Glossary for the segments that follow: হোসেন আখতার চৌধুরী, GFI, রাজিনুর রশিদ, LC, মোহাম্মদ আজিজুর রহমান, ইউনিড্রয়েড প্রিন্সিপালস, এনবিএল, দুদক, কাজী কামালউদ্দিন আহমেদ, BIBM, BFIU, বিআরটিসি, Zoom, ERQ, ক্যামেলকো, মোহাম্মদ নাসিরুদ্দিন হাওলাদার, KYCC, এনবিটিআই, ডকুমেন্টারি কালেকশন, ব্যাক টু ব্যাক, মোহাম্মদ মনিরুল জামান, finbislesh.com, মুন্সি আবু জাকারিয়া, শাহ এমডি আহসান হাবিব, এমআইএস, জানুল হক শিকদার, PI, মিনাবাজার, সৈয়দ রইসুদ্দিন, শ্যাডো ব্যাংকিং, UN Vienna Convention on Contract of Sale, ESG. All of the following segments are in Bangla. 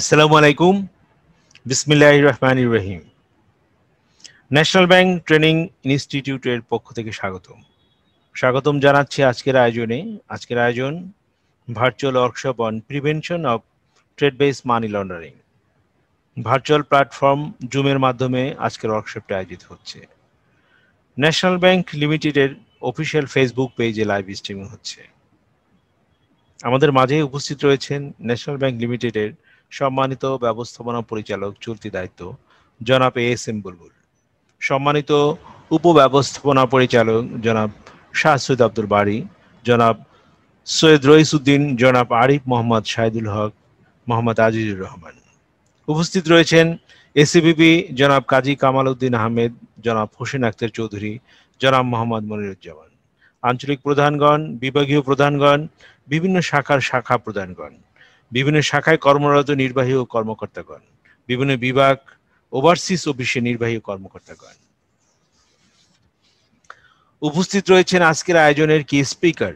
अस्सलामुअलैकुम, बिस्मिल्लाहिर्रहमानिर्रहीम। ন্যাশনাল ব্যাংক ট্রেনিং ইনস্টিটিউটের পক্ষ থেকে স্বাগতম জানাচ্ছি। আজকের আয়োজন virtual workshop on prevention of trade base money laundering. Virtual platform জুমের মাধ্যমে আজকের ওয়ার্কশপটি আয়োজিত হচ্ছে। ন্যাশনাল ব্যাংক লিমিটেডের অফিসিয়াল ফেসবুক পেজে লাইভ স্ট্রিমিং হচ্ছে। আমাদের মাঝে উপস্থিত রয়েছেন ন্যাশনাল ব্যাংক লিমিটেডের সম্মানিত ব্যবস্থাপনা পরিচালক চলতি দায়িত্ব জনাব এএসএম বুলবুল, সম্মানিত উপব্যবস্থাপনা পরিচালক জনাব শাহ সৈয়দ আব্দুল বারী, জনাব সৈয়দ রইসুদ্দিন, জনাব আরিফ মোহাম্মদ সাইদুল হক, মোহাম্মদ আজিজুর রহমান। উপস্থিত রয়েছেন এসিবিবি জনাব কাজী কামালউদ্দিন আহমেদ, জনাব হোসেন আখতার চৌধুরী, জনাব মোহাম্মদ মনিরুল জামান, আঞ্চলিক প্রধানগণ, বিভাগীয় প্রধানগণ, বিভিন্ন শাখার শাখা প্রধানগণ, বিভিন্ন শাখায় কর্মরত নির্বাহী ও কর্মকর্তাগণ, বিভিন্ন বিভাগ ওভারসিজ অফিসে নির্বাহী কর্মকর্তাগণ। উপস্থিত রয়েছেন আজকের আয়োজনের key speaker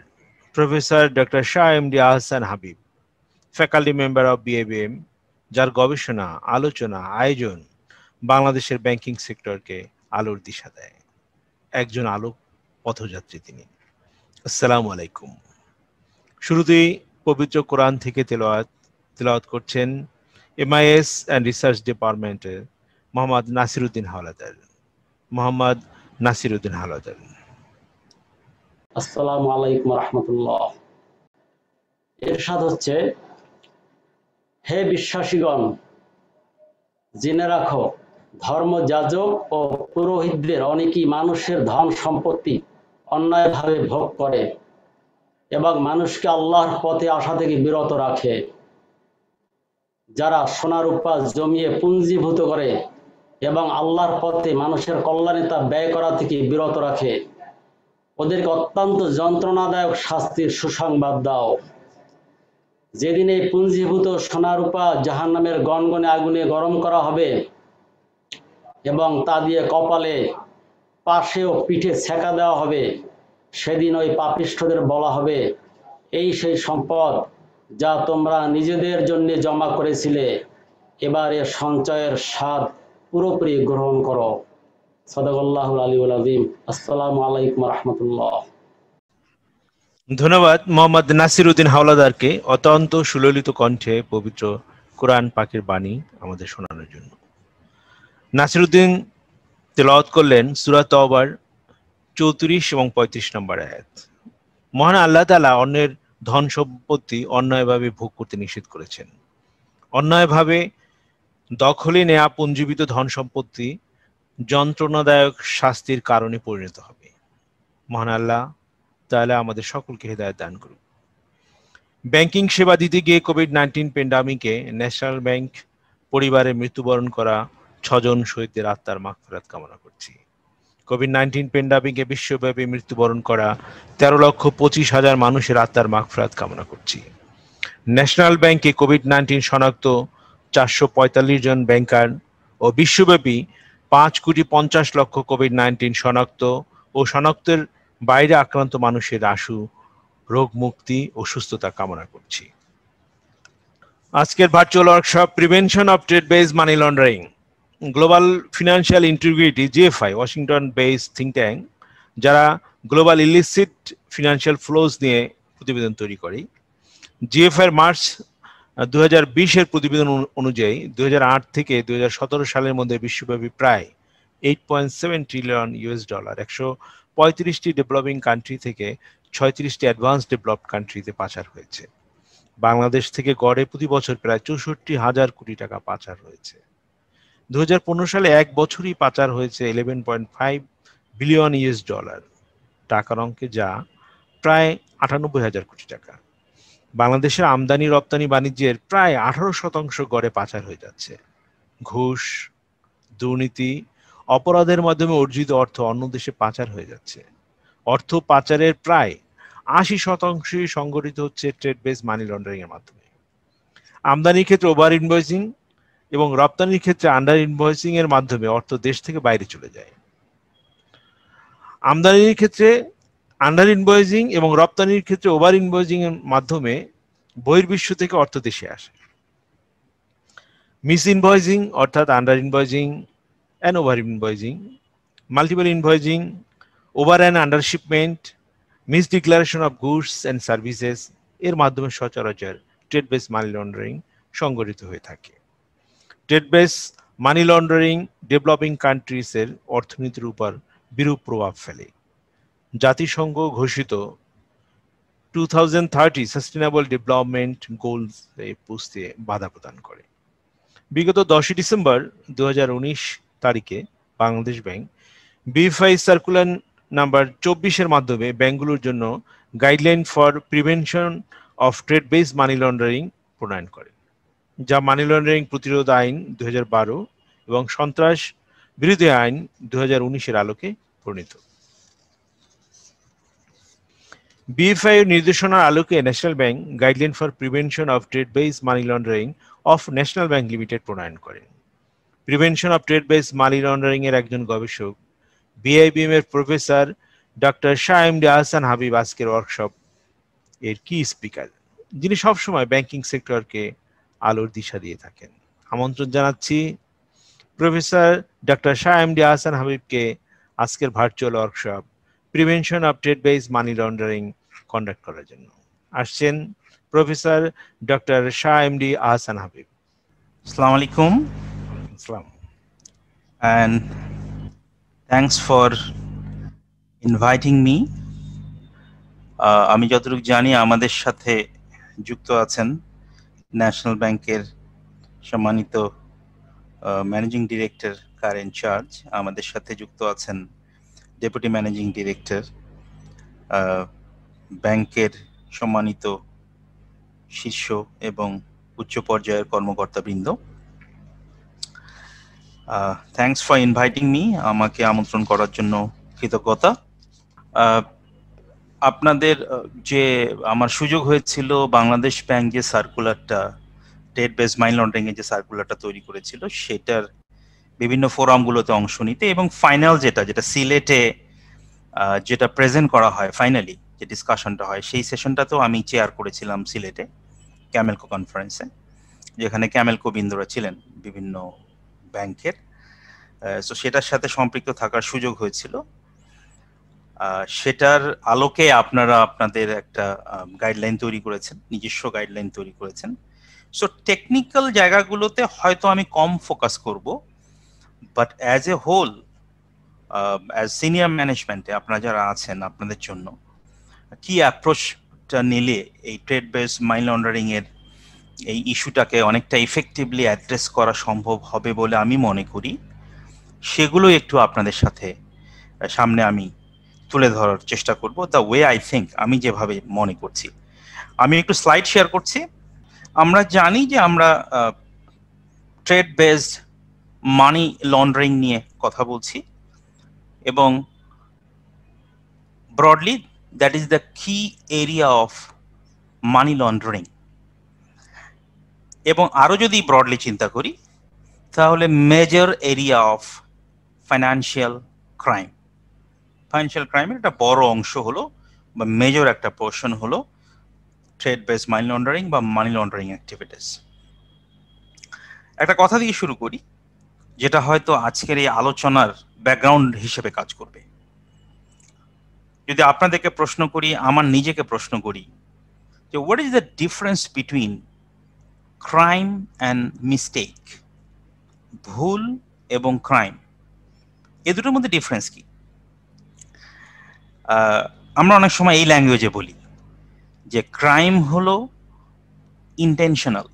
professor doctor শাহ এমডি আহসান হাবিব, faculty member of BIBM, যার গবেষণা, আলোচনা, আয়োজন বাংলাদেশের ব্যাংকিং সেক্টরকে আলোর দিশা দেয়। একজন আলোক পথযাত্রী তিনি। আসসালামু আলাইকুম। শুরুতেই পবিত্র কোরআন থেকে তেলাওয়াত করছেন এমআইএস অ্যান্ড রিসার্চ ডিপার্টমেন্টের মোহাম্মদ নাসিরুদ্দিন হাওলাদার। আসসালামু আলাইকুম ওয়া রাহমাতুল্লাহ। ইরশাদ হচ্ছে, হে বিশ্বাসীগণ, জেনে রাখো, ধর্মযাজক ও পুরোহিতদের অনেকেই মানুষের ধন সম্পত্তি অন্যায়ভাবে ভোগ করে এবং মানুষকে আল্লাহর পথে আসা থেকে বিরত রাখে। যারা সোনা রূপা জমিয়ে পুঞ্জীভূত করে এবং আল্লাহর পথে মানুষের কল্যাণে তা ব্যয় করা থেকে বিরত রাখে, ওদেরকে অত্যন্ত যন্ত্রণাদায়ক শাস্তির সুসংবাদ দাও। যেদিন এই পুঞ্জীভূত সোনা রূপা জাহান্নামের গনগনে আগুনে গরম করা হবে এবং তা দিয়ে কপালে, পাশে ও পিঠে ছেঁকা দেওয়া হবে, সেদিন ওই পাপিষ্ঠদের বলা হবে, এই সেই সম্পদ যা তোমরা নিজেদের জন্য জমা করেছিলে, এবারে সঞ্চয়ের স্বাদ পুরোপুরি গ্রহণ করো। সাদাকাল্লাহুল আলিউল আযীম। আসসালামু আলাইকুম ওয়া রাহমাতুল্লাহ। ধন্যবাদ মোহাম্মদ নাসিরুদ্দিন হাওলাদারকে অত্যন্ত সুললিত কণ্ঠে পবিত্র কোরআন পাকের বাণী আমাদের শোনানোর জন্য। নাসিরুদ্দিন তেলাওয়াত করলেন সূরা তওবার 34 এবং 35 নম্বর আয়াত। মহান আল্লাহ তাআলা অন্যের ধন সম্পত্তি অন্যায়ভাবে ভোগ করতে নিষেধ করেছেন। অন্যায়ভাবে দখলে নেয়া পুঞ্জীবিত ধন সম্পত্তি যন্ত্রণাদায়ক শাস্তির কারণে পরিণত হবে। মহান আল্লাহ তাআলা আমাদের সকলকে হেদায়েত দান করুন। ব্যাংকিং সেবা দিতে গিয়ে কোভিড-19 প্যান্ডামিকে ন্যাশনাল ব্যাংক পরিবারে মৃত্যুবরণ করা 6 জন শহীদদের আত্মার মাগফিরাত কামনা করছি। কোভিড-19 প্যান্ডামিকে বিশ্বব্যাপী মৃত্যুবরণ করা 13,25,000 মানুষের আত্মার মাগফিরাত কামনা করছি। ন্যাশনাল ব্যাংকে কোভিড-19 শনাক্ত 445 জন ব্যাংকার ও বিশ্বব্যাপী 5,50,00,000 কোভিড-19 শনাক্ত ও শনাক্তের বাইরে আক্রান্ত মানুষের আশু রোগ মুক্তি ও সুস্থতা কামনা করছি। আজকের virtual workshop prevention of trade based money laundering. Global financial integrity GFI, Washington based think tank, যারা গ্লোবাল ইলিসিট ফিনান্সিয়াল ফ্লোজ নিয়ে প্রতিবেদন তৈরি করে। জিএফআই মার্চ 2020-এর প্রতিবেদন অনুযায়ী 2008 থেকে 2017 সালের মধ্যে বিশ্বব্যাপী প্রায় $8.7 ট্রিলিয়ন, 135টি ডেভেলপিং কান্ট্রি থেকে 36টি অ্যাডভান্স ডেভেলপড কান্ট্রিতে পাচার হয়েছে। বাংলাদেশ থেকে গড়ে প্রতি বছর প্রায় 64,000 কোটি টাকা পাচার হয়েছে। 2015 সালে এক বছরই পাচার হয়েছে $11.5 বিলিয়ন টাকার অঙ্কে, যা প্রায় 98,000 কোটি টাকা। বাংলাদেশের আমদানি রপ্তানি বাণিজ্যের প্রায় 18% গড়ে পাচার হয়ে যাচ্ছে। ঘুষ, দুর্নীতি, অপরাধের মাধ্যমে অর্জিত অর্থ অন্য দেশে পাচার হয়ে যাচ্ছে। অর্থ পাচারের প্রায় 80% সংগঠিত হচ্ছে ট্রেড বেসড মানি লন্ডারিং এর মাধ্যমে। আমদানির ক্ষেত্রে ওভার ইনভয়েসিং এবং রপ্তানির ক্ষেত্রে আন্ডার ইনভয়েসিং এর মাধ্যমে অর্থ দেশ থেকে বাইরে চলে যায়। আমদানির ক্ষেত্রে আন্ডার ইনভয়েসিং এবং রপ্তানির ক্ষেত্রে ওভার ইনভয়েসিং এর মাধ্যমে বহির্বিশ্ব থেকে অর্থ দেশে আসে। মিস ইনভয়েসিং অর্থাৎ under invoicing and over invoicing, multiple invoicing, over and under shipment, mis declaration of goods and services এর মাধ্যমে সচরাচর ট্রেড বেস মানি লন্ডারিং সংগঠিত হয়ে থাকে। Trade base money laundering developing কান্ট্রিজের অর্থনীতির উপর বিরূপ প্রভাব ফেলে। জাতিসংঘ ঘোষিত 2030 সাস্টেনেবল ডেভেলপমেন্ট গোলস এ পৌঁছতে বাধা প্রদান করে। বিগত 10 ডিসেম্বর 2019 তারিখে Bangladesh bank BFIU circular number 24-এর মাধ্যমে ব্যাংকগুলোর জন্য guideline for prevention of trade base money laundering প্রণয়ন করে, যা মানি লন্ডারিং প্রতিরোধ আইন 2012 এবং সন্ত্রাস বিরোধী আইন 2019-এর আলোকে প্রণীত। BFIU নির্দেশনার আলোকে national bank guideline for prevention of trade base money laundering of national bank limited প্রণয়ন করেন। Prevention of trade base money laundering এর একজন গবেষক BIBM এর professor doctor শাহ এমডি আহসান হাবিব আজকের ওয়ার্কশপ এর কি স্পিকার, যিনি সবসময় ব্যাংকিং সেক্টরকে আলোর দিশা দিয়ে থাকেন। আমন্ত্রণ জানাচ্ছি professor doctor Shah MD Ahsan হাবিবকে আজকের virtual workshop prevention of trade base money laundering conduct করার জন্য। আসছেন professor doctor শাহ এমডি আহসান হাবিব। আসসালামু আলাইকুম। And thanks for inviting me. আমি যতটুকু জানি আমাদের সাথে যুক্ত আছেন ন্যাশনাল ব্যাংকের সম্মানিত ম্যানেজিং ডিরেক্টর কার ইনচার্জ, আমাদের সাথে যুক্ত আছেন ডেপুটি ম্যানেজিং ডিরেক্টর, ব্যাংকের সম্মানিত শীর্ষ এবং উচ্চ পর্যায়ের কর্মকর্তাবৃন্দ। থ্যাংকস ফর ইনভাইটিং মি, আমাকে আমন্ত্রণ করার জন্য কৃতজ্ঞতা। আপনাদের যে আমার সুযোগ হয়েছিল বাংলাদেশ ব্যাংক যে সার্কুলারটা ট্রেড বেস মানি লন্ডারিং এর যে সার্কুলারটা তৈরি করেছিল সেটার বিভিন্ন ফোরামগুলোতে অংশ নিতে, এবং ফাইনাল যেটা যেটা সিলেটে যেটা প্রেজেন্ট করা হয়, ফাইনালি যে ডিসকাশনটা হয় সেই সেশনটাতেও আমি চেয়ার করেছিলাম সিলেটে ক্যামেলকো কনফারেন্সে, যেখানে ক্যামেলকো বিন্দুরা ছিলেন বিভিন্ন ব্যাংকের। সো সেটার সাথে সম্পৃক্ত থাকার সুযোগ হয়েছিল। সেটার আলোকে আপনারা আপনাদের একটা গাইডলাইন তৈরি করেছেন, নিজস্ব গাইডলাইন তৈরি করেছেন। সো টেকনিক্যাল জায়গাগুলোতে হয়তো আমি কম ফোকাস করব, but as a whole as senior ম্যানেজমেন্টে আপনারা যারা আছেন আপনাদের জন্য কি অ্যাপ্রোচটা নিলে এই ট্রেড বেস মানি লন্ডারিং এর এই ইস্যুটাকে অনেকটা ইফেক্টিভলি অ্যাড্রেস করা সম্ভব হবে বলে আমি মনে করি, সেগুলো একটু আপনাদের সাথে সামনে আমি তুলে ধরার চেষ্টা করব। দ্য ওয়ে আই থিঙ্ক, আমি যেভাবে মনে করছি। আমি একটু স্লাইড শেয়ার করছি। আমরা জানি যে আমরা ট্রেড বেসড মানি লন্ডারিং নিয়ে কথা বলছি, এবং broadly that is the key area of money laundering. এবং আরও যদি ব্রডলি চিন্তা করি তাহলে major area of financial crime. Financial ক্রাইমের একটা বড় অংশ হলো বা মেজর একটা পোর্শন হলো ট্রেড বেস মানি লন্ডারিং বা মানি লন্ডারিং অ্যাক্টিভিটিস। একটা কথা দিয়ে শুরু করি যেটা হয়তো আজকের এই আলোচনার ব্যাকগ্রাউন্ড হিসেবে কাজ করবে। যদি আপনাদেরকে প্রশ্ন করি, আমার নিজেকে প্রশ্ন করি যে what is the difference between crime and mistake, ভুল এবং crime, এই দুটোর মধ্যে ডিফারেন্স কি? আমরা অনেক সময় এই ল্যাঙ্গুয়েজে বলি যে crime হলো intentional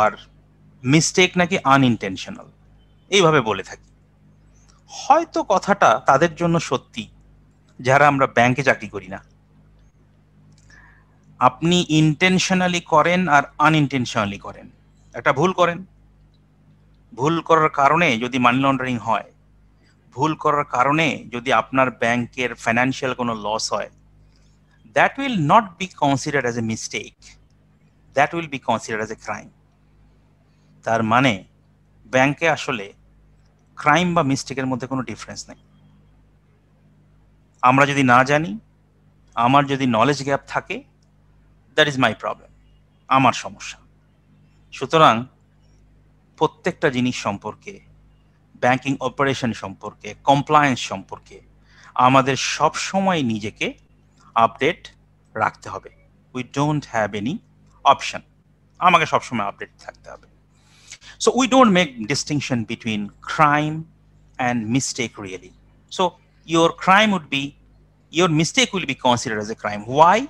আর mistake নাকি unintentional, এইভাবে বলে থাকি। হয়তো কথাটা তাদের জন্য সত্যি যারা আমরা ব্যাংকে চাকরি করি না। আপনি ইন্টেনশনালি করেন আর আনইনটেনশনালি করেন, একটা ভুল করেন, ভুল করার কারণে যদি মানি লন্ডারিং হয়, ভুল করার কারণে যদি আপনার ব্যাংকের ফাইন্যান্সিয়াল কোনো লস হয়, that will not be considered as a mistake, that will be considered as a crime. তার মানে ব্যাংকে আসলে ক্রাইম বা মিস্টেকের মধ্যে কোনো ডিফারেন্স নেই। আমরা যদি না জানি, আমার যদি নলেজ গ্যাপ থাকে, দ্যাট ইজ মাই প্রবলেম, আমার সমস্যা। সুতরাং প্রত্যেকটা জিনিস সম্পর্কে, ব্যাংকিং অপারেশন সম্পর্কে, কমপ্লায়েন্স সম্পর্কে আমাদের সব সময় নিজেকে আপডেট রাখতে হবে। We don't have any option, আমাকে সবসময় আপডেট থাকতে হবে। So we don't make distinction between crime and mistake really. So your crime would be, your mistake will be considered as a crime. Why?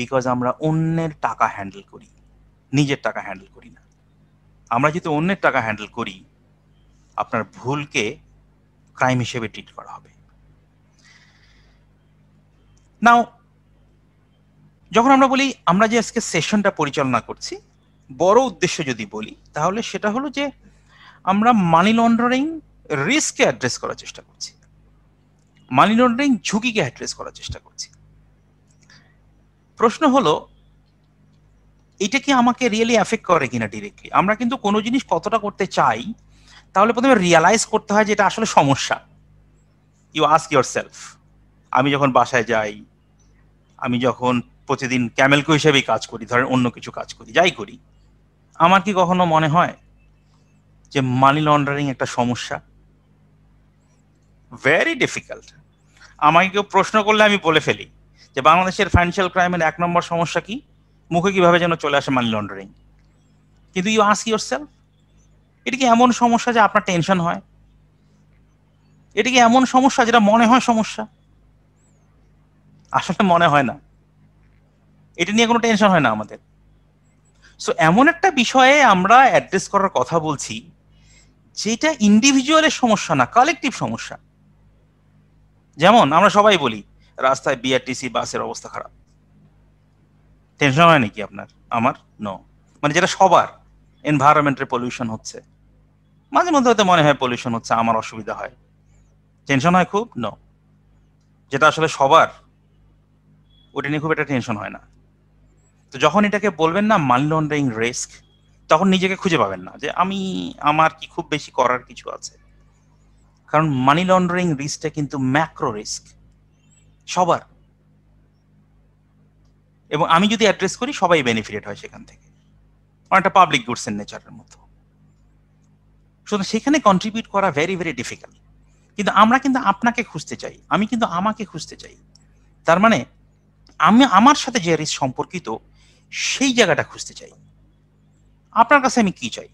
Because আমরা অন্যের টাকা হ্যান্ডেল করি, নিজের টাকা হ্যান্ডেল করি না। আমরা যদি অন্যের টাকা হ্যান্ডেল করি, আপনার ভুলকে ক্রাইম হিসেবে ট্রিট করা হবে। নাও যখন আমরা বলি আমরা যে আজকে সেশনটা পরিচালনা করছি, বড় উদ্দেশ্য যদি বলি তাহলে সেটা হলো যে আমরা মানি লন্ডারিং রিস্ককে অ্যাড্রেস করার চেষ্টা করছি, মানি লন্ডারিং ঝুঁকিকে অ্যাড্রেস করার চেষ্টা করছি। প্রশ্ন হলো এটা কি আমাকে রিয়েলি এফেক্ট করে কিনা ডিরেক্টলি। আমরা কিন্তু কোনো জিনিস কতটা করতে চাই তাহলে প্রথমে রিয়ালাইজ করতে হয় যে এটা আসলে সমস্যা। ইউ আস্ক ইয়োরসেলফ, আমি যখন বাসায় যাই, আমি যখন প্রতিদিন ক্যামেলকো হিসেবেই কাজ করি, ধরেন অন্য কিছু কাজ করি, যাই করি, আমার কি কখনো মনে হয় যে মানি লন্ডারিং একটা সমস্যা? Very difficult. আমাকে কেউ প্রশ্ন করলে আমি বলে ফেলি যে বাংলাদেশের ফাইন্যান্সিয়াল ক্রাইমের 1 নম্বর সমস্যা কি, মুখে কিভাবে যেন চলে আসে মানি লন্ডারিং। কিন্তু ইউ আস্ক ইয়োরসেলফ, এটা কি এমন সমস্যা যে আপনার টেনশন হয়? এটা কি এমন সমস্যা যেটা মনে হয় সমস্যা? আসলে মনে হয় না, এটা নিয়ে কোনো টেনশন হয় না আমাদের। সো এমন একটা বিষয়ে আমরা অ্যাড্রেস করার কথা বলছি যেটা ইন্ডিভিজুয়ালের সমস্যা না, কালেকটিভ সমস্যা। যেমন আমরা সবাই বলি রাস্তায় বিআরটিসি বাসের অবস্থা খারাপ, টেনশন হয় নাকি আপনার? আমার নো। মানে যেটা সবার, এনভায়রনমেন্টের পলিউশন হচ্ছে, মাঝে মধ্যে হয়তো মনে হয় পলিউশন হচ্ছে, আমার অসুবিধা হয়, টেনশন হয় খুব? নো। যেটা আসলে সবার, ওটা নিয়ে খুব একটা টেনশন হয় না। তো যখন এটাকে বলবেন না মানি লন্ডারিং রিস্ক, তখন নিজেকে খুঁজে পাবেন না যে আমার কি খুব বেশি করার কিছু আছে। কারণ মানি লন্ডারিং রিস্কটা কিন্তু ম্যাক্রো রিস্ক সবার, এবং আমি যদি অ্যাড্রেস করি সবাই বেনিফিটেড হয় সেখান থেকে, অনেকটা পাবলিক গুডস এর নেচারের মতো। শুধু সেখানে কন্ট্রিবিউট করা ভেরি ভেরি ডিফিকাল্ট। কিন্তু আমরা কিন্তু আপনাকে খুঁজতে চাই, আমি কিন্তু আমাকে খুঁজতে চাই। তার মানে আমি আমার সাথে যে রিস্ক সম্পর্কিত সেই জায়গাটা খুঁজতে চাই। আপনার কাছে আমি কি চাই?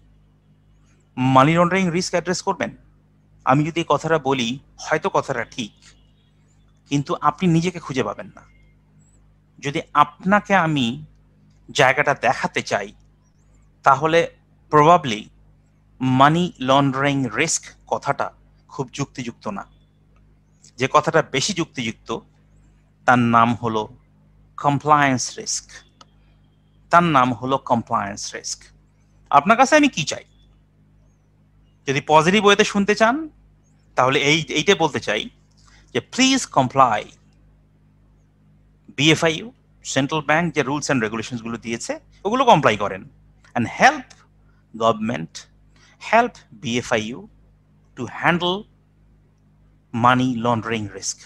মানি লন্ডারিং রিস্ক অ্যাড্রেস করবেন। আমি যদি এই কথাটা বলি হয়তো কথাটা ঠিক, কিন্তু আপনি নিজেকে খুঁজে পাবেন না। যদি আপনাকে আমি জায়গাটা দেখাতে চাই তাহলে প্রবাবলি মানি লন্ডারিং রিস্ক কথাটা খুব যুক্তিযুক্ত না। যে কথাটা বেশি যুক্তিযুক্ত তার নাম হলো কমপ্লায়েন্স রিস্ক, তার নাম হলো কমপ্লায়েন্স রিস্ক। আপনার কাছে আমি কি চাই? যদি পজিটিভ ওয়েতে শুনতে চান তাহলে এইটা বলতে চাই যে please comply. BFIU, central bank যে রুলস অ্যান্ড রেগুলেশনসগুলো দিয়েছে ওগুলো কমপ্লাই করেন, and help government, help BFIU to handle money laundering risk.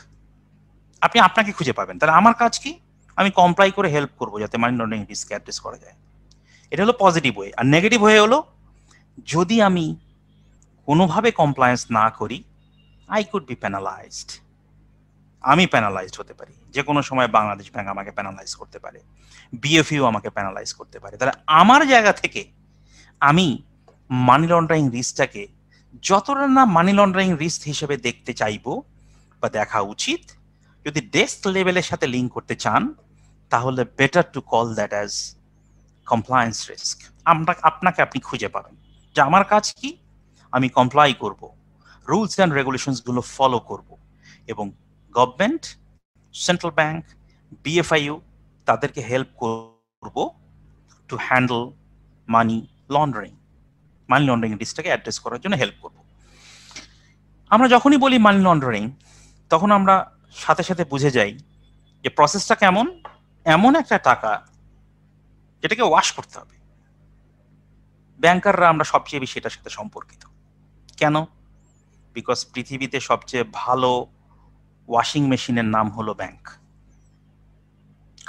আপনি আপনাকে খুঁজে পাবেন। তাহলে আমার কাজ কি? আমি কমপ্লাই করে হেল্প করবো যাতে মানি লন্ডারিং রিস্ক অ্যাড্রেস করা যায়। এটা হলো পজিটিভ ওয়ে। আর নেগেটিভ ওয়ে হলো যদি আমি কোনোভাবে কমপ্লায়েন্স না করি আই কুড বি প্যানালাইজড, আমি প্যানালাইজড হতে পারি। যে কোনো সময় বাংলাদেশ ব্যাংক আমাকে প্যানালাইজ করতে পারে, BFIU আমাকে প্যানালাইজ করতে পারে। তাহলে আমার জায়গা থেকে আমি মানি লন্ডারিং রিস্কটাকে যতটা না মানি লন্ডারিং রিস্ক হিসেবে দেখতে চাইবো বা দেখা উচিত, যদি ডেস্ক লেভেলের সাথে লিঙ্ক করতে চান তাহলে better to call that as compliance risk. আপনাকে আপনি খুঁজে পাবেন যে আমার কাজ কি, আমি কমপ্লাই করব, রুলস অ্যান্ড রেগুলেশনসগুলো ফলো করব, এবং গভর্নমেন্ট, সেন্ট্রাল ব্যাংক, BFIU তাদেরকে হেল্প করব টু হ্যান্ডেল মানি লন্ডারিং রিস্কটাকে অ্যাড্রেস করার জন্য হেল্প করব। আমরা যখনই বলি মানি লন্ডারিং তখন আমরা সাথে সাথে বুঝে যাই যে প্রসেসটা কেমন, এমন একটা টাকা যেটাকে ওয়াশ করতে হবে। ব্যাংকাররা আমরা সবচেয়ে বেশি এটার সাথে সম্পর্কিত। কেন? বিকজ পৃথিবীতে সবচেয়ে ভালো ওয়াশিং মেশিনের নাম হলো ব্যাংক।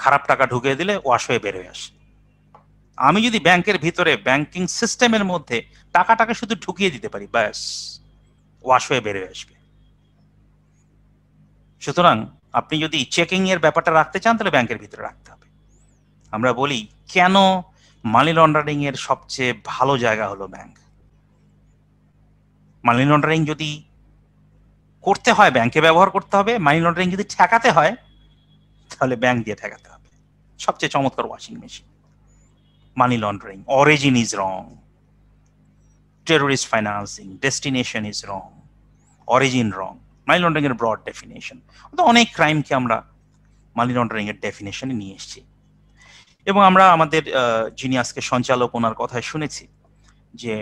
খারাপ টাকা ঢুকিয়ে দিলে ওয়াশ হয়ে বের হয়ে আসে। আমি যদি ব্যাংকের ভিতরে ব্যাংকিং সিস্টেমের মধ্যে টাকাটাকে শুধু ঢুকিয়ে দিতে পারি ব্যাস ওয়াশ হয়ে বেরিয়ে আসবে। সুতরাং আপনি যদি চেকিং এর ব্যাপারটা রাখতে চান তাহলে ব্যাংকের ভিতরে রাখতে হবে। আমরা বলি কেন মানি লন্ডারিং এর সবচেয়ে ভালো জায়গা হলো ব্যাংক। মানি লন্ডারিং যদি করতে হয় ব্যাংকে ব্যবহার করতে হবে, মানি লন্ডারিং যদি ঠেকাতে হয় তাহলে ব্যাংক দিয়ে ঠেকাতে হবে। সবচেয়ে চমৎকার washing machine. Money laundering, origin is wrong, terrorist financing, destination is wrong, origin wrong. Money laundering is a broad definition. So, on a crime, we have money laundering a definition in ESG. এবং আমরা আমাদের যিনি আজকে সঞ্চালক ওনার কথা শুনেছি যে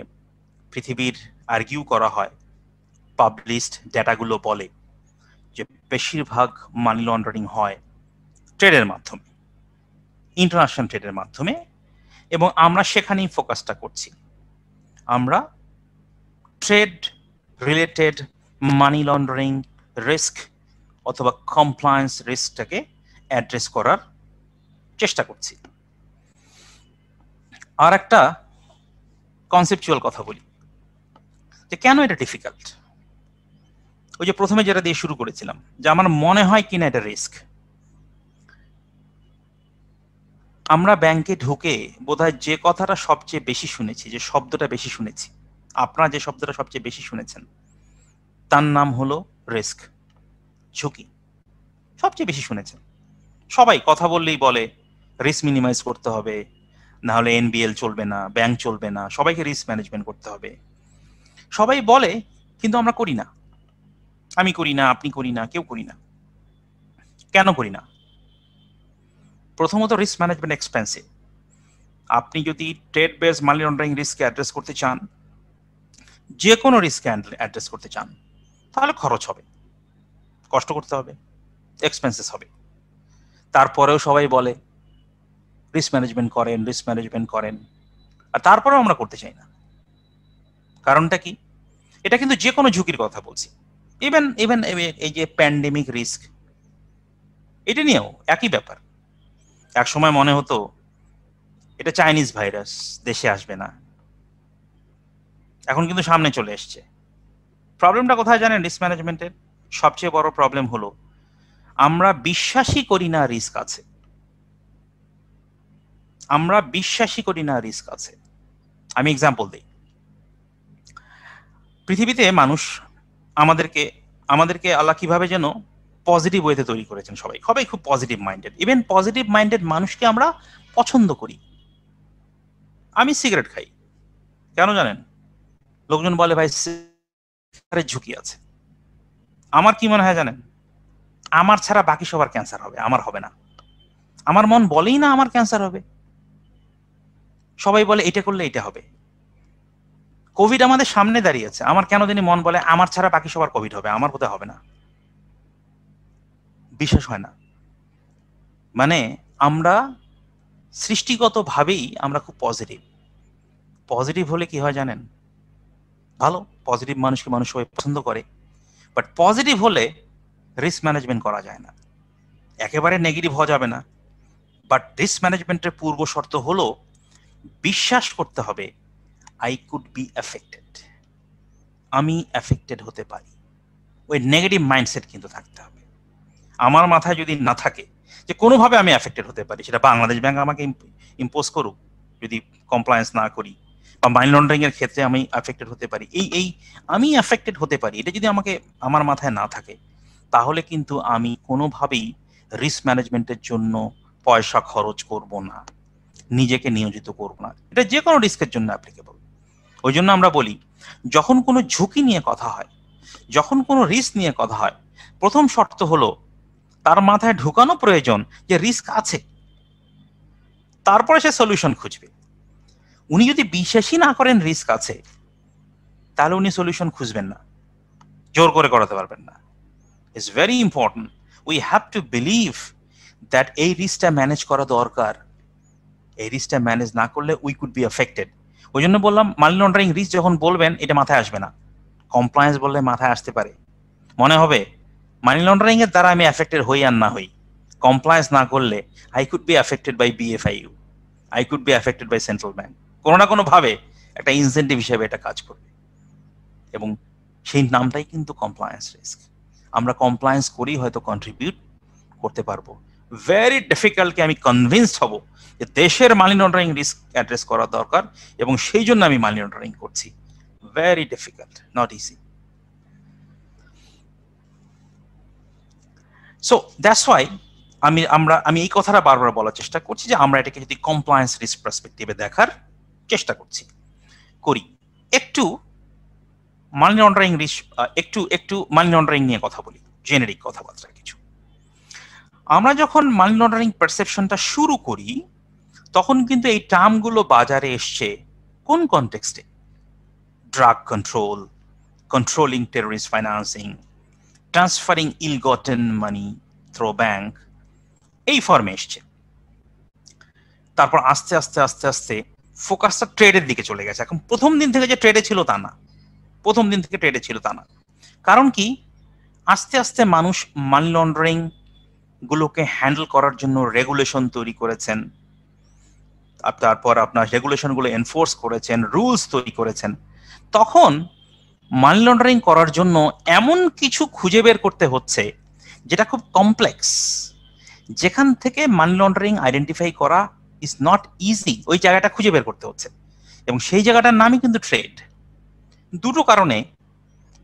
পৃথিবীর আর্গিউ করা হয়, পাবলিশড ডেটাগুলো বলে যে বেশিরভাগ মানি লন্ডারিং হয় ট্রেডের মাধ্যমে, ইন্টারন্যাশনাল ট্রেডের মাধ্যমে, এবং আমরা সেখানেই ফোকাসটা করছি। আমরা trade related money laundering risk অথবা কমপ্লায়েন্স রিস্কটাকে অ্যাড্রেস করার চেষ্টা করছি। আর একটা কনসেপচুয়াল কথা বলি যে কেন এটা ডিফিকাল্ট। ওই যে প্রথমে যেটা দিয়ে শুরু করেছিলাম যে আমার মনে হয় কিনা এটা রিস্ক। আমরা ব্যাংকে ঢুকে বোধহয় যে কথাটা সবচেয়ে বেশি শুনেছি, যে শব্দটা বেশি শুনেছি, আপনারা যে শব্দটা সবচেয়ে বেশি শুনেছেন তার নাম হলো রিস্ক, ঝুঁকি। সবচেয়ে বেশি শুনেছেন, সবাই কথা বললেই বলে রিস্ক মিনিমাইজ করতে হবে, না হলে এনবিএল চলবে না, ব্যাংক চলবে না, সবাইকে রিস্ক ম্যানেজমেন্ট করতে হবে। সবাই বলে কিন্তু আমরা করি না। আমি করি না, আপনি করি না, কেউ করি না। কেন করি না? প্রথমত রিস্ক ম্যানেজমেন্ট এক্সপেন্সিভ। আপনি যদি ট্রেড বেস মানি লন্ডারিং রিস্ককে অ্যাড্রেস করতে চান, যে কোনো রিস্ক অ্যাড্রেস করতে চান, তাহলে খরচ হবে, কষ্ট করতে হবে, এক্সপেন্সেস হবে। তারপরেও সবাই বলে রিস্ক ম্যানেজমেন্ট করেন, রিস্ক ম্যানেজমেন্ট করেন, আর তারপরেও আমরা করতে চাই না। কারণটা কি? এটা কিন্তু যে কোনো ঝুঁকির কথা বলছি, ইভেন এই যে প্যান্ডেমিক রিস্ক, এটা নিয়েও একই ব্যাপার। এক সময় মনে হতো এটা চাইনিজ ভাইরাস, দেশে আসবে না, এখন কিন্তু সামনে চলে এসছে। প্রবলেমটা কোথায় জানেন? রিস্ক ম্যানেজমেন্টের সবচেয়ে বড় প্রবলেম হলো আমরা বিশ্বাসই করি না রিস্ক আছে, আমরা বিশ্বাসই করি না রিস্ক আছে। আমি এক্সাম্পল দিই। পৃথিবীতে মানুষ আমাদেরকে আল্লাহ কিভাবে যেন পজিটিভ ওয়েতে তৈরি করেছেন। সবাই খুব positive minded, even positive minded মানুষকে আমরা পছন্দ করি। আমি সিগারেট খাই কেন জানেন? লোকজন বলে ভাই সিগারেট ঝুঁকি আছে। আমার কি মনে হয় জানেন? আমার ছাড়া বাকি সবার ক্যান্সার হবে, আমার হবে না। আমার মন বলেই না আমার ক্যান্সার হবে। সবাই বলে এটা করলে এটা হবে। কোভিড আমাদের সামনে দাঁড়িয়েছে, আমার কেন জানি মন বলে আমার ছাড়া বাকি সবার কোভিড হবে, আমার কোথাও হবে না। বিশ্বাস হয় না। মানে আমরা সৃষ্টিগতভাবেই আমরা খুব পজিটিভ। পজিটিভ হলে কি হয় জানেন? ভালো, পজিটিভ মানুষকে মানুষ সবাই পছন্দ করে। বাট পজিটিভ হলে রিস্ক ম্যানেজমেন্ট করা যায় না। একেবারে নেগেটিভ হওয়া যাবে না, বাট রিস্ক ম্যানেজমেন্টের পূর্ব শর্ত হলো বিশ্বাস করতে হবে আই কুড বি এফেক্টেড, আমি এফেক্টেড হতে পারি। ওই নেগেটিভ মাইন্ডসেট কিন্তু থাকতে হবে। আমার মাথায় যদি না থাকে যে কোনোভাবে আমি এফেক্টেড হতে পারি, সেটা বাংলাদেশ ব্যাংক আমাকে ইম্পোজ করুক যদি কমপ্লায়েন্স না করি, বা মানি লন্ডারিং এর ক্ষেত্রে আমি এফেক্টেড হতে পারি, এই আমি এফেক্টেড হতে পারি, এটা যদি আমার মাথায় না থাকে, তাহলে কিন্তু আমি কোনোভাবেই রিস্ক ম্যানেজমেন্টের জন্য পয়সা খরচ করব না, নিজেকে নিয়োজিত করব না। এটা যে কোনো রিস্কের জন্য অ্যাপ্লিকেবল। ওই জন্য আমরা বলি যখন কোনো ঝুঁকি নিয়ে কথা হয়, যখন কোনো রিস্ক নিয়ে কথা হয়, প্রথম শর্ত হলো তার মাথায় ঢুকানো প্রয়োজন যে রিস্ক আছে, তারপরে সে সলিউশন খুঁজবে। উনি যদি বিশ্বাসই না করেন রিস্ক আছে, তাহলে উনি সলিউশন খুঁজবেন না, জোর করে করাতে পারবেন না। It's very important, we have to believe that এই রিস্কটা ম্যানেজ করা দরকার, এই রিস্কটা ম্যানেজ না করলে উই কুড বি এফেক্টেড। ওই জন্য বললাম মানি লন্ডারিং রিস্ক যখন বলবেন এটা মাথায় আসবে না, কমপ্লায়েন্স বললে মাথায় আসতে পারে। মনে হবে মানি লন্ডারিং এর দ্বারা আমি এফেক্টেড হই আর না হই, কমপ্লায়েন্স না করলে I could be affected by BFIU, I could be affected by central bank. কোনো না কোনো ভাবে একটা ইনসেন্টিভ হিসেবে এটা কাজ করবে এবং সেই নামটাই কিন্তু কমপ্লায়েন্স রিস্ক। আমরা কমপ্লায়েন্স করেই হয়তো কন্ট্রিবিউট করতে পারবো। ভেরি ডিফিকাল্টকে আমি কনভিন্সড হব যে দেশের মানি লন্ডারিং রিস্ক অ্যাড্রেস করা দরকার এবং সেই জন্য আমি মানি লন্ডারিং করছি। Very difficult, not easy. So that's why আমরা এই কথাটা বারবার বলার চেষ্টা করছি যে আমরা এটাকে যদি কমপ্লায়েন্স রিস্ক পার্সপেক্টিভে দেখার চেষ্টা করছি করি। একটু মানি লন্ডারিং রিস্ক, একটু একটু মানি লন্ডারিং নিয়ে কথা বলি, জেনেরিক কথাবার্তা কিছু। আমরা যখন মানি লন্ডারিং পারসেপশনটা শুরু করি তখন কিন্তু এই টার্মগুলো বাজারে এসছে কোন কনটেক্সটে? Drug control, controlling terrorist financing, transferring ill-gotten money through bank, এই ফর্মে এসছে। তারপর আস্তে আস্তে আস্তে আস্তে ফোকাসটা ট্রেডের দিকে চলে গেছে। এখন প্রথম দিন থেকে যে ট্রেডে ছিল তা না, প্রথম দিন থেকে ট্রেডে ছিল তা না। কারণ কি? আস্তে আস্তে মানুষ মানি লন্ডারিং গুলোকে হ্যান্ডেল করার জন্য রেগুলেশন তৈরি করেছেন, তারপর আপনার রেগুলেশন গুলো এনফোর্স করেছেন, রুলস তৈরি করেছেন। তখন মানি লন্ডারিং করার জন্য এমন কিছু খুঁজে বের করতে হচ্ছে যেটা খুব কমপ্লেক্স, যেখান থেকে মানি লন্ডারিং আইডেন্টিফাই করা ইজ নট ইজি। ওই জায়গাটা খুঁজে বের করতে হচ্ছে এবং সেই জায়গাটার নামই কিন্তু ট্রেড। দুটো কারণে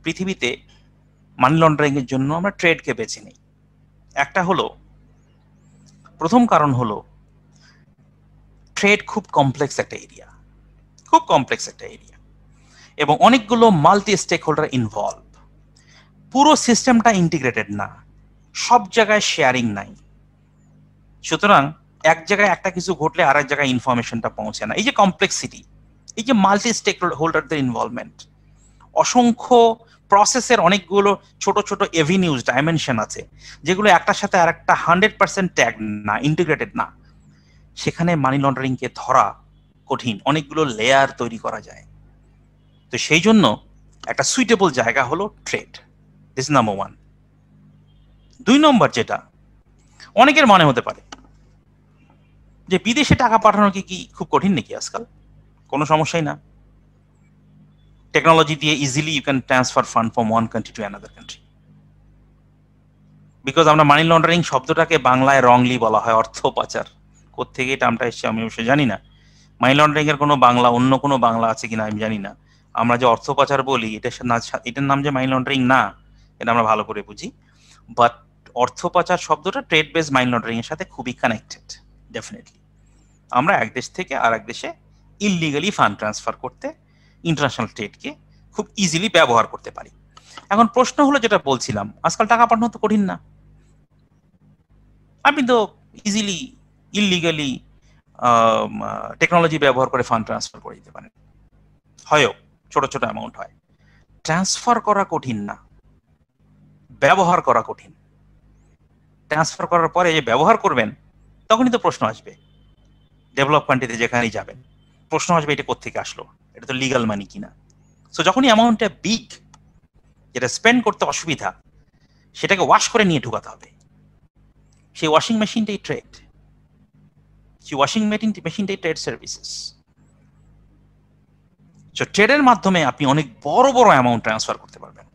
পৃথিবীতে মানি লন্ডারিং এর জন্য আমরা ট্রেডকে বেছে নিই। একটা হলো, প্রথম কারণ হলো ট্রেড খুব কমপ্লেক্স একটা এরিয়া, খুব কমপ্লেক্স একটা এরিয়া এবং অনেকগুলো মাল্টি স্টেক হোল্ডার ইনভলভ। পুরো সিস্টেমটা ইন্টিগ্রেটেড না, সব জায়গায় শেয়ারিং নাই। সুতরাং এক জায়গায় একটা কিছু ঘটলে আর এক জায়গায় ইনফরমেশনটা পৌঁছে না। এই যে কমপ্লেক্সিটি, এই যে মাল্টি স্টেক হোল্ডারদের ইনভলভমেন্ট, অসংখ্য প্রসেসের অনেকগুলো ছোট ছোট এভিনিউজ ডাইমেনশন আছে যেগুলো একটার সাথে আর একটা 100% ট্যাগ না, ইন্টিগ্রেটেড না। সেখানে মানি লন্ডারিংকে ধরা কঠিন, অনেকগুলো লেয়ার তৈরি করা যায়। তো সেই জন্য একটা সুইটেবল জায়গা হলো ট্রেড। This number one. দুই নম্বর, যেটা অনেকের মনে হতে পারে যে বিদেশে টাকা পাঠানো কি খুব কঠিন নাকি আজকাল? কোনো সমস্যাই না, টেকনোলজি দিয়ে easily you can transfer fund from one country to another country. Because আমরা মানি লন্ডারিং শব্দটাকে বাংলায় রংলি বলা হয়, অর্থ পাচার। কোথেকে এই টার্মটা এসছে আমি অবশ্যই জানি না। মানি লন্ডারিং এর কোনো বাংলা, অন্য কোনো বাংলা আছে কিনা আমি জানি না। আমরা যে অর্থ পাচার বলি এটার নাম যে মানি লন্ডারিং না, এটা আমরা ভালো করে বুঝি। বাট অর্থ পাচার শব্দটা ট্রেড বেস মানি লন্ডারিং এর সাথে খুবই কানেক্টেড। ডেফিনেটলি আমরা এক দেশ থেকে আর এক দেশে ইললিগালি ফান্ড ট্রান্সফার করতে ইন্টারন্যাশনাল ট্রেডকে খুব ইজিলি ব্যবহার করতে পারি। এখন প্রশ্ন হলো, যেটা বলছিলাম, আজকাল টাকা পাঠানো তো কঠিন না, আপনি তো ইজিলি ইললিগালি টেকনোলজি ব্যবহার করে ফান্ড ট্রান্সফার করে দিতে পারেন। হয় ছোট ছোট অ্যামাউন্ট হয়, ট্রান্সফার করা কঠিন না, ব্যবহার করা কঠিন। ট্রান্সফার করার পরে যে ব্যবহার করবেন তখনই তো প্রশ্ন আসবে, ডেভেলপ কান্ট্রিতে যেখানেই যাবেন প্রশ্ন আসবে এটা কোথেকে আসলো, এটা তো লিগাল মানি কিনা। সো যখনই অ্যামাউন্টটা বিগ, যেটা স্পেন্ড করতে অসুবিধা, সেটাকে ওয়াশ করে নিয়ে ঢুকাতে হবে। সেই ওয়াশিং মেশিনটাই ট্রেড, সেই ওয়াশিং মেশিনটাই ট্রেড সার্ভিসেস। সো ট্রেডের মাধ্যমে আপনি অনেক বড় বড় অ্যামাউন্ট ট্রান্সফার করতে পারবেন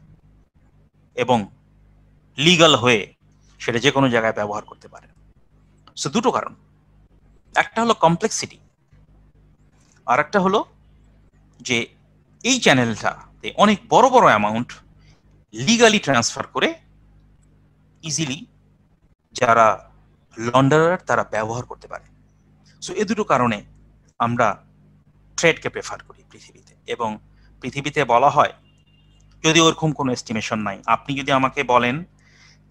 এবং লিগাল হয়ে সেটা যে কোনো জায়গায় ব্যবহার করতে পারেন। সো দুটো কারণ, একটা হলো কমপ্লেক্সিটি, আর একটা হলো যে এই চ্যানেলটাতে অনেক বড় বড় অ্যামাউন্ট লিগালি ট্রান্সফার করে ইজিলি যারা লন্ডারার তারা ব্যবহার করতে পারে। সো এই দুটো কারণে আমরা ট্রেডকে প্রেফার করি পৃথিবীতে। এবং পৃথিবীতে বলা হয়, যদি ওরকম কোনো এস্টিমেশন নাই, আপনি যদি আমাকে বলেন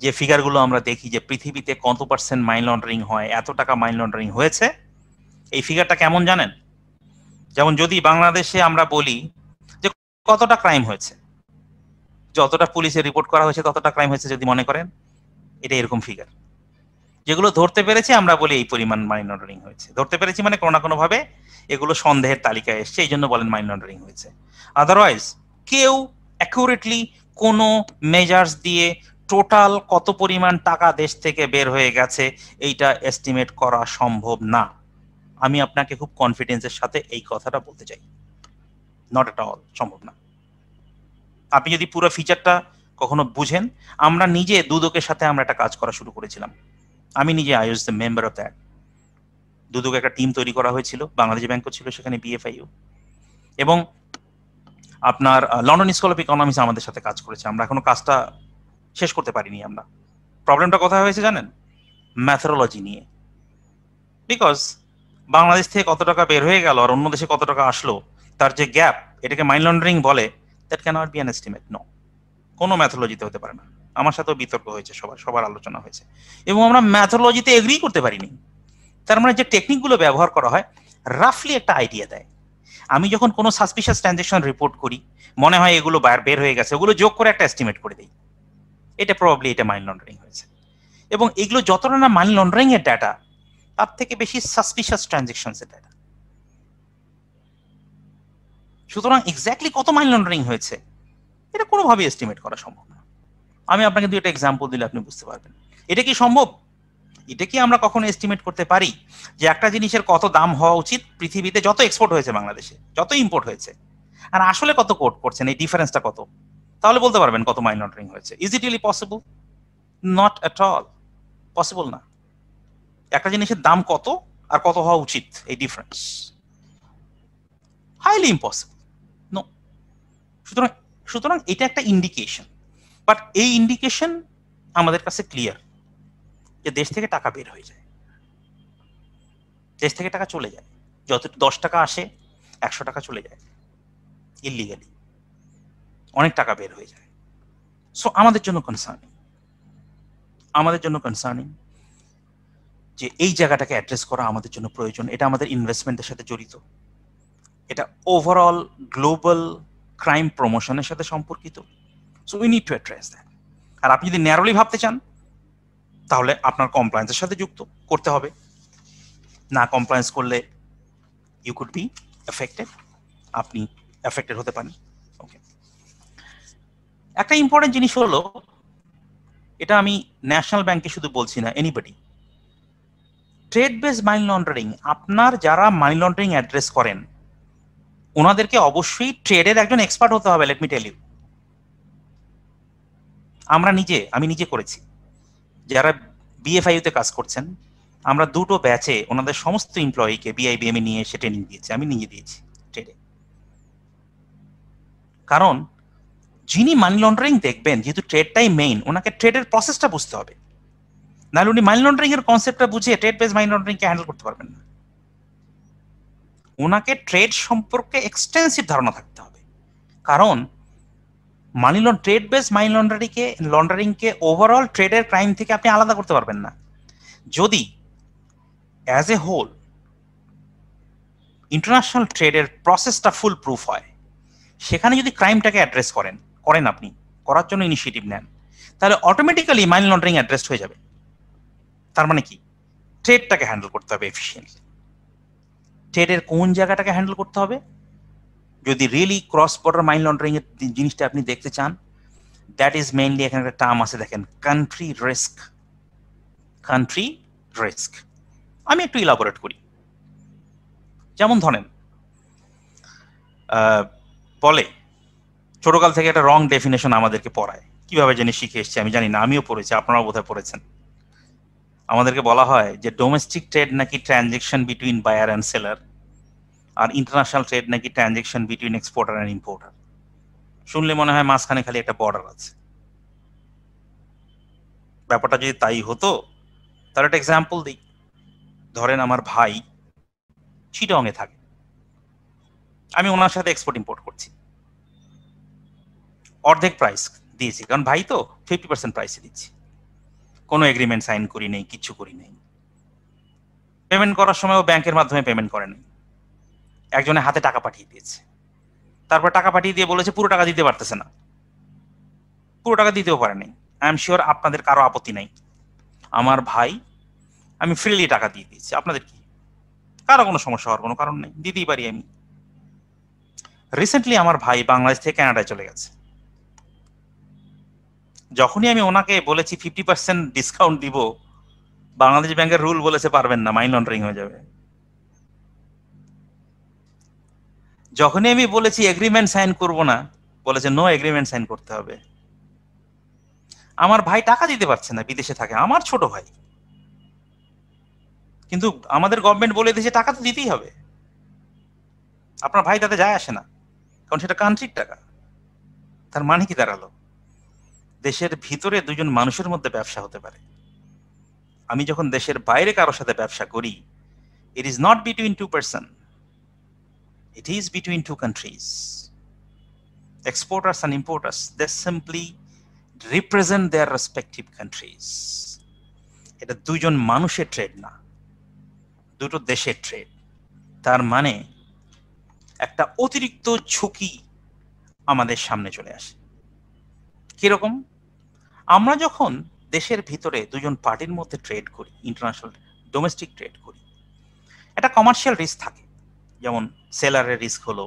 যে ফিগারগুলো আমরা দেখি যে পৃথিবীতে কত পার্সেন্ট মানি লন্ডারিং হয়, এত টাকা মানি লন্ডারিং হয়েছে, এই ফিগারটা কেমন জানেন? যেমন যদি বাংলাদেশে আমরা বলি যে কতটা ক্রাইম হয়েছে, যতটা পুলিশে রিপোর্ট করা হয়েছে ততটা ক্রাইম হয়েছে যদি মনে করেন, এটা এরকম ফিগার। যেগুলো ধরতে পেরেছি আমরা বলি এই পরিমাণ মানি লন্ডারিং হয়েছে। ধরতে পেরেছি মানে কোনো না কোনোভাবে এগুলো সন্দেহের তালিকায় এসছে, এই জন্য বলেন মানি লন্ডারিং হয়েছে। আদারওয়াইজ কেউ অ্যাকুরেটলি কোনো মেজার্স দিয়ে টোটাল কত পরিমাণ টাকা দেশ থেকে বের হয়ে গেছে এইটা এস্টিমেট করা সম্ভব না। আমি আপনাকে খুব কনফিডেন্সের সাথে এই কথাটা বলতে চাই, নট এট অল সম্ভব না। আপনি যদি পুরো ফিচারটা কখনো বুঝেন, আমরা নিজে দুদকের সাথে আমরা একটা কাজ করা শুরু করেছিলাম, আমি নিজে I was the member of that. দুদকে একটা টিম তৈরি করা হয়েছিল, বাংলাদেশ ব্যাংকও ছিল সেখানে, বিএফআইইউ এবং আপনার লন্ডন স্কুল অফ ইকোনমিক্স আমাদের সাথে কাজ করেছে। আমরা এখনো কাজটা শেষ করতে পারিনি। আমরা প্রবলেমটা কোথায় হয়েছে জানেন? ম্যাথোলজি নিয়ে। বিকজ বাংলাদেশ থেকে কত টাকা বের হয়ে গেল আর অন্য দেশে কত টাকা আসলো তার যে গ্যাপ, এটাকে মানি লন্ডারিং বলে। That cannot be an estimate, no, কোনো ম্যাথোলজিতে হতে পারে না। আমার সাথেও বিতর্ক হয়েছে, সবার আলোচনা হয়েছে এবং আমরা ম্যাথোলজিতে এগ্রি করতে পারিনি। তার মানে যে টেকনিকগুলো ব্যবহার করা হয় রাফলি একটা আইডিয়া দেয়। আমি যখন কোনো সাসপিশিয়াস ট্রানজাকশন রিপোর্ট করি, মনে হয় এগুলো বের হয়ে গেছে, ওগুলো যোগ করে একটা এস্টিমেট করে দিই, এটা প্রবাবলি এটা মানি লন্ডারিং হয়েছে। এবং এগুলো যতটা না মানি লন্ডারিং এর ডাটা, তার থেকে বেশি সাসপিশিয়াস ট্রানজাকশন এর ডাটা। সুতরাং এক্স্যাক্টলি কত মানি লন্ডারিং হয়েছে এটা কোনোভাবে এস্টিমেট করা সম্ভব না। আমি আপনাকে দুটো এক্সাম্পল দিলে আপনি বুঝতে পারবেন। এটা কি সম্ভব? এটা কি আমরা কখনো এস্টিমেট করতে পারি যে একটা জিনিসের কত দাম হওয়া উচিত? পৃথিবীতে যত এক্সপোর্ট হয়েছে বাংলাদেশে, যত ইম্পোর্ট হয়েছে, আর আসলে কত কোট করছেন, এই ডিফারেন্সটা কত, তাহলে বলতে পারবেন কত মানি লন্ডারিং হয়েছে। Is it really possible? Not at all possible না। একটা জিনিসের দাম কত আর কত হওয়া উচিত, এই ডিফারেন্স হাইলি ইম্পসিবল, নো। সুতরাং এটা একটা ইন্ডিকেশন, বাট এই ইন্ডিকেশন আমাদের কাছে ক্লিয়ার যে দেশ থেকে টাকা বের হয়ে যায়, দেশ থেকে টাকা চলে যায়। যত 10 টাকা আসে 100 টাকা চলে যায় ইলিগালি, অনেক টাকা বের হয়ে যায়। সো আমাদের জন্য কনসার্নিং যে এই জায়গাটাকে অ্যাড্রেস করা আমাদের জন্য প্রয়োজন। এটা আমাদের ইনভেস্টমেন্টের সাথে জড়িত, এটা ওভারঅল গ্লোবাল ক্রাইম প্রমোশনের সাথে সম্পর্কিত। So we need to address that. আর আপনি যদি ন্যারোলি ভাবতে চান তাহলে আপনার কমপ্লায়েন্সের সাথে যুক্ত করতে হবে, না কমপ্লায়েন্স করলে ইউ কুড বি এফেক্টেড, আপনি এফেক্টেড হতে পারেন। ওকে, একটা ইম্পর্টেন্ট জিনিস হলো, এটা আমি ন্যাশনাল ব্যাংকে শুধু বলছি না, anybody, trade base money laundering, আপনার যারা মানি লন্ডারিং অ্যাড্রেস করেন ওনাদেরকে অবশ্যই ট্রেডের একজন এক্সপার্ট হতে হবে। লেট মি টেল ইউ, আমি নিজে করেছি। যারা বিএফআইউতে কাজ করছেন, আমরা দুটো ব্যাচে ওনাদের সমস্ত এমপ্লয়িকে বিআইবিএম এ নিয়ে এসে ট্রেনিং দিয়েছি, আমি নিজে দিয়েছি ট্রেডে। কারণ যিনি মানি লন্ডারিং দেখবেন, যেহেতু ট্রেডটাই মেইন, ওনাকে ট্রেডের প্রসেসটা বুঝতে হবে, নাহলে উনি মানি লন্ডারিং এর কনসেপ্টটা বুঝে ট্রেড বেস মানি লন্ডারিংকে হ্যান্ডেল করতে পারবেন না। ওনাকে ট্রেড সম্পর্কে এক্সটেন্সিভ ধারণা থাকতে হবে, কারণ ট্রেড বেস মানি লন্ডারিংকে ওভারঅল ট্রেডের ক্রাইম থেকে আপনি আলাদা করতে পারবেন না। যদি অ্যাজ এ হোল ইন্টারন্যাশনাল ট্রেডের প্রসেসটা ফুল প্রুফ হয়, সেখানে যদি ক্রাইমটাকে অ্যাড্রেস করেন আপনি, করার জন্য ইনিশিয়েটিভ নেন, তাহলে অটোমেটিক্যালি মানি লন্ডারিং অ্যাড্রেস হয়ে যাবে। তার মানে কি? ট্রেডটাকে হ্যান্ডেল করতে হবে এফিশিয়েন্টলি। ট্রেডের কোন জায়গাটাকে হ্যান্ডেল করতে হবে? যদি really cross border money laundering এর জিনিসটা আপনি দেখতে চান, দ্যাট ইজ মেইনলি, এখানে একটা টার্ম আছে দেখেন, কান্ট্রি রিস্ক। কান্ট্রি রিস্ক আমি একটু ইলাবোরেট করি। যেমন ধরেন বলে, ছোটকাল থেকে একটা রং ডেফিনেশন আমাদেরকে পড়ায়, কিভাবে জানি শিখে এসছি আমি জানি না, আমিও পড়েছি, আপনারাও বোধহয় পড়েছেন। আমাদেরকে বলা হয় যে ডোমেস্টিক ট্রেড নাকি transaction between buyer and seller, আর ইন্টারন্যাশনাল ট্রেড নাকি transaction between exporter and importer. শুনলে মনে হয় মাঝখানে খালি একটা বর্ডার আছে। ব্যাপারটা যদি তাই হতো, তার একটা এক্সাম্পল দিই। ধরেন আমার ভাই চিটংয়ে থাকে, আমি ওনার সাথে এক্সপোর্ট ইম্পোর্ট করছি, অর্ধেক প্রাইস দিয়েছি, কারণ ভাই তো 50% প্রাইসে দিচ্ছি, কোনো এগ্রিমেন্ট সাইন করি নেই, কিচ্ছু করি নেই। পেমেন্ট করার সময়ও ব্যাংকের মাধ্যমে পেমেন্ট করেনি, একজনের হাতে টাকা পাঠিয়ে দিয়েছে। তারপর টাকা পাঠিয়ে দিয়ে বলেছে পুরো টাকা দিতে পারতেছে না, পুরো টাকা দিতেও পারেনি। আই এম শিওর আপনাদের কারো আপত্তি নাই, আমার ভাই, আমি ফ্রিলি টাকা দিয়ে দিয়েছি, আপনাদের কি? কারো কোনো সমস্যা হওয়ার কোনো কারণ নেই, দিতেই পারি আমি। রিসেন্টলি আমার ভাই বাংলাদেশ থেকে কানাডায় চলে গেছে। যখনই আমি ওনাকে বলেছি 50% ডিসকাউন্ট দিব, বাংলাদেশ ব্যাংকের রুল বলেছে পারবেন না, মানি লন্ডারিং হয়ে যাবে। যখনই আমি বলেছি এগ্রিমেন্ট সাইন করব না, বলেছে নো এগ্রিমেন্ট সাইন করতে হবে। আমার ভাই টাকা দিতে পারছে না, বিদেশে থাকে, আমার ছোট ভাই, কিন্তু আমাদের গভর্নমেন্ট বলে দিয়েছে টাকা তো দিতেই হবে। আপনার ভাই তাতে যায় আসে না, কারণ সেটা কান্ট্রির টাকা। তার মানে কি দাঁড়ালো, দেশের ভিতরে দুজন মানুষের মধ্যে ব্যবসা হতে পারে। আমি যখন দেশের বাইরে কারোর সাথে ব্যবসা করি, it is not between two person, it is between two countries. Exporters and importers, they simply represent their respective countries. এটা দুজন মানুষের ট্রেড না, দুটো দেশের ট্রেড। তার মানে একটা অতিরিক্ত ঝুঁকি আমাদের সামনে চলে আসে। কিরকম, আমরা যখন দেশের ভিতরে দুজন পার্টির মধ্যে ট্রেড করি, ইন্টারন্যাশনাল ডোমেস্টিক ট্রেড করি, একটা কমার্শিয়াল রিস্ক থাকে। যেমন সেলারের রিস্ক হলো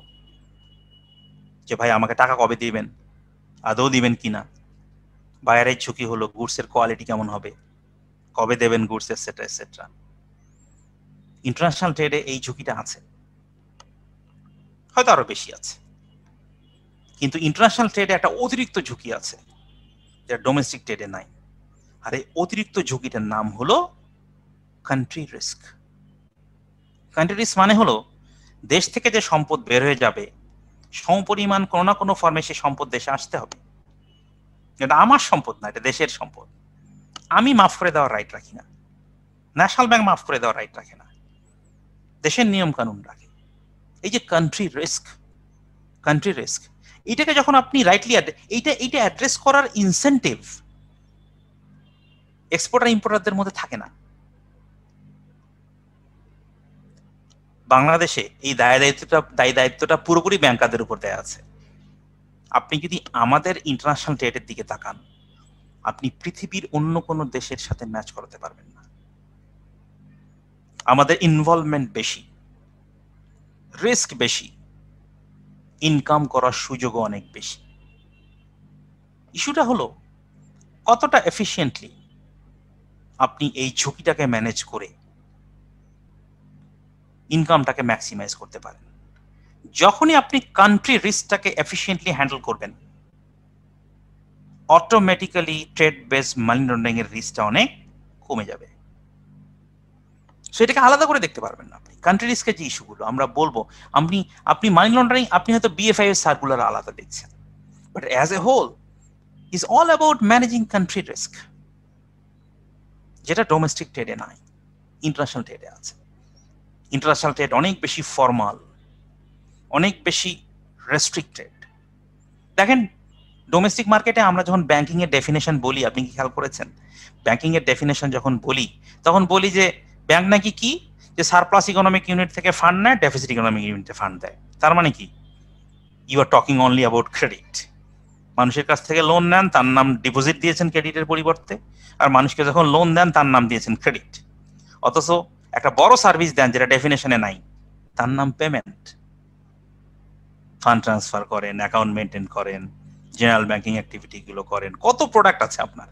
যে ভাই আমাকে টাকা কবে দিবেন, আদৌ দিবেন কিনা। বায়ারের ঝুঁকি হলো গুডসের কোয়ালিটি কেমন হবে, কবে দেবেন গুডস, এটসেট্রা এটসেট্রা। ইন্টারন্যাশনাল ট্রেডে এই ঝুঁকিটা আছে, হয়তো আরো বেশি আছে, কিন্তু ইন্টারন্যাশনাল ট্রেডে একটা অতিরিক্ত ঝুঁকি আছে যেটা ডোমেস্টিক ট্রেডে নাই। আর এই অতিরিক্ত ঝুঁকিটার নাম হলো কান্ট্রি রিস্ক। কান্ট্রি রিস্ক মানে হলো দেশ থেকে যে সম্পদ বের হয়ে যাবে, সমপরিমাণ কোনো না কোনো ফর্মে সেই সম্পদ দেশে আসতে হবে। এটা আমার সম্পদ না, এটা দেশের সম্পদ। আমি মাফ করে দেওয়ার রাইট রাখি না, ন্যাশনাল ব্যাংক মাফ করে দেওয়ার রাইট রাখে না, দেশের নিয়ম কানুন রাখে। এই যে কান্ট্রি রিস্ক, কান্ট্রি রিস্ক, এটাকে যখন আপনি রাইটলি এইটা অ্যাড্রেস করার ইনসেন্টিভ এক্সপোর্টার ইম্পোর্টারদের মধ্যে থাকে না। বাংলাদেশে এই দায় দায়িত্বটা পুরোপুরি ব্যাংকারদের উপর দেয়া আছে। আপনি যদি আমাদের ইন্টারন্যাশনাল ট্রেডের দিকে তাকান, আপনি পৃথিবীর অন্য কোনো দেশের সাথে ম্যাচ করাতে পারবেন না। আমাদের ইনভলভমেন্ট বেশি, রিস্ক বেশি, ইনকাম করার সুযোগও অনেক বেশি। ইস্যুটা হলো কতটা এফিশিয়েন্টলি আপনি এই ঝুঁকিটাকে ম্যানেজ করে ইনকামটাকে ম্যাক্সিমাইজ করতে পারেন। যখনই আপনি কান্ট্রি রিস্কটাকে এফিশিয়েন্টলি হ্যান্ডেল করবেন, automatically trade based money laundering এর রিস্কটা অনেক কমে যাবে। সেটাকে আলাদা করে দেখতে পারবেন না আপনি। কান্ট্রি রিস্কের যে ইস্যুগুলো আমরা বলবো, আপনি মানি লন্ডারিং আপনি হয়তো বিএফআইউ সার্কুলার আলাদা দেখছেন, but as a whole is all about managing country risk, যেটা ডোমেস্টিক ট্রেডে নাই, ইন্টারন্যাশনাল ট্রেডে আছে। ইন্টারন্যাশনাল ট্রেড অনেক বেশি ফর্মাল, অনেক বেশি রেস্ট্রিক্টেড। দেখেন ডোমেস্টিক মার্কেটে আমরা যখন ব্যাংকিং এর ডেফিনেশন বলি, আপনি কি খেয়াল করেছেন, ব্যাংকিং এর ডেফিনেশন যখন বলি তখন বলি যে ব্যাংক নাকি কি, যে সারপ্লাস ইকোনমিক ইউনিট থেকে ফান্ড নেয়, ডেফিসিট ইকোনমিক ইউনিটে ফান্ড দেয়। তার মানে কি, you are talking only about credit. মানুষের কাছ থেকে লোন নেন, তার নাম ডিপোজিট দিয়েছেন ক্রেডিটের পরিবর্তে, আর মানুষকে যখন লোন দেন তার নাম দিয়েছেন ক্রেডিট। অথচ একটা বড় সার্ভিস দেন যেটা ডেফিনেশনে নাই, তার নাম পেমেন্ট। ফান্ড ট্রান্সফার করেন, অ্যাকাউন্ট মেনটেন করেন, জেনারেল ব্যাংকিং অ্যাক্টিভিটি গুলো করেন, কত প্রোডাক্ট আছে আপনার।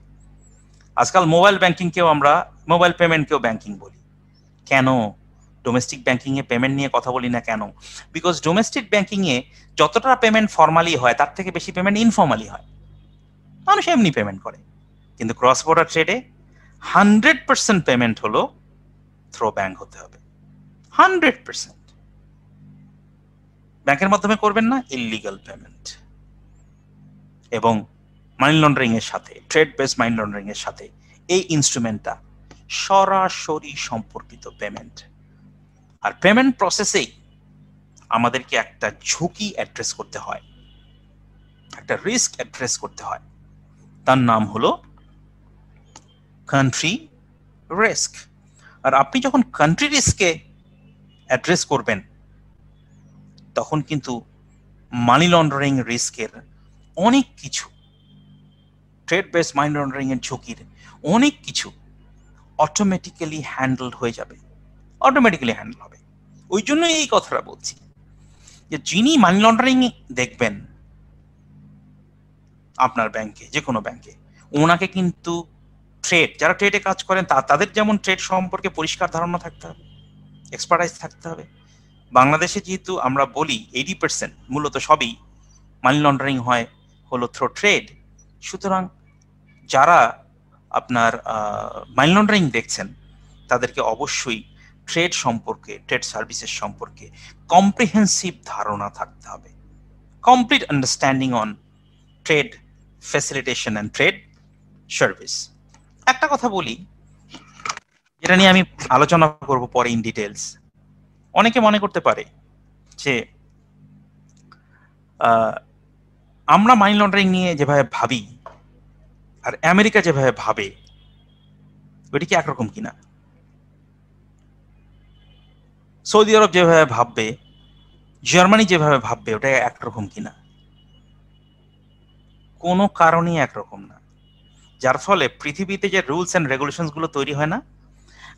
আজকাল মোবাইল ব্যাংকিংকেও আমরা মোবাইল পেমেন্টকেও ব্যাংকিং বলি। কেন ডোমেস্টিক ব্যাংকিং এ পেমেন্ট নিয়ে কথা বলি না কেন? বিকজ ডোমেস্টিক ব্যাংকিং এ যতটা পেমেন্ট ফর্মালি হয় তার থেকে বেশি পেমেন্ট ইনফর্মালি হয়, মানুষ এমনি পেমেন্ট করে। কিন্তু ক্রস বর্ডার ট্রেডে 100% পেমেন্ট হলো থ্রো ব্যাংক হতে হবে, 100% ব্যাংকের মাধ্যমে করবেন না, ইলিগাল পেমেন্ট। এবং মানি লন্ডারিং এর সাথে, ট্রেড বেসড মানি লন্ডারিং এর সাথে এই ইনস্ট্রুমেন্টটা সরাসরি সম্পর্কিত পেমেন্ট। আর পেমেন্ট প্রসেসেই আমাদেরকে একটা ঝুঁকি অ্যাড্রেস করতে হয়, একটা রিস্ক অ্যাড্রেস করতে হয়, তার নাম হলো কান্ট্রি রিস্ক। আর আপনি যখন কান্ট্রি রিস্ককে অ্যাড্রেস করবেন, তখন কিন্তু মানি লন্ডারিং রিস্কের অনেক কিছু, ট্রেড বেসড মানি লন্ডারিং এর ঝুঁকির অনেক কিছু অটোমেটিক্যালি হ্যান্ডেল হয়ে যাবে, অটোমেটিক্যালি হ্যান্ডেল হবে। ওই জন্য এই কথাটা বলছি যে যিনি মানি লন্ডারিং দেখবেন আপনার ব্যাংকে, যে কোনো ব্যাংকে, ওনাকে কিন্তু ট্রেড, যারা ট্রেডে কাজ করেন তাদের যেমন ট্রেড সম্পর্কে পরিষ্কার ধারণা থাকতে হবে, এক্সপার্টাইজ থাকতে হবে, বাংলাদেশে যেহেতু আমরা বলি 80% মূলত সবই মানি লন্ডারিং হয় হলো থ্রো ট্রেড, সুতরাং যারা আপনার মানি লন্ডারিং দেখছেন তাদেরকে অবশ্যই ট্রেড সম্পর্কে, ট্রেড সার্ভিসেস সম্পর্কে কম্প্রিহেন্সিভ ধারণা থাকতে হবে, complete understanding on trade facilitation and trade service. একটা কথা বলি যেটা নিয়ে আমি আলোচনা করব পরে ইন ডিটেলস। অনেকে মনে করতে পারে যে আমরা মানি লন্ডারিং নিয়ে যেভাবে ভাবি আর আমেরিকা যেভাবে ভাবে ওইটা কি একরকম কিনা, সৌদি আরব যেভাবে ভাববে, জার্মানি যেভাবে ভাববে ওটা একরকম কিনা, কোনো কারণেই একরকম না। যার ফলে পৃথিবীতে যে রুলস অ্যান্ড রেগুলেশনসগুলো তৈরি হয় না,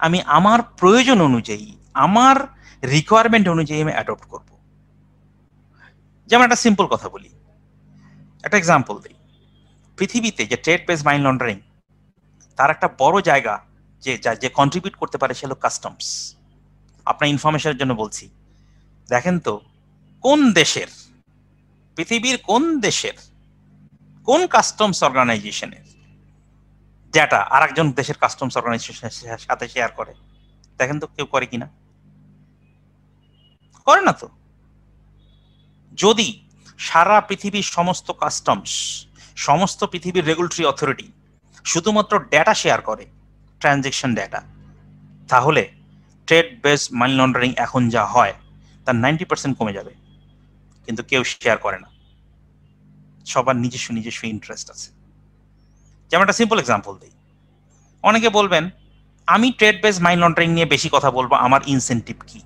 আমি আমার প্রয়োজন অনুযায়ী, আমার রিকোয়ারমেন্ট অনুযায়ী আমি অ্যাডপ্ট করব। যেমন একটা সিম্পল কথা বলি, একটা এক্সাম্পল দিই, পৃথিবীতে যে ট্রেড বেস মানি লন্ডারিং তার একটা বড় জায়গা যে কন্ট্রিবিউট করতে পারে সে হলো কাস্টমস। আপনার ইনফরমেশনের জন্য বলছি, দেখেন তো কোন দেশের, পৃথিবীর কোন দেশের কোন কাস্টমস অর্গানাইজেশনের ডেটা আর একজন দেশের কাস্টমস অর্গানাইজেশনের সাথে শেয়ার করে, দেখেন তো কেউ করে কিনা, করে না। তো যদি সারা পৃথিবীর সমস্ত কাস্টমস, সমস্ত পৃথিবীর রেগুলেটরি অথরিটি শুধুমাত্র ডেটা শেয়ার করে, ট্রানজ্যাকশন ডেটা, তাহলে ট্রেড বেস মানি লন্ডারিং এখন যা হয় তার 90% কমে যাবে। কিন্তু কেউ শেয়ার করে না, সবার নিজস্ব নিজস্ব ইন্টারেস্ট আছে। যেমন একটা সিম্পল এক্সাম্পল দিই, অনেকে বলবেন আমি ট্রেড বেস মানি লন্ডারিং নিয়ে বেশি কথা বলবো, আমার ইনসেন্টিভ কি,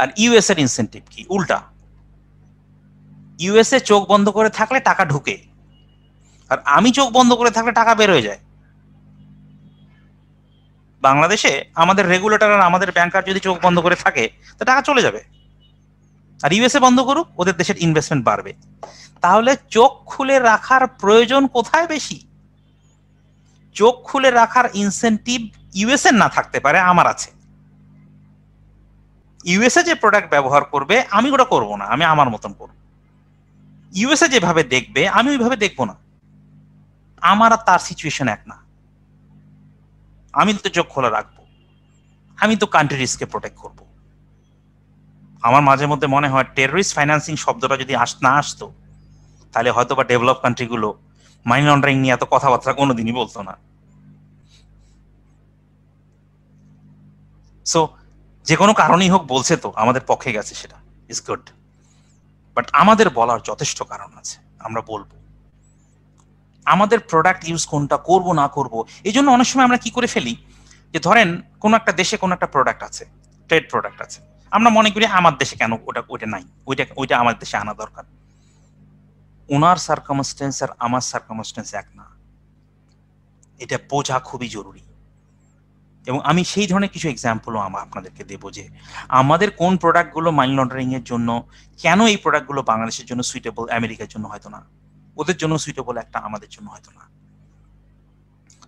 আর ইউএস এর ইনসেন্টিভ কি উল্টা। ইউএসএ চোখ বন্ধ করে থাকলে টাকা ঢুকে, আর আমি চোখ বন্ধ করে থাকলে টাকা বের হয়ে যায়। বাংলাদেশে আমাদের রেগুলেটর আর আমাদের ব্যাংকার যদি চোখ বন্ধ করে থাকে তো টাকা চলে যাবে, আর ইউএসএ বন্ধ করুক, ওদের দেশের ইনভেস্টমেন্ট বাড়বে। তাহলে চোখ খুলে রাখার প্রয়োজন কোথায় বেশি? চোখ খুলে রাখার ইনসেন্টিভ ইউএসএ না থাকতে পারে, আমার আছে। ইউএসএ যে প্রোডাক্ট ব্যবহার করবে আমি ওটা করব না, আমি আমার মতন করব। ইউএসএ যেভাবে দেখবে আমি ওইভাবে দেখব না, আমার আর তার সিচুয়েশন এক না। আমি তো চোখ খোলা রাখবো, আমি তো কান্ট্রি রিস্ককে প্রোটেক্ট করব। আমার মাঝে মধ্যে মনে হয় টেররিস্ট ফাইন্যান্সিং শব্দটা যদি না আসতো তাহলে হয়তো বা ডেভেলপ কান্ট্রিগুলো মানি লন্ডারিং নিয়ে এত কথাবার্তা কোনোদিনই বলতো না। সো যে কোনো কারণেই হোক বলছে তো আমাদের পক্ষে গেছে, সেটা ইজ গুড, বাট আমাদের বলার যথেষ্ট কারণ আছে, আমরা বলবো। আমাদের প্রোডাক্ট ইউজ কোনটা করব না করব, এই জন্য অনেক সময় আমরা কি করে ফেলি যে ধরেন কোনো একটা দেশে কোনো একটা প্রোডাক্ট আছে, ট্রেড প্রোডাক্ট আছে, আমরা মনে করি আমার দেশে কেন ওটা নাই, ওইটা আমার দেশে আনা দরকার। ওনার সার্কামস্টেন্স আর আমার সার্কামস্টেন্স এক না, এটা বোঝা খুবই জরুরি। এবং আমি সেই ধরনের কিছু এক্সাম্পলও আপনাদেরকে দেবো যে আমাদের কোন প্রোডাক্টগুলো মানি লন্ডারিং এর জন্য, কেন এই প্রোডাক্টগুলো বাংলাদেশের জন্য সুইটেবল, আমেরিকার জন্য হয়তো না, ওদের জন্য সুইটেবল একটা, আমাদের জন্য হয়তো না।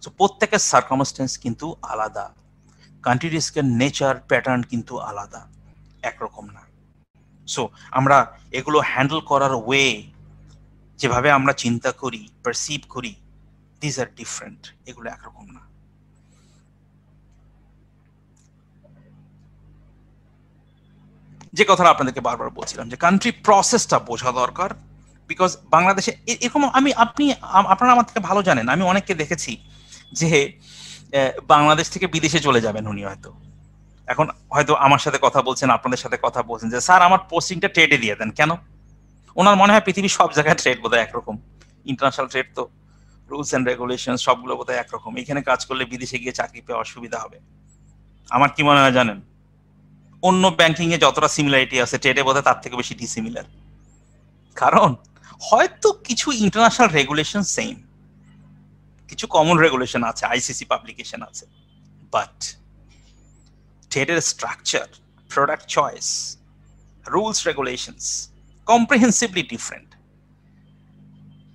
তো প্রত্যেকের সার্কামস্টেন্স কিন্তু আলাদা, কান্ট্রি রিস্কের নেচার প্যাটার্ন কিন্তু আলাদা, একরকম না। সো আমরা এগুলো হ্যান্ডেল করার ওয়ে, যেভাবে আমরা চিন্তা করি, পারসিভ করি, দিস আর ডিফারেন্ট, এগুলো একরকম না। যে কথাটা আপনাদেরকে বারবার বলছিলাম যে কান্ট্রি প্রসেসটা বোঝা দরকার, বিকজ বাংলাদেশে এরকম আপনারা আমার থেকে ভালো জানেন, আমি অনেককে দেখেছি যে বাংলাদেশ থেকে বিদেশে চলে যাবেন উনি, হয়তো এখন হয়তো আমার সাথে কথা বলছেন, আপনাদের সাথে কথা বলছেন যে স্যার আমার পোস্টিংটা ট্রেডে দিয়ে দেন। কেন? ওনার মনে হয় পৃথিবীর সব জায়গায় ট্রেড বোধহয় একরকম, ইন্টারন্যাশনাল ট্রেড তো রুলস অ্যান্ড রেগুলেশন সবগুলো বোধহয় একরকম, এখানে কাজ করলে বিদেশে গিয়ে চাকরি পেয়ে অসুবিধা হবে। আমার কি মনে হয় জানেন, অন্য ব্যাংকিং এ যতটা সিমিলারিটি আছে ট্রেডে বোধহয় তার থেকে বেশি ডিসিমিলার, কারণ হয়তো কিছু ইন্টারন্যাশনাল রেগুলেশন সেম, কিছু কমন রেগুলেশন আছে, আইসিসি পাবলিকেশন আছে, বাট ট্রেডের structure, product choice, rules regulations comprehensively different.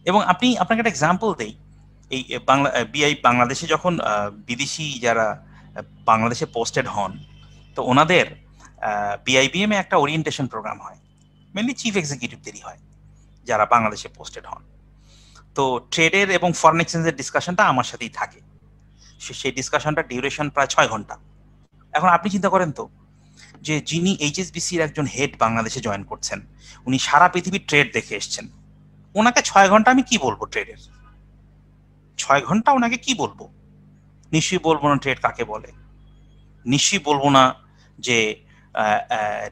এবং আপনাকে একটা এক্সাম্পল দেই, এই বাংলাদেশে যখন বিদেশি যারা বাংলাদেশে পোস্টেড হন তো ওনাদের BIBM একটা ওরিয়েন্টেশন প্রোগ্রাম হয়, মেনলি চিফ এক্সিকিউটিভদেরই হয় যারা বাংলাদেশে পোস্টেড হন। তো ট্রেডের এবং ফরেন এক্সচেঞ্জের ডিসকাশনটা আমার সাথেই থাকে, সেই ডিসকাশনটা ডিউরেশন প্রায় ৬ ঘন্টা। এখন আপনি চিন্তা করেন তো যে যিনি HSBC-র একজন হেড বাংলাদেশে জয়েন করছেন, উনি সারা পৃথিবীর ট্রেড দেখে এসছেন, ওনাকে ৬ ঘন্টা আমি কি বলবো ট্রেডের? ৬ ঘন্টা ওনাকে কি বলবো? নিশ্চয়ই বলবো না ট্রেড কাকে বলে, নিশ্চয়ই বলবো না যে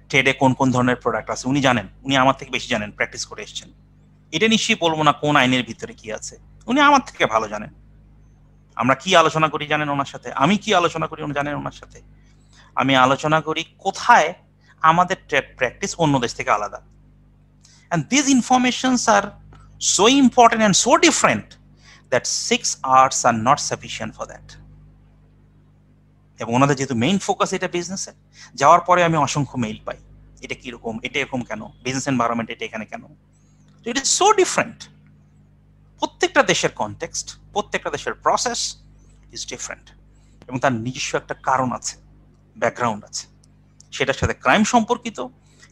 ট্রেডে কোন কোন ধরনের প্রোডাক্ট আছে, উনি জানেন, উনি আমার থেকে বেশি জানেন, প্র্যাকটিস করে এসছেন। এটা নিশ্চয়ই বলবো না কোন আইনের ভিতরে কি আছে, উনি আমার থেকে ভালো জানেন। আমরা কি আলোচনা করি জানেন ওনার সাথে, আমি কি আলোচনা করি উনি জানেন ওনার সাথে। আমি আলোচনা করি কোথায় আমাদের ট্রেড প্র্যাকটিস অন্য দেশ থেকে আলাদা। And these informations are so important and so different that 6 hours are not sufficient for that. এবং ওনাদের যেহেতু মেইন ফোকাস এটা বিজনেসে, যাওয়ার পরে আমি অসংখ্য মেইল পাই, এটা কিরকম, এটা এরকম কেন, বিজনেস এনভায়রনমেন্ট এটা এখানে কেন, ইট ইজ সো ডিফারেন্ট। প্রত্যেকটা দেশের কনটেক্সট, প্রত্যেকটা দেশের প্রসেস ইজ ডিফারেন্ট, এবং তার নিজস্ব একটা কারণ আছে, ব্যাকগ্রাউন্ড আছে, সেটার সাথে ক্রাইম সম্পর্কিত,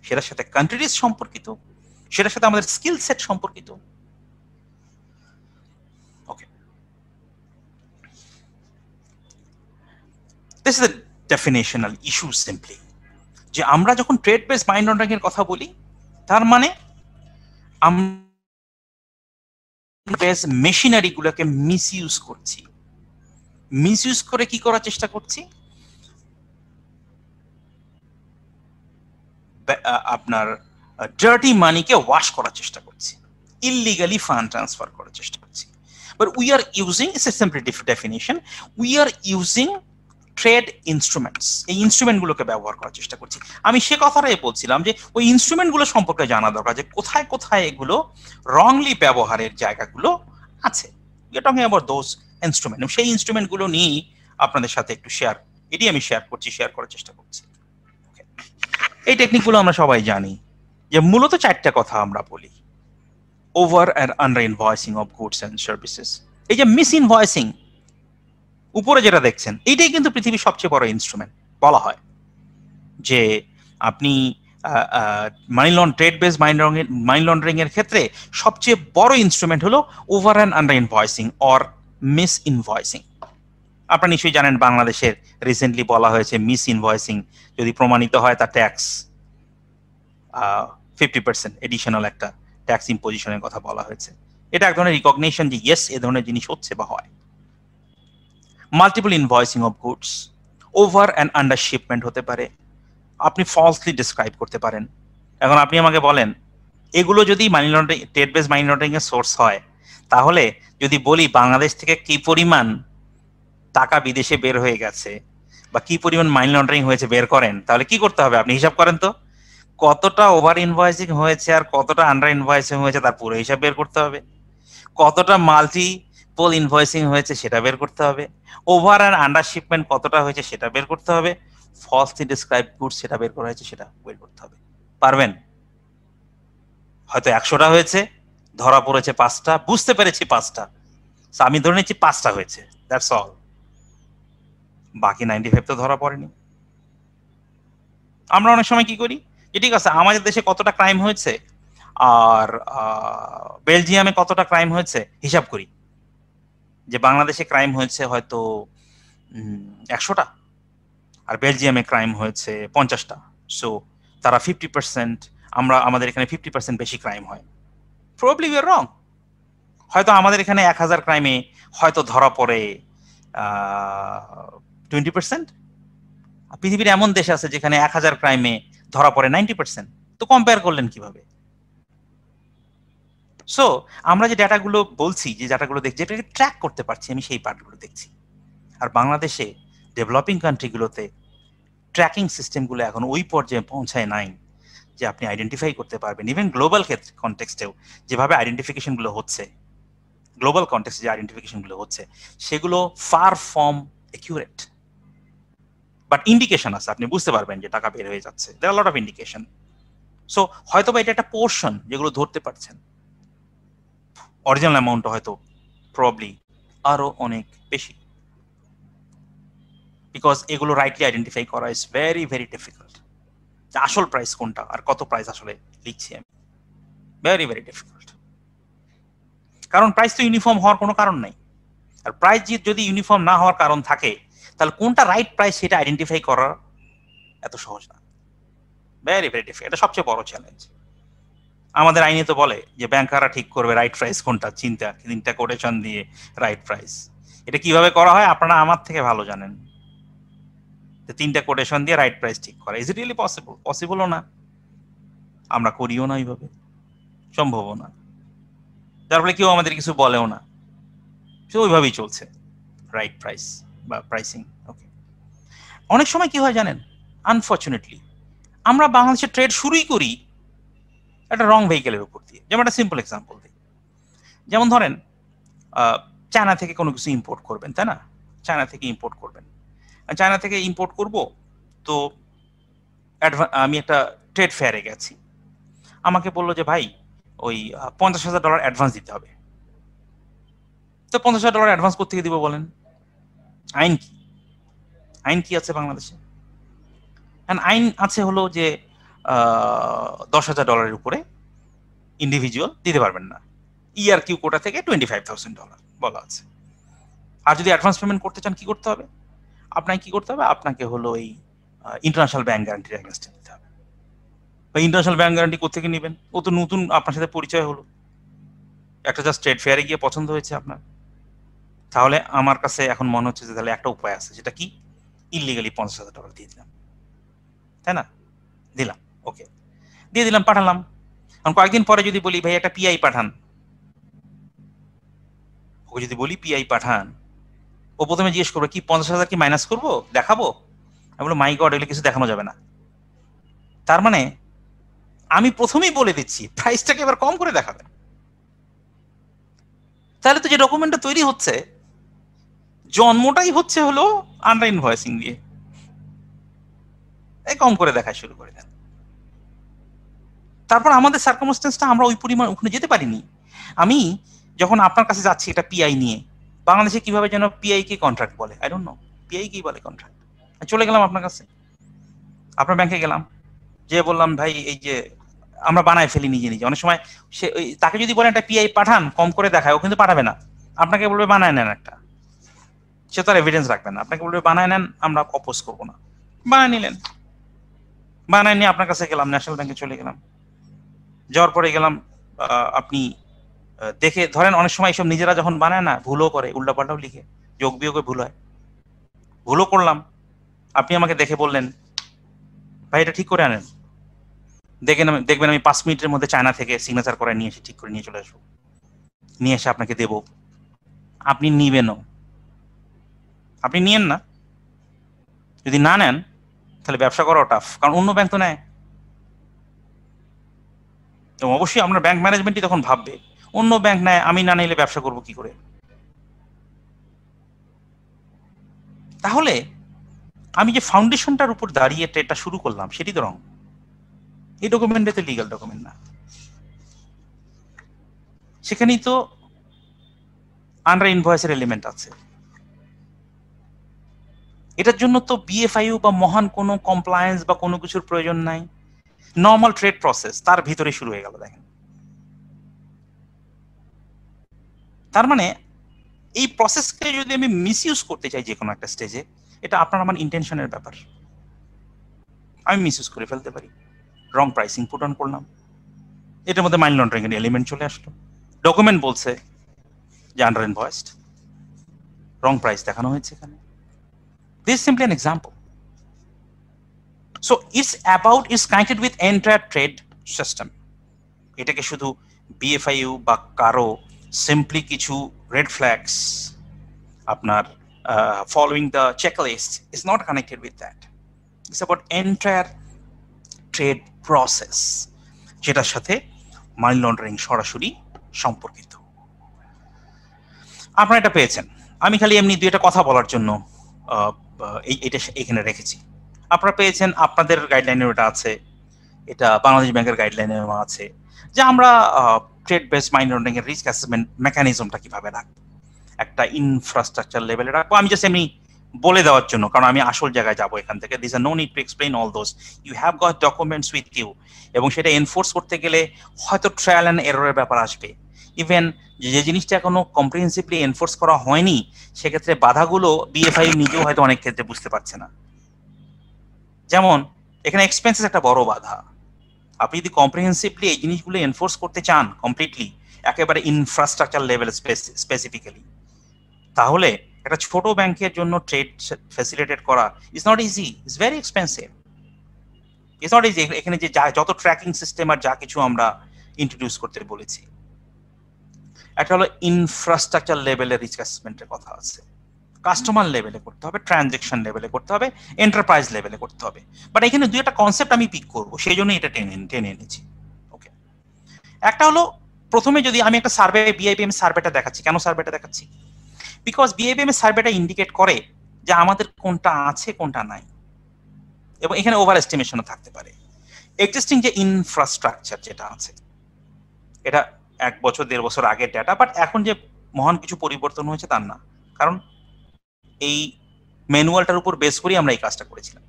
সেটার সাথে কান্ট্রিজ সম্পর্কিত, সেটার সাথে আমাদের স্কিল সেট সম্পর্কিত। This is a definitional issue simply. যে আমরা যখন ট্রেড বেস মাইন্ড লন্ডারিং এর কথা বলি, তার মানে আমরা বেস মেশিনারি গুলোকে মিসইউজ করছি। মিসইউজ করে কি করার চেষ্টা করছি? আপনার dirty money কে wash করার চেষ্টা করছি, illegally fund transfer করার চেষ্টা করছি। But we are using, it's a simply different definition, we are using trade instruments, এই ইনস্ট্রুমেন্টগুলোকে ব্যবহার করার চেষ্টা করছি। আমি সে কথাটাই বলছিলাম যে ওই ইনস্ট্রুমেন্টগুলো সম্পর্কে জানা দরকার, যে কোথায় কোথায় এগুলো রংলি ব্যবহারের জায়গাগুলো আছে। ইনস্ট্রুমেন্ট, সেই ইনস্ট্রুমেন্টগুলো নিয়েই আপনাদের সাথে একটু শেয়ার, এটি আমি শেয়ার করছি, শেয়ার করার চেষ্টা করছি। এই টেকনিকগুলো আমরা সবাই জানি যে মূলত 4টা কথা আমরা বলি, over and under invoicing of goods and services. এই যে মিস ইনভয়েসিং, উপরে যেটা দেখছেন, এইটাই কিন্তু পৃথিবীর সবচেয়ে বড় ইনস্ট্রুমেন্ট। বলা হয় যে আপনি ট্রেড বেস মানি লন্ডারিং এর ক্ষেত্রে সবচেয়ে বড় ইনস্ট্রুমেন্ট হলো over and under invoicing or miss invoicing. আপনারা নিশ্চয়ই জানেন বাংলাদেশের রিসেন্টলি বলা হয়েছে মিস ইনভয়েসিং যদি প্রমাণিত হয় তা ট্যাক্স 50% এডিশনাল একটা ট্যাক্স ইম্পোজিশনের কথা বলা হয়েছে। এটা এক ধরনের রিকগনিশন যে ইয়েস, এ ধরনের জিনিস হচ্ছে বা হয়। Multiple invoicing of goods, over and under shipment হতে পারে, আপনি ফলসলি ডিসক্রাইব করতে পারেন। এখন আপনি আমাকে বলেন এগুলো যদি money laundering, trade base money laundering এর সোর্স হয়, তাহলে যদি বলি বাংলাদেশ থেকে কি পরিমাণ টাকা বিদেশে বের হয়ে গেছে বা কি পরিমাণ মানি লন্ডারিং হয়েছে বের করেন, তাহলে কি করতে হবে? আপনি হিসাব করেন তো কতটা ওভার ইনভয়েসিং হয়েছে আর কতটা আন্ডার ইনভয়েসিং হয়েছে, তার পুরো হিসাব বের করতে হবে। কতটা মাল্টি পোল ইনভয়েসিং হয়েছে সেটা বের করতে হবে, ওভার আর আন্ডার শিপমেন্ট কতটা হয়েছে সেটা বের করতে হবে, ফলসলি ডিসক্রাইব গুডস সেটা বের করা হয়েছে সেটা বের করতে হবে। পারবেন? হয়তো 100টা হয়েছে, ধরা পড়েছে 5টা, বুঝতে পেরেছি 5টা, আমি ধরে নিচ্ছি 5টা হয়েছে, দ্যাটস অল, বাকি 95 তো ধরা পড়েনি। আমরা অনেক সময় কি করি যে ঠিক আছে আমাদের দেশে কতটা ক্রাইম হয়েছে আর বেলজিয়ামে কতটা ক্রাইম হয়েছে হিসাব করি, যে বাংলাদেশে ক্রাইম হয়েছে হয়তো 100টা আর বেলজিয়ামে ক্রাইম হয়েছে 50টা, সো তারা 50%, আমরা আমাদের এখানে 50% বেশি ক্রাইম হয়। Probably we are wrong. হয়তো আমাদের এখানে 1000 ক্রাইমে হয়তো ধরা পড়ে 20%, পৃথিবীর এমন দেশ আছে যেখানে 1000 ক্রাইমে ধরা পড়ে 90%, তো কম্পেয়ার করলেন কিভাবে? সো আমরা যে ডাটাগুলো বলছি, যে ডাটাগুলো দেখছি, এটাকে ট্র্যাক করতে পারছি, আমি সেই পার্টগুলো দেখছি। আর বাংলাদেশে ডেভেলপিং কান্ট্রিগুলোতে ট্র্যাকিং সিস্টেমগুলো এখন ওই পর্যায়ে পৌঁছায় নাই যে আপনি আইডেন্টিফাই করতে পারবেন। ইভেন গ্লোবাল কনটেক্সটেও যেভাবে আইডেন্টিফিকেশনগুলো হচ্ছে, গ্লোবাল কনটেক্সটে যে আইডেন্টিফিকেশনগুলো হচ্ছে সেগুলো far from accurate, but indication আছে, আপনি বুঝতে পারবেন যে টাকা বের হয়ে যাচ্ছে, there are lot of indication. So হয়তো বা এটা একটা পোর্শন যেগুলো ধরতে পারছেন, অরিজিনাল অ্যামাউন্ট হয়তো প্রবলি আরো অনেক বেশি, বিকজ এগুলো রাইটলি আইডেন্টিফাই করা ইজ ভেরি ভেরি ডিফিকাল্ট। যে আসল প্রাইস কোনটা আর কত প্রাইস আসলে লিখছি আমি। ভেরি ভেরি ডিফিকাল্ট, কারণ প্রাইস তো ইউনিফর্ম হওয়ার কোনো কারণ নাই। আর প্রাইস যদি ইউনিফর্ম না হওয়ার কারণ থাকে তাহলে কোনটা রাইট প্রাইস সেটা আইডেন্টিফাই করা এত সহজ না। ভেরি ভেরি ডিফিকাল্ট, এটা সবচেয়ে বড় চ্যালেঞ্জ। আমাদের আইনে তো বলে যে ব্যাংকাররা ঠিক করবে রাইট প্রাইস কোনটা, চিন্তা তিনটা কোটেশন দিয়ে রাইট প্রাইস। এটা কিভাবে করা হয় আপনারা আমার থেকে ভালো জানেন। তিনটা কোটেশন দিয়ে রাইট প্রাইস ঠিক করা ইজ ইট রিয়েলি পসিবল? পসিবলও না, আমরা করিও না এইভাবে, সম্ভবও না। যার ফলে কেউ আমাদের কিছু বলেও না, সে ওইভাবেই চলছে রাইট প্রাইস বা প্রাইসিং। ওকে, অনেক সময় কি হয় জানেন, আনফর্চুনেটলি আমরা বাংলাদেশে ট্রেড শুরুই করি একটা রং ভেহিকেলের উপর দিয়ে। যেমন একটা সিম্পল এক্সাম্পল দিই, যেমন ধরেন চায়না থেকে কোনো কিছু ইম্পোর্ট করবেন, তাই না? চায়না থেকে ইম্পোর্ট করবেন, চায়না থেকে ইম্পোর্ট করব তো আমি একটা ট্রেড ফেয়ারে গেছি, আমাকে বললো যে ভাই ওই $50,000 অ্যাডভান্স দিতে হবে। তো $50,000 অ্যাডভান্স কোথা থেকে দিব বলেন? আইন কি? আইন কি আছে বাংলাদেশে? আইন আছে হলো যে $10,000 উপরে ইন্ডিভিজুয়াল দিতে পারবেন না। ERQ কোটা থেকে $25,000 বলা আছে। আর যদি অ্যাডভান্স পেমেন্ট করতে চান কি করতে হবে? আপনাকে কি করতে হবে? আপনাকে হলো এই ইন্টারন্যাশনাল ব্যাংক গ্যারান্টির এগেইনস্টে দিতে হবে। বা ইন্টারন্যাশনাল ব্যাংক গ্যারান্টি কোথা থেকে নেবেন? ও তো নতুন আপনার সাথে পরিচয় হলো, একটা জাস্ট ট্রেড ফেয়ারে গিয়ে পছন্দ হয়েছে আপনার। তাহলে আমার কাছে এখন মনে হচ্ছে যে তাহলে একটা উপায় আছে, যেটা কি? ইলিগালি $50,000 দিয়ে দিলাম, তাই না? দিলাম, ওকে, দিয়ে দিলাম, পাঠালাম। এখন কয়েকদিন পরে যদি বলি ভাই একটা PI পাঠান, ওকে যদি বলি PI পাঠান, ও প্রথমে জিজ্ঞেস করবো কি $50,000 কি মাইনাস করবো, দেখাবো? আমি বলবো মাই গড, এগুলো কিছু দেখানো যাবে না। তার মানে আমি প্রথমেই বলে দিচ্ছি প্রাইসটাকে এবার কম করে দেখাবেন। তাহলে তো যে ডকুমেন্টটা তৈরি হচ্ছে জন্মটাই হচ্ছে হলো আন্ডার ইনভয়েসিং দিয়ে, এই কম করে দেখা শুরু করে দেন। তারপর আমাদের সার্কামস্টেন্সটা আমরা ওই পরিমাণ ওখানে যেতে পারিনি। আমি যখন আপনার কাছে যাচ্ছি এটা PI নিয়ে, বাংলাদেশে কিভাবে যেন PI কে কন্ট্রাক্ট বলে, আই ডোন্ট নো PI কি বলে কন্ট্রাক্ট। চলে গেলাম আপনার কাছে, আপনার ব্যাংকে গেলাম, যে বললাম ভাই এই যে আমরা বানায় ফেলি নিজে নিজে অনেক সময়। সে তাকে যদি বলেন একটা PI পাঠান কম করে দেখায়, ও কিন্তু পাঠাবে না, আপনাকে বলবে বানায় নেন একটা। সে তার এভিডেন্স রাখবে না, আপনাকে বলবে বানায় নেন, আমরা অপোজ করবো না। বানায় নিলেন, বানায় নিয়ে আপনার কাছে গেলাম, ন্যাশনাল ব্যাংকে চলে গেলাম। যাওয়ার পরে গেলাম, আপনি দেখে ধরেন অনেক সময় এইসব নিজেরা যখন বানায় না ভুলও করে, উল্টাপাল্টাও লিখে, যোগ বিয়োগে ভুল হয়, ভুলও করলাম। আপনি আমাকে দেখে বললেন ভাই এটা ঠিক করে আনেন, দেখবেন আমি 5 মিনিটের মধ্যে চায়না থেকে সিগনেচার করে নিয়ে এসে ঠিক করে নিয়ে চলে আসবো, নিয়ে এসে আপনাকে দেব। আপনি নিবেনও, আপনি নিয়েন না। যদি না নেন তাহলে ব্যবসা করাও টাফ, কারণ অন্য ব্যাংক তো নেয়। এবং অবশ্যই আপনার ব্যাংক ম্যানেজমেন্টই তখন ভাববে অন্য ব্যাংক নেয়, আমি না নিলে ব্যবসা করবো কি করে? তাহলে আমি যে ফাউন্ডেশনটার উপর দাঁড়িয়ে ট্রেডটা শুরু করলাম সেটি তো রং। এই ডকুমেন্টটা তো লিগাল ডকুমেন্ট না, সেখানেই তো আন্ডার ইনভয়েসের এলিমেন্ট আছে। এটার জন্য তো BFIU বা মহান কোনো কমপ্লায়েন্স বা কোনো কিছুর প্রয়োজন নাই, নর্মাল ট্রেড প্রসেস তার ভিতরে শুরু হয়ে গেল। দেখেন, তার মানে এই প্রসেসকে যদি আমি মিসইউজ করতে চাই যে কোনো একটা স্টেজে, এটা আপনার আমার ইন্টেনশনের ব্যাপার, আমি মিসইউজ করে ফেলতে পারি। রং প্রাইসিং পুট অন করলাম, এটার মধ্যে মানি লন্ডারিং এর এলিমেন্ট চলে আসলো। ডকুমেন্ট বলছে যে আন্ডার ইনভয়েসড, রং প্রাইস দেখানো হয়েছে এখানে। This is simply an example. So it's connected with entire trade system. এটাকে শুধু BFIU বা কারো সিম্পলি কিছু রেড ফ্ল্যাগস আপনার following the checklist is not connected with that. It's about entire trade process, যেটার সাথে মানি লন্ডারিং সরাসরি সম্পর্কিত। আপনারা এটা পেয়েছেন, আমি খালি এমনি দুইটা কথা বলার জন্য এটা এখানে রেখেছি। আপনারা পেয়েছেন, আপনাদের গাইডলাইনে এটা আছে, এটা বাংলাদেশ ব্যাংকের গাইডলাইনে আছে, যে আমরা ট্রেড বেসড মানি লন্ডারিং এর রিস্ক অ্যাসেসমেন্ট মেকানিজমটা কিভাবে রাখবো, একটা ইনফ্রাস্ট্রাকচার লেভেলে রাখবো। আমি জাস্ট এমনি বলে দেওয়ার জন্য, কারণ আমি আসল জায়গায় যাব এখান থেকে। This are no need to explain all those, you have got documents with you, এবং সেটা এনফোর্স করতে গেলে হয়তো ট্রায়াল অ্যান্ড এররের ব্যাপার আসবে। ইভেন যে জিনিসটা এখনো কম্প্রিহেন্সিভলি এনফোর্স করা হয়নি, সেক্ষেত্রে বাধাগুলো বিএফআই নিজেও হয়তো অনেক ক্ষেত্রে বুঝতে পারছে না। যেমন এখানে এক্সপেন্সেস একটা বড় বাধা। আপনি যদি কম্প্রিহেন্সিভলি এই জিনিসগুলো এনফোর্স করতে চান কমপ্লিটলি, একেবারে ইনফ্রাস্ট্রাকচার লেভেল স্পেসিফিক্যালি, তাহলে একটা ছোট ব্যাংকের জন্য ট্রেড ফ্যাসিলিটেট করা is not easy, it's very expensive, it's not easy. এখানে যে যত ট্র্যাকিং সিস্টেম আর যা কিছু আমরা ইন্ট্রোডিউস করতে বলেছি, একটা হলো ইনফ্রাস্ট্রাকচার লেভেলের রিস্ক অ্যাসেসমেন্টের কথা আছে, কাস্টমার লেভেলে করতে হবে, ট্রানজ্যাকশন লেভেলে করতে হবে, এন্টারপ্রাইজ লেভেলে করতে হবে। বাট এখানে দুই একটা কনসেপ্ট আমি পিক করব, সেই জন্য এটা টেনে এনেছি। ওকে, একটা হলো প্রথমে যদি আমি একটা সার্ভে, বিআইবিএম সার্ভেটা দেখাচ্ছি। কেন সার্ভেটা দেখাচ্ছি? বিকজ বিআইবিএম সার্ভেটা ইন্ডিকেট করে যে আমাদের কোনটা আছে কোনটা নাই, এবং এখানে ওভার এস্টিমেশনও থাকতে পারে। এক্সিস্টিং যে ইনফ্রাস্ট্রাকচার যেটা আছে, এটা 1-1.5 বছর আগের ডেটা, বাট এখন যে মহান কিছু পরিবর্তন হয়েছে তার না, কারণ এই ম্যানুয়ালটার উপর বেস করে আমরা এই কাজটা করেছিলাম,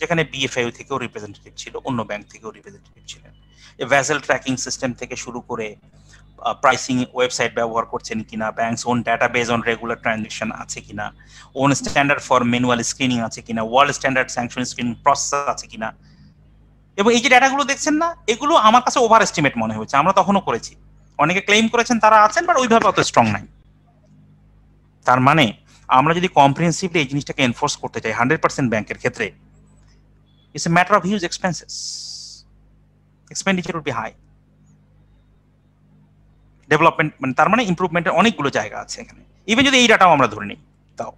যেখানে বিএফআইইউ থেকেও রিপ্রেজেন্টেটিভ ছিল, অন্য ব্যাংক থেকেও রিপ্রেজেন্টেটিভ ছিলেন। ভ্যাসেল ট্র্যাকিং সিস্টেম থেকে শুরু করে প্রাইসিং ওয়েবসাইট ব্যবহার করছেন কিনা, banks own database on regular transaction আছে কিনা, own standard for manual screening আছে কিনা, world standard sanction screening process আছে কিনা। এবং এই যে ডেটাগুলো দেখছেন না, এগুলো আমার কাছে ওভার এস্টিমেট মনে হয়েছে, আমরা তখনও করেছি, অনেকে ক্লেম করেছেন তারা আছেন, বাট ওইভাবে অত স্ট্রং নাই। তার মানে আমরা যদি কম্প্রিহেন্সিভলি এই জিনিসটাকে এনফোর্স করতে চাই 100% ব্যাংকের ক্ষেত্রে, it's a matter of huge expenses, expenditure would be high, development মানে তার মানে ইমপ্রুভমেন্টের অনেকগুলো জায়গা আছে এখানে, ইভেন যদি এই ডাটাও আমরা ধরে নিই তাও।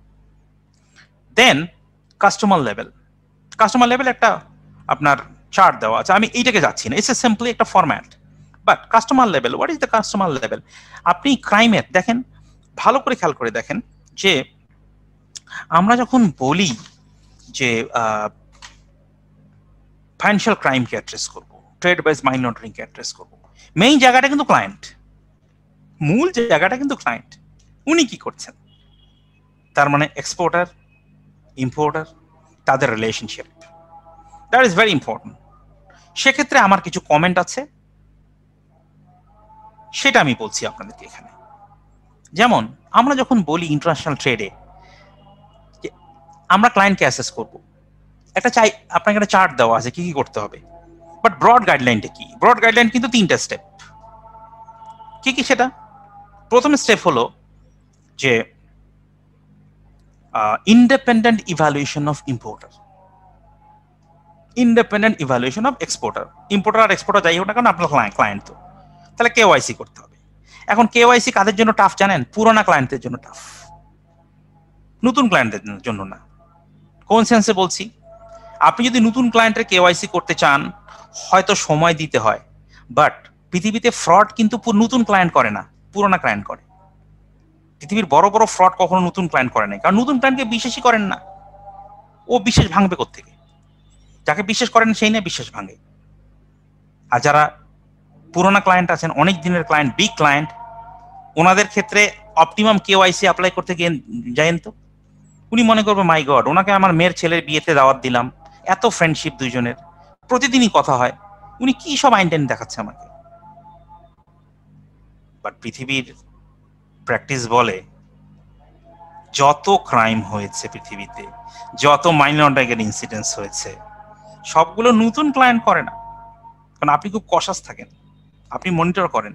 Then customer level, customer level একটা আপনার চার্ট দেওয়া আছে, আমি এইটাকে যাচ্ছি না, ইটস এ সিম্পলি একটা format. But customer level, what is the customer level? আপনি ক্রাইমের দেখেন, ভালো করে খেয়াল করে দেখেন যে আমরা যখন বলি যে ফাইন্যান্সিয়াল ক্রাইমকে অ্যাড্রেস করবো, ট্রেড বেস মানি লন্ডারিংকে অ্যাড্রেস করবো, মেইন জায়গাটা কিন্তু ক্লায়েন্ট, মূল জায়গাটা কিন্তু ক্লায়েন্ট। উনি কি করছেন? তার মানে এক্সপোর্টার ইম্পোর্টার, তাদের relationship, that is very important. সেক্ষেত্রে আমার কিছু কমেন্ট আছে, সেটা আমি বলছি আপনাদেরকে এখানে। যেমন আমরা যখন বলি ইন্টারন্যাশনাল ট্রেডে আমরা ক্লায়েন্টকে অ্যাসেস করব, একটা চাই আপনাকে একটা চার্ট দেওয়া আছে কি কি করতে হবে, বাট ব্রড গাইডলাইনটা কি? ব্রড গাইডলাইন কিন্তু 3টা স্টেপ। কি কি সেটা? প্রথম স্টেপ হলো যে independent evaluation of importer, independent evaluation of exporter. Importer আর এক্সপোর্টার যাই হোক না কারণ আপনার ক্লায়েন্ট, তো তাহলে কেওয়াইসি করতে হবে। এখন কেওয়াইসি কাদের জন্য টাফ জানেন? পুরোনো ক্লায়েন্টদের জন্য টাফ, নতুন ক্লায়েন্টদের জন্য না। কোন সেন্সে বলছি? আপনি যদি নতুন ক্লায়েন্টের কেওয়াইসি করতে চান হয়তো সময় দিতে হয়, বাট পৃথিবীতে ফ্রড কিন্তু নতুন ক্লায়েন্ট করে না, পুরোনো ক্লায়েন্ট করে। পৃথিবীর বড় বড় ফ্রড কখনো নতুন ক্লায়েন্ট করে না, কারণ নতুন ক্লায়েন্টকে বিশ্বাসই করেন না। ও বিশ্বাস ভাঙবে কোত্থেকে? যাকে বিশ্বাস করেন সেই না বিশ্বাস ভাঙে। আর যারা পুরোনো ক্লায়েন্ট আছেন, অনেক দিনের ক্লায়েন্ট, বিগ ক্লায়েন্ট, ওনাদের ক্ষেত্রে অপটিমাম কেওয়াইসি অ্যাপ্লাই করতে গিয়ে যায়েন তো, উনি মনে করবে মাই গড, ওনাকে আমার মেয়ের ছেলের বিয়েতে দাওয়াত দিলাম, এত ফ্রেন্ডশিপ দুইজনের, প্রতিদিনই কথা হয়, উনি কি সব আইনটাইন দেখাচ্ছে আমাকে। বাট পৃথিবীর প্র্যাকটিস বলে যত ক্রাইম হয়েছে পৃথিবীতে, যত মানি লন্ডারিং ইনসিডেন্টস হয়েছে, সবগুলো নতুন ক্লায়েন্ট করে না, কারণ আপনি খুব কশাস থাকেন, আপনি মনিটর করেন।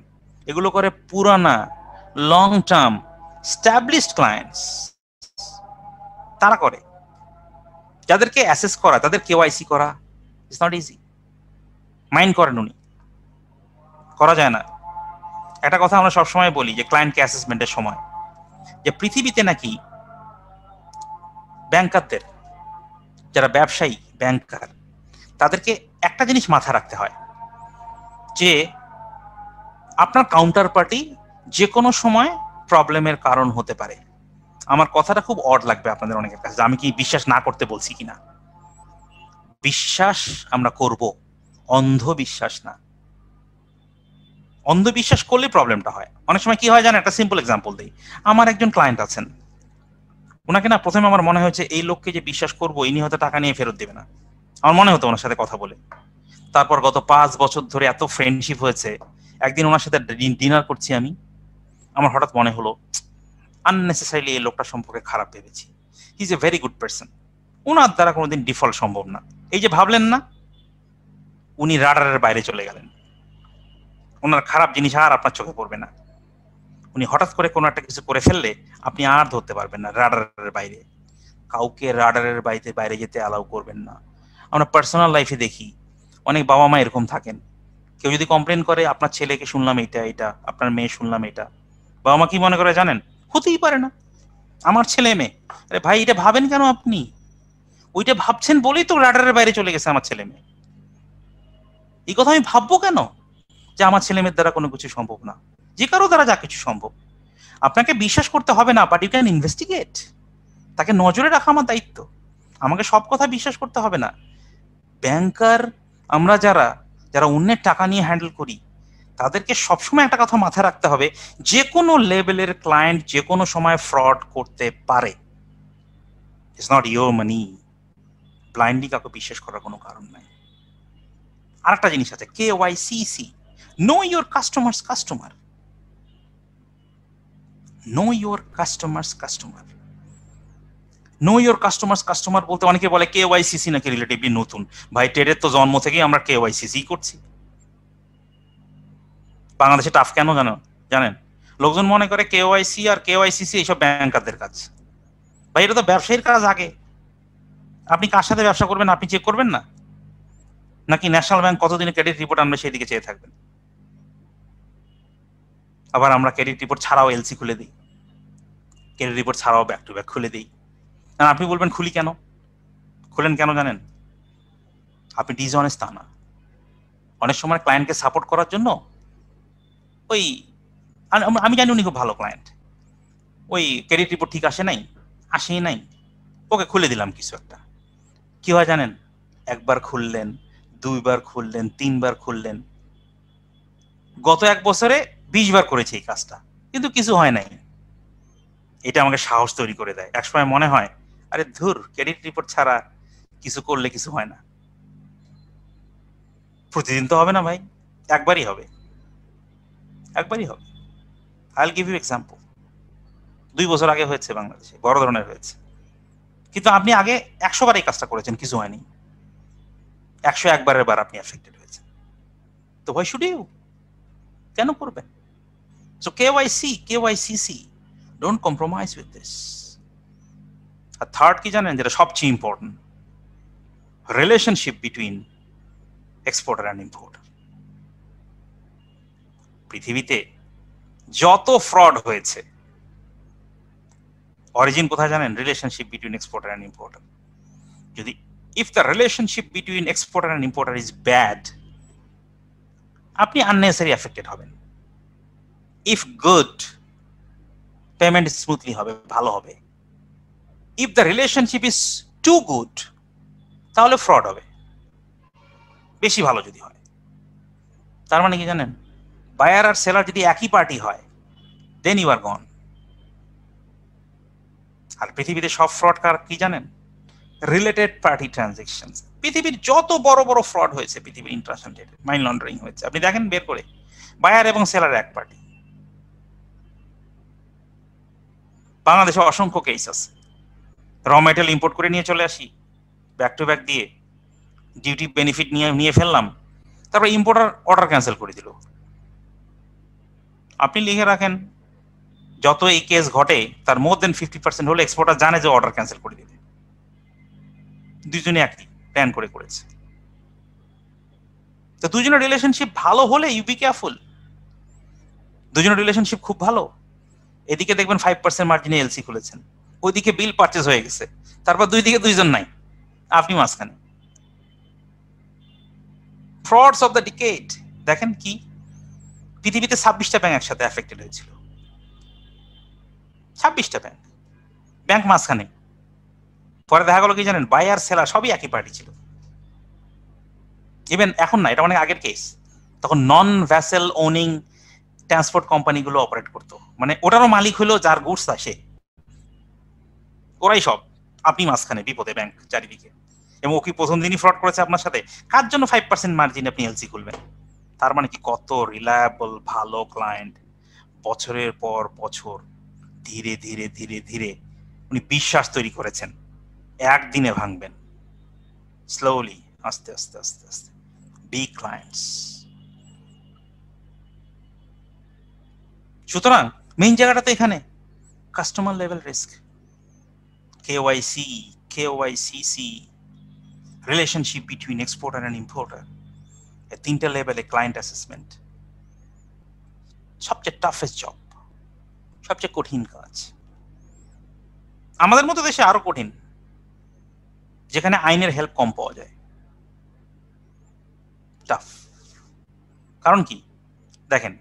এগুলো করে পুরানা লং টার্ম স্ট্যাবলিশড ক্লায়েন্টস, তারা করে, যাদেরকে অ্যাসেস করা, তাদের কেওয়াইসি করা ইজ নট ইজি। মাইন্ড করেন উনি, করা যায় না। একটা কথা আমরা সবসময় বলি যে ক্লায়েন্টকে অ্যাসেসমেন্টের সময়, যে পৃথিবীতে নাকি ব্যাংকারদের, যারা ব্যবসায়ী ব্যাংকার, তাদেরকে একটা জিনিস মাথায় রাখতে হয় যে আপনার কাউন্টার পার্টি যে কোনো সময় প্রবলেমের কারণ হতে পারে। আমার কথাটা খুব অড লাগবে আপনাদের অনেকের কাছে, আমি কি বিশ্বাস না করতে বলছি কিনা। বিশ্বাস আমরা করব, অন্ধবিশ্বাস না। অন্ধবিশ্বাস করলে প্রবলেমটা হয়। অনেক সময় কি হয় জানেন? একটা সিম্পল এক্সাম্পল দিই। আমার একজন ক্লায়েন্ট আছেন, ওনাকে না প্রথমে আমার মনে হয়েছে এই লোককে যে বিশ্বাস করবো ইনি হয়তো টাকা নিয়ে ফেরত দেবে না, আমার মনে হতো ওনার সাথে কথা বলে। তারপর গত 5 বছর ধরে এত ফ্রেন্ডশিপ হয়েছে, একদিন ওনার সাথে ডিনার করছি আমি, আমার হঠাৎ মনে হলো আননেসেসারিলি এই লোকটা সম্পর্কে খারাপ ভেবেছি। He is a very good person, ওনার দ্বারা কোনোদিন ডিফল্ট সম্ভব না। এই যে ভাবলেন না, উনি রাডারের বাইরে চলে গেলেন, ওনার খারাপ জিনিস আর আপনার চোখে পড়বে না। উনি হঠাৎ করে কোনো একটা কিছু করে ফেললে আপনি আর ধরতে পারবেন না, রাডারের বাইরে। কাউকে রাডারের বাইরে যেতে অ্যালাউ করবেন না। আমরা পার্সোনাল লাইফে দেখি অনেক বাবা মা এরকম থাকেন, কেউ যদি কমপ্লেন করে আপনার ছেলেকে শুনলাম এটা এটা, আপনার মেয়ে শুনলাম এটা, বাবা মা কি মনে করে জানেন? হতেই পারে না, আমার ছেলে মেয়ে। আরে ভাই, এটা ভাবেন কেন আপনি? ওইটা ভাবছেন বলেই তো রাডারের বাইরে চলে গেছে আমার ছেলে মেয়ে। এই কথা আমি ভাববো কেন যে আমার ছেলে মেয়ের দ্বারা কোনো কিছু সম্ভব না? যে কারো দ্বারা যা কিছু সম্ভব। আপনাকে বিশ্বাস করতে হবে না, বাট ইউ ক্যান ইনভেস্টিগেট। তাকে নজরে রাখা আমার দায়িত্ব, আমাকে সব কথা বিশ্বাস করতে হবে না। ব্যাংকার আমরা যারা যারা অন্যের টাকা নিয়ে হ্যান্ডেল করি, তাদেরকে সবসময় একটা কথা মাথায় রাখতে হবে, যে কোনো লেভেলের ক্লায়েন্ট যে কোনো সময় ফ্রড করতে পারে। It's not your money. Blindly কাউকে বিশ্বাস করার কোনো কারণ নাই। আরেকটা জিনিস আছে, KYCC, know your customers customer. Know your customers customer. Know your customers customer বলতে অনেকে বলে KYCC নাকি রিলেটিভলি নতুন। ভাই, ট্রেডের তো জন্ম থেকেই আমরা KYCC করছি। বাংলাদেশে টাফ কেন জানেন? লোকজন মনে করে KYC আর KYCC এইসব ব্যাংকারদের কাজ। ভাই, এটা তো ব্যবসায়ীর কাজ। আগে আপনি কার সাথে ব্যবসা করবেন আপনি চেক করবেন না, নাকি ন্যাশনাল ব্যাংক কতদিনে ক্রেডিট রিপোর্ট আনবে সেই দিকে চেয়ে থাকবেন? আবার আমরা ক্রেডিট রিপোর্ট ছাড়াও LC খুলে দিই, ক্রেডিট রিপোর্ট ছাড়াও ব্যাক টু ব্যাক খুলে দিই। আর আপনি বলবেন খুলি কেন? খুলেন কেন জানেন? আপনি ডিসঅনেস্ট তা না, অনেক সময় ক্লায়েন্টকে সাপোর্ট করার জন্য। ওই আমি জানি উনি খুব ভালো ক্লায়েন্ট, ওই ক্রেডিট রিপোর্ট ঠিক আসেই নাই, ওকে খুলে দিলাম কিছু একটা। কি হয় জানেন? একবার খুললেন, দুইবার খুললেন, তিনবার খুললেন, গত 1 বছরে 20 বার করেছে এই কাজটা, কিন্তু কিছু হয় নাই। এটা আমাকে সাহস তৈরি করে দেয়। একসময় মনে হয় আরে ধুর, ক্রেডিট রিপোর্ট ছাড়া কিছু করলে কিছু হয় না। প্রতিদিন তো হবে না ভাই, একবারই হবে। I will give you example. 2 বছর আগে হয়েছে বাংলাদেশে, বড় ধরনের হয়েছে, কিন্তু আপনি আগে 100 বার এই কাজটা করেছেন, কিছু হয়নি। 101 বারের বার আপনি এফেক্টেড হয়েছেন। তো ভাই শুড ইউ, কেন করবেন? So KYC KYCC, don't compromise with this. আর থার্ড কি জানেন, যেটা সবচেয়ে important, relationship between exporter and importer. পৃথিবীতে যত ফ্রড হয়েছে অরিজিন কোথায় জানেন? Relationship between exporter and importer. যদি if the relationship between exporter and importer is bad, আপনি unnecessarily affected হবেন। if good, payment smoothly হবে, ভালো হবে। if the relationship is too good, তাহলে fraud হবে, বেশি ভালো যদি হয়। তার মানে কি জানেন? buyer আর seller যদি একই পার্টি হয়, then you are gone। আর পৃথিবীতে সব fraud কার কি জানেন? Related party transaction. পৃথিবীর যত বড় বড় ফ্রড হয়েছে, পৃথিবীর ইন্টারন্যাশনাল ডেটে মানি লন্ডারিং হয়েছে, আপনি দেখেন বের করে, বায়ার এবং সেলার এক পার্টি। বাংলাদেশে অসংখ্য কেস আছে, র মেটেরিয়াল ইম্পোর্ট করে নিয়ে চলে আসি, ব্যাক টু ব্যাক দিয়ে ডিউটি বেনিফিট নিয়ে ফেললাম, তারপর ইম্পোর্টার অর্ডার ক্যান্সেল করে দিল। আপনি লিখে রাখেন যত এই কেস ঘটে তার মোর দেন 50% হলে এক্সপোর্টার জানে যে অর্ডার ক্যান্সেল করে দিবে। দুজনে একই প্ল্যান করে করেছে, তো দুজনের রিলেশনশিপ ভালো হলে ইউ বি কেয়ারফুল। দুজনের রিলেশনশিপ খুব ভালো, এদিকে দেখবেন 5% মার্জিনে LC খুলেছেন, ওইদিকে বিল পারচেজ হয়ে গেছে, তারপর দুই দিকে দুইজন নাই, আপনি মাঝখানে। ফ্রডস অফ দ্য ডিকেড দেখেন কি, পৃথিবীতে 26টা ব্যাংক একসাথে এফেক্টেড হয়েছিল, 26টা ব্যাংক মাঝখানে। পরে দেখা গেল কি জানেন, বায়ার সেলার সবই একই পার্টি ছিল। ইভেন এখন না, এটা অনেক আগের কেস, তখন নন ভ্যাসেল ওনিং ট্রান্সপোর্ট কোম্পানিগুলো অপারেট করতো, মানে ওটারও মালিক হলো যার গুডস আসে, ও ওরাই সব, আপনি মাঝখানে বিপদে ব্যাংক চারিদিকে। এবং ও কি প্রথম দিনই ফ্রড করেছে আপনার সাথে? কার জন্য 5% মার্জিন আপনি এলসি খুলবেন? তার মানে কি কত রিলায়েবল ভালো ক্লায়েন্ট বছরের পর বছর ধীরে ধীরে ধীরে ধীরে উনি বিশ্বাস তৈরি করেছেন, একদিনে ভাঙবেন। স্লোলি, আস্তে আস্তে আস্তে আস্তে। Big clients. সুতরাং মেইন জায়গাটা তো এখানে customer level risk, KYC, KYCC, relationship between exporter and importer, এই তিনটা লেভেলে ক্লায়েন্ট অ্যাসেসমেন্ট সবচেয়ে টাফেস্ট জব, সবচেয়ে কঠিন কাজ। আমাদের মতো দেশে আরো কঠিন, যেখানে আইনের হেল্প কম পাওয়া যায়। টাফ কারণ কি দেখেন,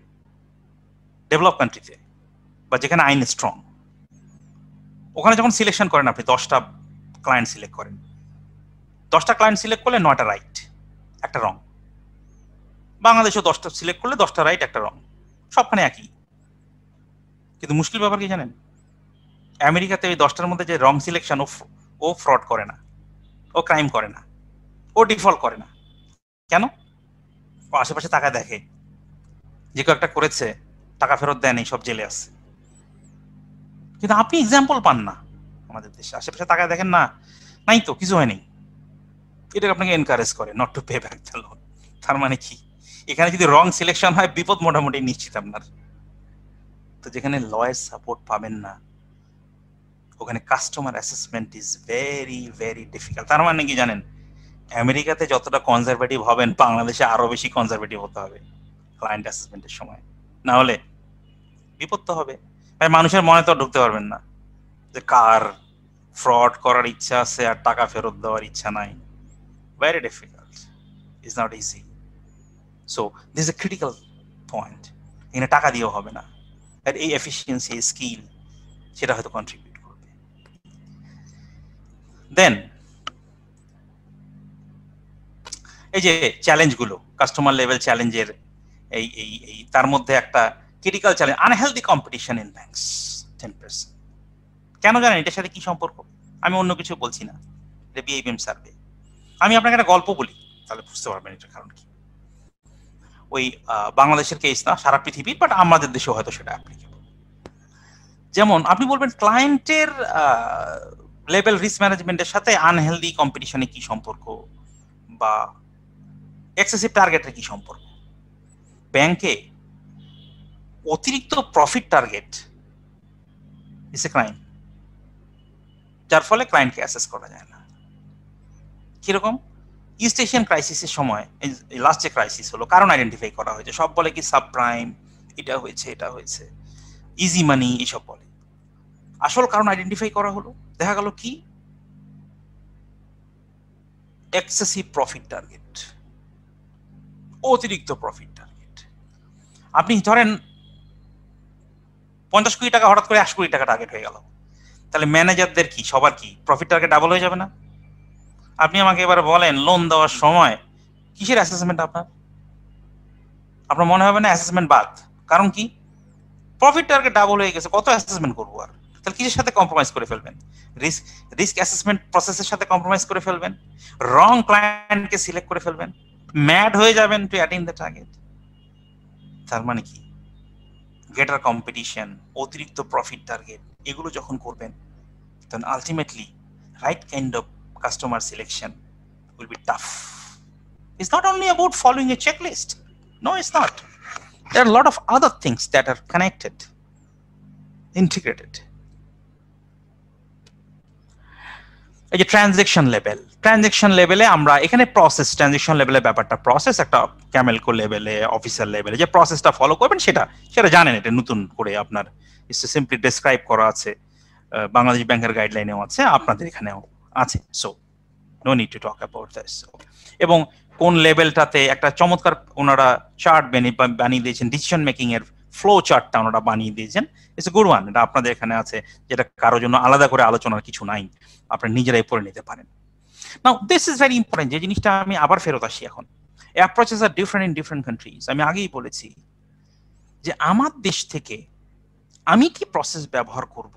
ডেভেলপ কান্ট্রিতে বা যেখানে আইন স্ট্রং, ওখানে যখন সিলেকশন করেন আপনি 10টা ক্লায়েন্ট সিলেক্ট করেন, 10টা ক্লায়েন্ট সিলেক্ট করলে 9টা রাইট একটা রং। বাংলাদেশেও 10টা সিলেক্ট করলে 10টা রাইট একটা রং, সবখানে একই। কিন্তু মুশকিল ব্যাপার কি জানেন, আমেরিকাতে ওই 10টার মধ্যে যে রং সিলেকশন, ও ফ্রড করে না, ও ক্রাইম করে না, ও ডিফল্ট করে না। কেন? ও আশেপাশে টাকা দেখে যে কেউ একটা করেছে, টাকা ফেরত দেয় না, সব জেলে আসছে। কিন্তু আপনি এক্সাম্পল পান না আমাদের দেশে, আশেপাশে টাকা দেখেন না, নাই তো কিছু হয়নি, এটাকে আপনাকে এনকারেজ করে not to pay back the loan. তার মানে কি, এখানে যদি রং সিলেকশন হয় বিপদ মোটামুটি নিশ্চিত আপনার। তো যেখানে লয়ের সাপোর্ট পাবেন না, ওখানে customer assessment is very very difficult. তার মানে কি জানেন, আমেরিকাতে যতটা কনজারভেটিভ হবেন, বাংলাদেশে আরো বেশি কনজারভেটিভ হতে হবে ক্লায়েন্ট অ্যাসেসমেন্টের সময়, না হলে বিপদ তো হবে। ভাই মানুষের মনে তো ঢুকতে পারবেন না যে কার ফ্রড করার ইচ্ছা আছে আর টাকা ফেরত দেওয়ার ইচ্ছা নাই। Very difficult, is not easy. So this a critical point. এখানে টাকা দিয়েও হবে না, আর এই এফিসিয়েন্সি স্কিল সেটা হয়তো কন্ট্রিবিউট করবে। দেন এই যে চ্যালেঞ্জগুলো, কাস্টমার লেভেল চ্যালেঞ্জের এই এই এই তার মধ্যে একটা critical challenge unhealthy competition in banks 10%। কেন জানেন এটার সাথে কি সম্পর্ক? আমি অন্য কিছু বলছি না, এটা BIBM সার্ভে। আমি আপনাকে একটা গল্প বলি, তাহলে বুঝতে পারবেন এটার কারণ কি। ওই বাংলাদেশের কেস না, সারা পৃথিবীর, বাট আমাদের দেশেও হয়তো সেটা অ্যাপ্লিকেবল। যেমন আপনি বলবেন ক্লায়েন্টের লেভেল রিস্ক ম্যানেজমেন্টের সাথে আনহেলদি কম্পিটিশনে কি সম্পর্ক, বা এক্সেসিভ টার্গেটের কি সম্পর্ক। ব্যাংকে অতিরিক্ত profit target is a crime, যার ফলে ক্লায়েন্টকে অ্যাসেস করা যায় না। কিরকম? ইস্ট এশিয়ান ক্রাইসিসের সময় লাস্ট যে ক্রাইসিস হলো, কারণ আইডেন্টিফাই করা হয়েছে। সব বলে কি সাব প্রাইম, এটা হয়েছে এটা হয়েছে, ইজি মানি, এইসব বলে। আসল কারণ আইডেন্টিফাই করা হলো, দেখা গেল কি এক্সেসিভ প্রফিট টার্গেট, অতিরিক্ত প্রফিট টার্গেট। আপনি ধরেন 50 কোটি টাকা হঠাৎ করে 80 কোটি টাকা টার্গেট হয়ে গেল, তাহলে ম্যানেজারদের কি, সবার কি প্রফিট টার্গেট ডাবল হয়ে যাবে না? আপনি আমাকে এবার বলেন, লোন দেওয়ার সময় কিসের অ্যাসেসমেন্ট আপনার? আপনার মনে হবে না অ্যাসেসমেন্ট বাদ, কারণ কি প্রফিট টার্গেট ডাবল হয়ে গেছে, কত অ্যাসেসমেন্ট করবো আর? তাহলে কিসের সাথে কম্প্রোমাইজ করে ফেলবেন? রিস্ক অ্যাসেসমেন্ট প্রসেসের সাথে কম্প্রোমাইজ করে ফেলবেন, রং ক্লায়েন্টকে সিলেক্ট করে ফেলবেন, ম্যাড হয়ে যাবেন টু অ্যাটেইন দ্য টার্গেট। তার মানে কি, গ্রেটার কম্পিটিশন, অতিরিক্ত প্রফিট টার্গেট, এগুলো যখন করবেন তখন ultimately right kind of customer selection will be tough. It's not only about following a checklist. No, it's not. There are a lot of other things that are connected, integrated. এই যে ট্রানজ্যাকশন লেভেল, ট্রানজ্যাকশন লেভেলে আমরা এখানে প্রসেস, ট্রানজ্যাকশন লেভেলের ব্যাপারটা প্রসেস, একটা ক্যামেলকো লেভেলে, অফিসার লেভেলে যে প্রসেসটা ফলো করবেন সেটা সেটা জানেন। এটা নতুন করে আপনার সিম্পলি ডেসক্রাইব করা আছে, বাংলাদেশ ব্যাংকের গাইডলাইনেও আছে, আপনাদের এখানেও আছে। So no need to talk about this. এবং কোন লেভেলটাতে একটা চমৎকার ওনারা চার্ট বানিয়ে দিয়েছেন, ডিসিশন মেকিং এর ফ্লো চার্টটা ওনারা বানিয়ে দিয়েছেন। ইটস এ গুড ওয়ান, এটা আপনাদের এখানে আছে, যেটা কারোর জন্য আলাদা করে আলোচনার কিছু নাই, আপনারা নিজেরাই পড়ে নিতে পারেন। Now this is very important, যে জিনিসটা আমি আবার ফেরত আসি এখন। Approaches are different in different countries. আমি আগেই বলেছি যে আমার দেশ থেকে আমি কি প্রসেস ব্যবহার করব,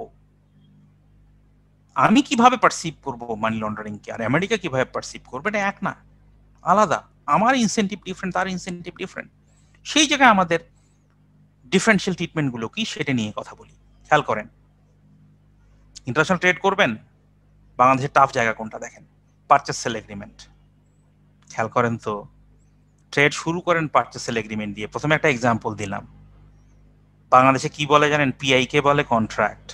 আমি কিভাবে পারসিভ করব মানি লন্ডারিং কে আর আমেরিকা কিভাবে পারসিভ করবে এটা এক না, আলাদা। আমার ইনসেন্টিভ ডিফারেন্ট, তার ইনসেন্টিভ ডিফারেন্ট। সেই জায়গায় আমাদের ডিফারেনশিয়াল ট্রিটমেন্ট গুলো কি সেটা নিয়ে কথা বলি। খেয়াল করেন, ইন্টারন্যাশনাল ট্রেড করবেন, বাংলাদেশের টাফ জায়গা কোনটা দেখেন, পারচেজ সেল এগ্রিমেন্ট। খেয়াল করেন তো, ট্রেড শুরু করেন পারচেজ সেল এগ্রিমেন্ট দিয়ে। প্রথমে একটা এক্সাম্পল দিলাম, বাংলাদেশে কি বলে জানেন, পিআই কে বলে কন্ট্রাক্ট।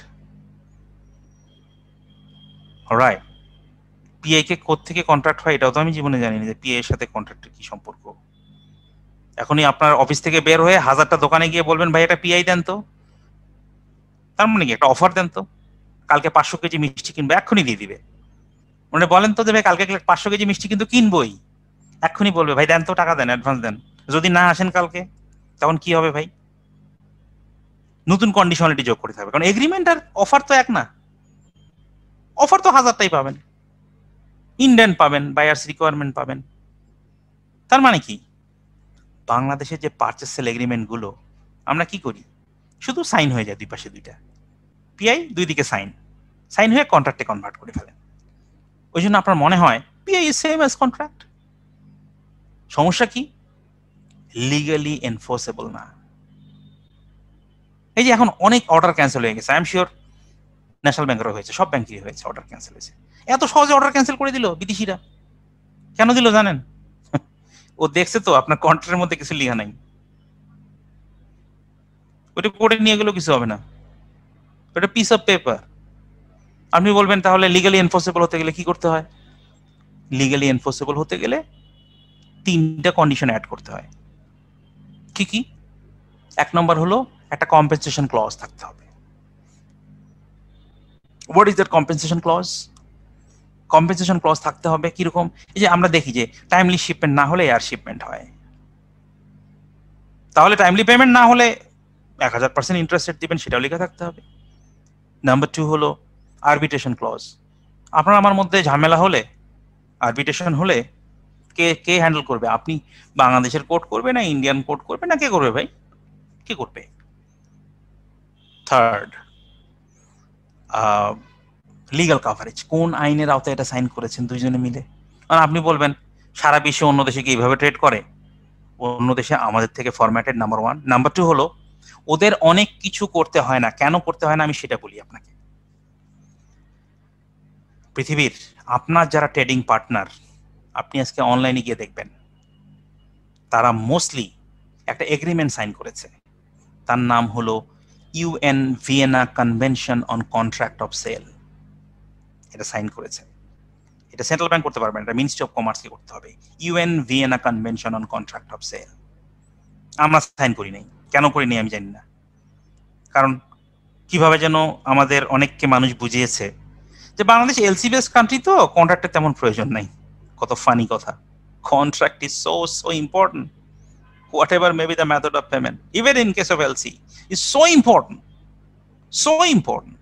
অলরাইট, পিআই কে কোথা থেকে কন্ট্রাক্ট হয় এটাও তো আমি জীবনে জানি না, যে পিআই এর সাথে কন্ট্রাক্টের কি সম্পর্ক। এখনই আপনার অফিস থেকে বের হয়ে হাজারটা দোকানে গিয়ে বলবেন ভাই এটা পিআই দেন তো, তার মানে কি একটা অফার দেন তো, কালকে 500 কেজি মিষ্টি কিনবো, এক্ষুনি দিয়ে দিবে। মানে বলেন তো যে ভাই কালকে 500 কেজি মিষ্টি কিন্তু কিনবোই, এক্ষুনি বলবে ভাই দেন তো, টাকা দেন, অ্যাডভান্স দেন, যদি না আসেন কালকে, তখন কি হবে ভাই? নতুন কন্ডিশনালিটি যোগ করতে হবে, কারণ এগ্রিমেন্ট আর অফার তো এক না। অফার তো হাজারটাই পাবেন, ইন্ডিয়ান পাবেন, বায়ার্স রিকোয়ারমেন্ট পাবেন। তার মানে কি, বাংলাদেশের যে পারচেজ সেল এগ্রিমেন্ট গুলো আমরা কি করি, শুধু সাইন হয়ে যায় দুই পাশে দুইটা, পিআই দুই দিকে সাইন, সাইন হয়ে কন্ট্রাক্টে কনভার্ট করে ফেলেন। ওই জন্য আপনার মনে হয় PI is same as contract. সমস্যা কি, লিগালি এনফোর্সেবল না। এই যে এখন অনেক অর্ডার ক্যান্সেল হয়ে গেছে, আই এম শিওর ন্যাশনাল ব্যাংকেরও হয়েছে, সব ব্যাংকেরই হয়েছে, অর্ডার ক্যান্সেল হয়েছে। এত সহজে অর্ডার ক্যান্সেল করে দিল বিদেশিরা, কেন দিল জানেন? ও দেখছে তো আপনার কন্ট্রাক্টের মধ্যে কিছু লেখা নাই, ওটা কোর্টে নিয়ে গেলেও কিছু হবে না, ওটা পিস অফ পেপার। আপনি বলবেন তাহলে লিগালি এনফোর্সেবল হতে গেলে কি করতে হয়? লিগালি এনফোর্সেবল হতে গেলে 3টা কন্ডিশন অ্যাড করতে হয়। কি কি? 1 নম্বর হলো একটা কম্পেনসেশন ক্লজ থাকতে হবে। What is that compensation clause? Compensation clause থাকতে হবে কিরকম? এই যে আমরা দেখি যে টাইমলি শিপমেন্ট না হলে এয়ার শিপমেন্ট হয়, তাহলে টাইমলি পেমেন্ট না হলে 1000% ইন্টারেস্ট রেট দিবেন, সেটাও লেখা থাকতে হবে। নাম্বার 2 হলো আরবিট্রেশন ক্লজ। আপনার আমার মধ্যে ঝামেলা হলে, আরবিট্রেশন হলে কে কে হ্যান্ডেল করবে? আপনি বাংলাদেশের কোর্ট করবে না ইন্ডিয়ান কোর্ট করবে না, কে করবে ভাই? কে করবে? 3rd লিগাল কভারেজ, কোন আইনের আওতায় এটা সাইন করেছেন দুইজনে মিলে। আর আপনি বলবেন সারা বিশ্বে অন্য দেশে কি এইভাবে ট্রেড করে? অন্য দেশে আমাদের থেকে ফরম্যাটেড, নাম্বার 1। নাম্বার 2 হলো ওদের অনেক কিছু করতে হয় না। কেন করতে হয় না আমি সেটা বলি আপনাকে। পৃথিবীর আপনার যারা ট্রেডিং পার্টনার, আপনি আজকে অনলাইনে গিয়ে দেখবেন তারা মোস্টলি একটা এগ্রিমেন্ট সাইন করেছে, তার নাম হলো UN Vienna Convention on Contract of Sale। এটা সাইন করেছে, এটা সেন্ট্রাল ব্যাংক করতে পারবে না, এটা মিনিস্ট্রি অফ কমার্সকে করতে হবে। UN Vienna Convention on Contract of Sale আমরা সাইন করি নাই, কেন করি নাই আমি জানি না। কারণ কিভাবে যেন আমাদের অনেককে মানুষ বুঝিয়েছে যে বাংলাদেশ এলসি বেস কান্ট্রি, তো কন্ট্রাক্টের তেমন প্রয়োজন নাই। কত ফানি কথা! Contract is so important, whatever may be the method of payment, even in case of LC, is so important, so important.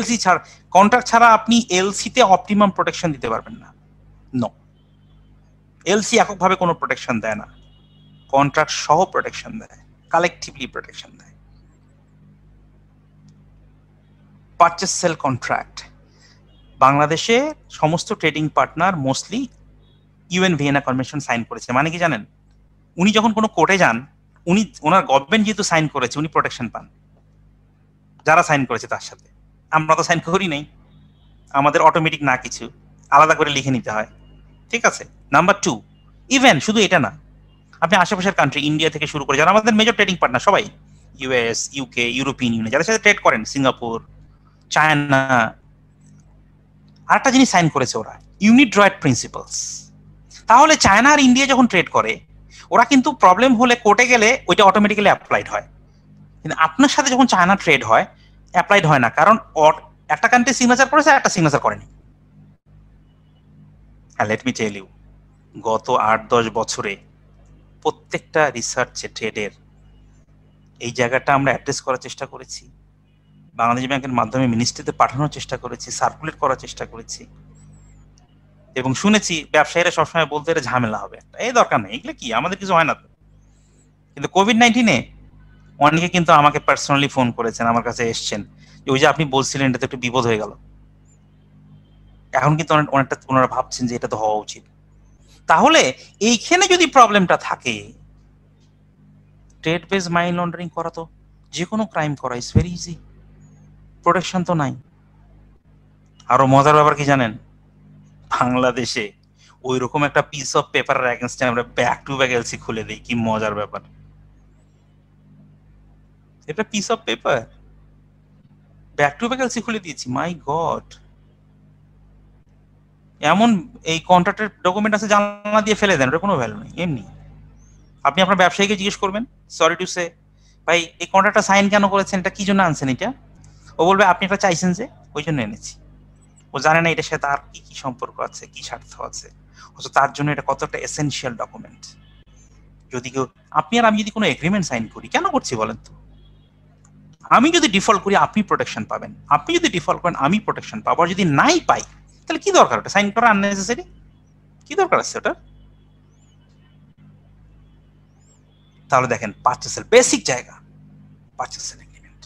LC chhara, contract chhara apni LC te optimum protection dite parben na. No, LC ekok bhabe kono protection dey na, contract show protection dey, collectively protection dey. Purchase sell contract, Bangladeshe somosto trading partner mostly UN Vienna Convention sign koreche. Mane ki janen, উনি যখন কোনো কোর্টে যান, উনি ওনার গভর্নমেন্ট যেহেতু সাইন করেছে উনি প্রোটেকশন পান, যারা সাইন করেছে তার সাথে। আমরা তো সাইন করি নাই, আমাদের অটোমেটিক না, কিছু আলাদা করে লিখে নিতে হয়, ঠিক আছে। নাম্বার 2, ইভেন শুধু এটা না, আপনি আশেপাশের কান্ট্রি ইন্ডিয়া থেকে শুরু করে যারা আমাদের মেজর ট্রেডিং পার্টনার সবাই, ইউএস, ইউকে, ইউরোপিয়ান ইউনিয়ন, যাদের সাথে ট্রেড করেন, সিঙ্গাপুর, চায়না, আরেকটা জিনিস সাইন করেছে ওরা, ইউনিড্রয়েড প্রিন্সিপালস। তাহলে চায়না আর ইন্ডিয়া যখন ট্রেড করে ওরা কিন্তু প্রবলেম হলে কোর্টে গেলে ওইটা অটোমেটিক্যালি অ্যাপ্লাইড হয়, কিন্তু আপনার সাথে যখন চায়না ট্রেড হয় অ্যাপ্লাইড হয় না, কারণ একটা কান্ট্রি সিগনেচার করেছে একটা সিগনেচার করেনি। লেট মি টেল ইউ, গত 8-10 বছরে প্রত্যেকটা রিসার্চে ট্রেডের এই জায়গাটা আমরা অ্যাড্রেস করার চেষ্টা করেছি, বাংলাদেশ ব্যাংকের মাধ্যমে মিনিস্ট্রিতে পাঠানোর চেষ্টা করেছি, সার্কুলেট করার চেষ্টা করেছি। এবং শুনেছি ব্যবসায়ীরা সবসময় বলতে এটা ঝামেলা হবে, এই দরকার নেই, এগুলো কি আমাদের কিছু হয় না। কিন্তু কোভিড-19 অনেকে কিন্তু আমাকে পার্সোনালি ফোন করেছেন, আমার কাছে এসছেন যে ওই যে আপনি বলছিলেন এটা তো একটু বিপদ হয়ে গেল, এখন কিন্তু অনেকটা ওনারা ভাবছেন যে এটা তো হওয়া উচিত। তাহলে এইখানে যদি প্রবলেমটা থাকে, ট্রেড বেস মানি লন্ডারিং করা তো যে কোনো ক্রাইম করা ইজ ভেরি ইজি, প্রোটেকশন তো নাই। আরো মজার ব্যাপার কি জানেন, বাংলাদেশে ওই রকম একটা পিস অফ পেপারের এগেইনস্টে আমরা ব্যাক টু ব্যাক এলসি খুলে দেই, কি মজার ব্যাপার। এটা piece of paper, ব্যাক টু ব্যাক LC খুলে দিয়েছি, মাই গড। এমন এই কন্ট্রাক্টের ডকুমেন্ট আছে জানলা দিয়ে ফেলে দেন, ওটা কোনো ভ্যালু নেই। এমনি আপনি আপনার ব্যবসায়ীকে জিজ্ঞেস করবেন, সরি টু সে, ভাই এই কন্ট্রাক্টটা সাইন কেন করেছেন, এটা কি জন্য আনছেন, এটা ও বলবে আপনি এটা চাইছেন যে ওই জন্য এনেছি। ও জানে না এটার সাথে আর কি কি সম্পর্ক আছে, কি স্বার্থ আছে, অথচ তার জন্য এটা কত একটা এসেনশিয়াল ডকুমেন্ট। যদি কেউ আপনি আর আমি যদি কোনো এগ্রিমেন্ট সাইন করি, কেন করছি বলেন তো? আমি যদি ডিফল্ট করি আপনি প্রোটেকশন পাবেন, আপনি যদি ডিফল্ট করেন আমি প্রোটেকশন পাবো, আর যদি নাই পাই তাহলে কি দরকার ওটা সাইন করা, আননেসেসারি কি দরকার আছে ওটা? তাহলে দেখেন পার্চেসেল বেসিক জায়গা, পার্চেসেল এগ্রিমেন্ট,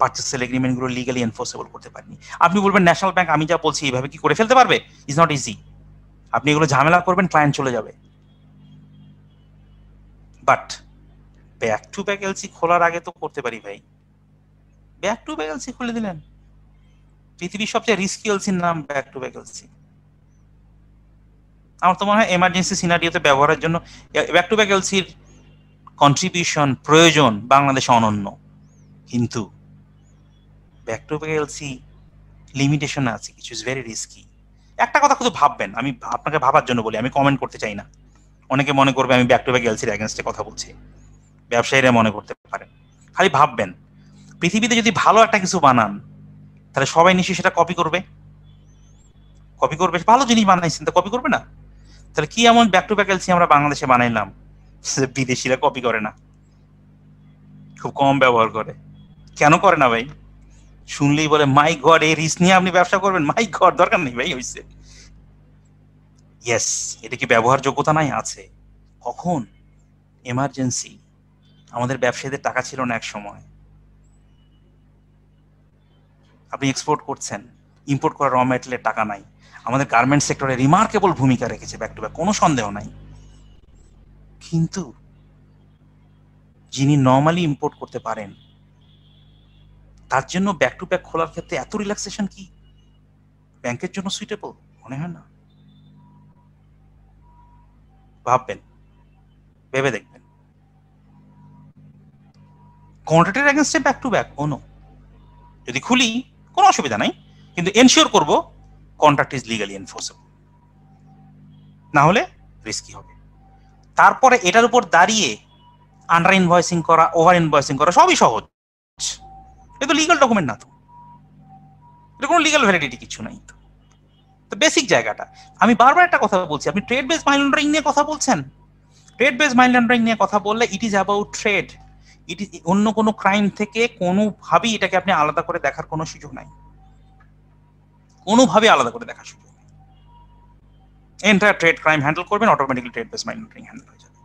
পার্চেসেল এগ্রিমেন্ট গুলো লিগালি এনফোর্সেবল করতে পারিনি। আপনি বলবেন ন্যাশনাল ব্যাংক আমি যা বলছি এইভাবে কি করে ফেলতে পারবে, ইজ নট ইজি। আপনি এগুলো ঝামেলা করবেন, ক্লায়েন্ট চলে যাবে। But ব্যাক টু ব্যাক LC খোলার আগে তো করতে পারি ভাই। ব্যাক টু ব্যাক এলসি খুলে দিলেন, পৃথিবীর সবচেয়ে রিস্কি এলসির নাম ব্যাক টু ব্যাক এলসি। আমার তো মনে হয় এমার্জেন্সি সিনারিওতে ব্যবহারের জন্য ব্যাক টু ব্যাক এলসির কন্ট্রিবিউশন প্রয়োজন বাংলাদেশে অনন্য, কিন্তু ব্যাক টু ব্যাক LC limitation আছে কিছু, ইজ ভেরি রিস্কি। একটা কথা খুব ভাববেন, আমি আপনাকে ভাবার জন্য বলি, আমি কমেন্ট করতে চাই না। অনেকে মনে করবে আমি ব্যাক টু ব্যাক এলসির এগেইনস্টে কথা বলছি, ব্যবসায়ীরা মনে করতে পারেন। খালি ভাববেন, পৃথিবীতে যদি ভালো একটা কিছু বানান তাহলে সবাই নিশ্চয়ই সেটা কপি করবে, কপি করবে। ভালো জিনিস বানাইছেন তো কপি করবে না? তাহলে কি এমন ব্যাক টু ব্যাক এলসি আমরা বাংলাদেশে বানাইলাম বিদেশিরা কপি করে না, খুব কম ব্যবহার করে? কেন করে না ভাই? শুনলেই বলে মাই গড, এই রিস্ক নিয়ে আপনি ব্যবসা করবেন, মাই গড, দরকার নেই ভাই। হইছে, ইয়েস। এটা কি ব্যবহারযোগ্যতা নাই? আছে। কখন? এমার্জেন্সি। আমাদের ব্যবসায়ীদের টাকা ছিল না এক সময়, আপনি এক্সপোর্ট করছেন, ইম্পোর্ট করা র মেটেরিয়ালের টাকা নাই। আমাদের গার্মেন্টস সেক্টরে রিমার্কেবল ভূমিকা রেখেছে ব্যাক টু ব্যাক, কোনো সন্দেহ নাই, কিন্তু যিনি নর্মালি ইম্পোর্ট করতে পারেন তার জন্য ব্যাক টু ব্যাক খোলার ক্ষেত্রে এত রিল্যাক্সেশন কি ব্যাংকের জন্য সুইটেবল মনে হয় না? ভাববেন, ভেবে দেখবেন। কন্ট্রাক্টের এগেইনস্টে ব্যাক টু ব্যাক কোনো যদি খুলি কোনো অসুবিধা নাই, কিন্তু এনশিওর করব কন্ট্রাক্ট ইজ লিগালি এনফোর্সেবল, না হলে রিস্কি হবে। তারপরে এটার উপর দাঁড়িয়ে আন্ডার ইনভয়েসিং করা, ওভার ইনভয়েসিং করা সবই সহজ, এটা তো লিগাল ডকুমেন্ট না, তো এটা কোনো লিগাল ভ্যালিডিটি কিছু নাই। তো বেসিক জায়গাটা আমি বারবার একটা কথা বলছি, আপনি ট্রেড বেস মানি লন্ডারিং নিয়ে কথা বলছেন, ট্রেড বেস মানি লন্ডারিং নিয়ে কথা বললে it is about trade, it is অন্য কোনো ক্রাইম থেকে কোনোভাবেই এটাকে আপনি আলাদা করে দেখার কোনো সুযোগ নাই, কোনোভাবে আলাদা করে দেখার সুযোগ নেই। এন্টার ট্রেড ক্রাইম হ্যান্ডেল করবেন, automatically trade base money laundering handle হয়ে যাবে।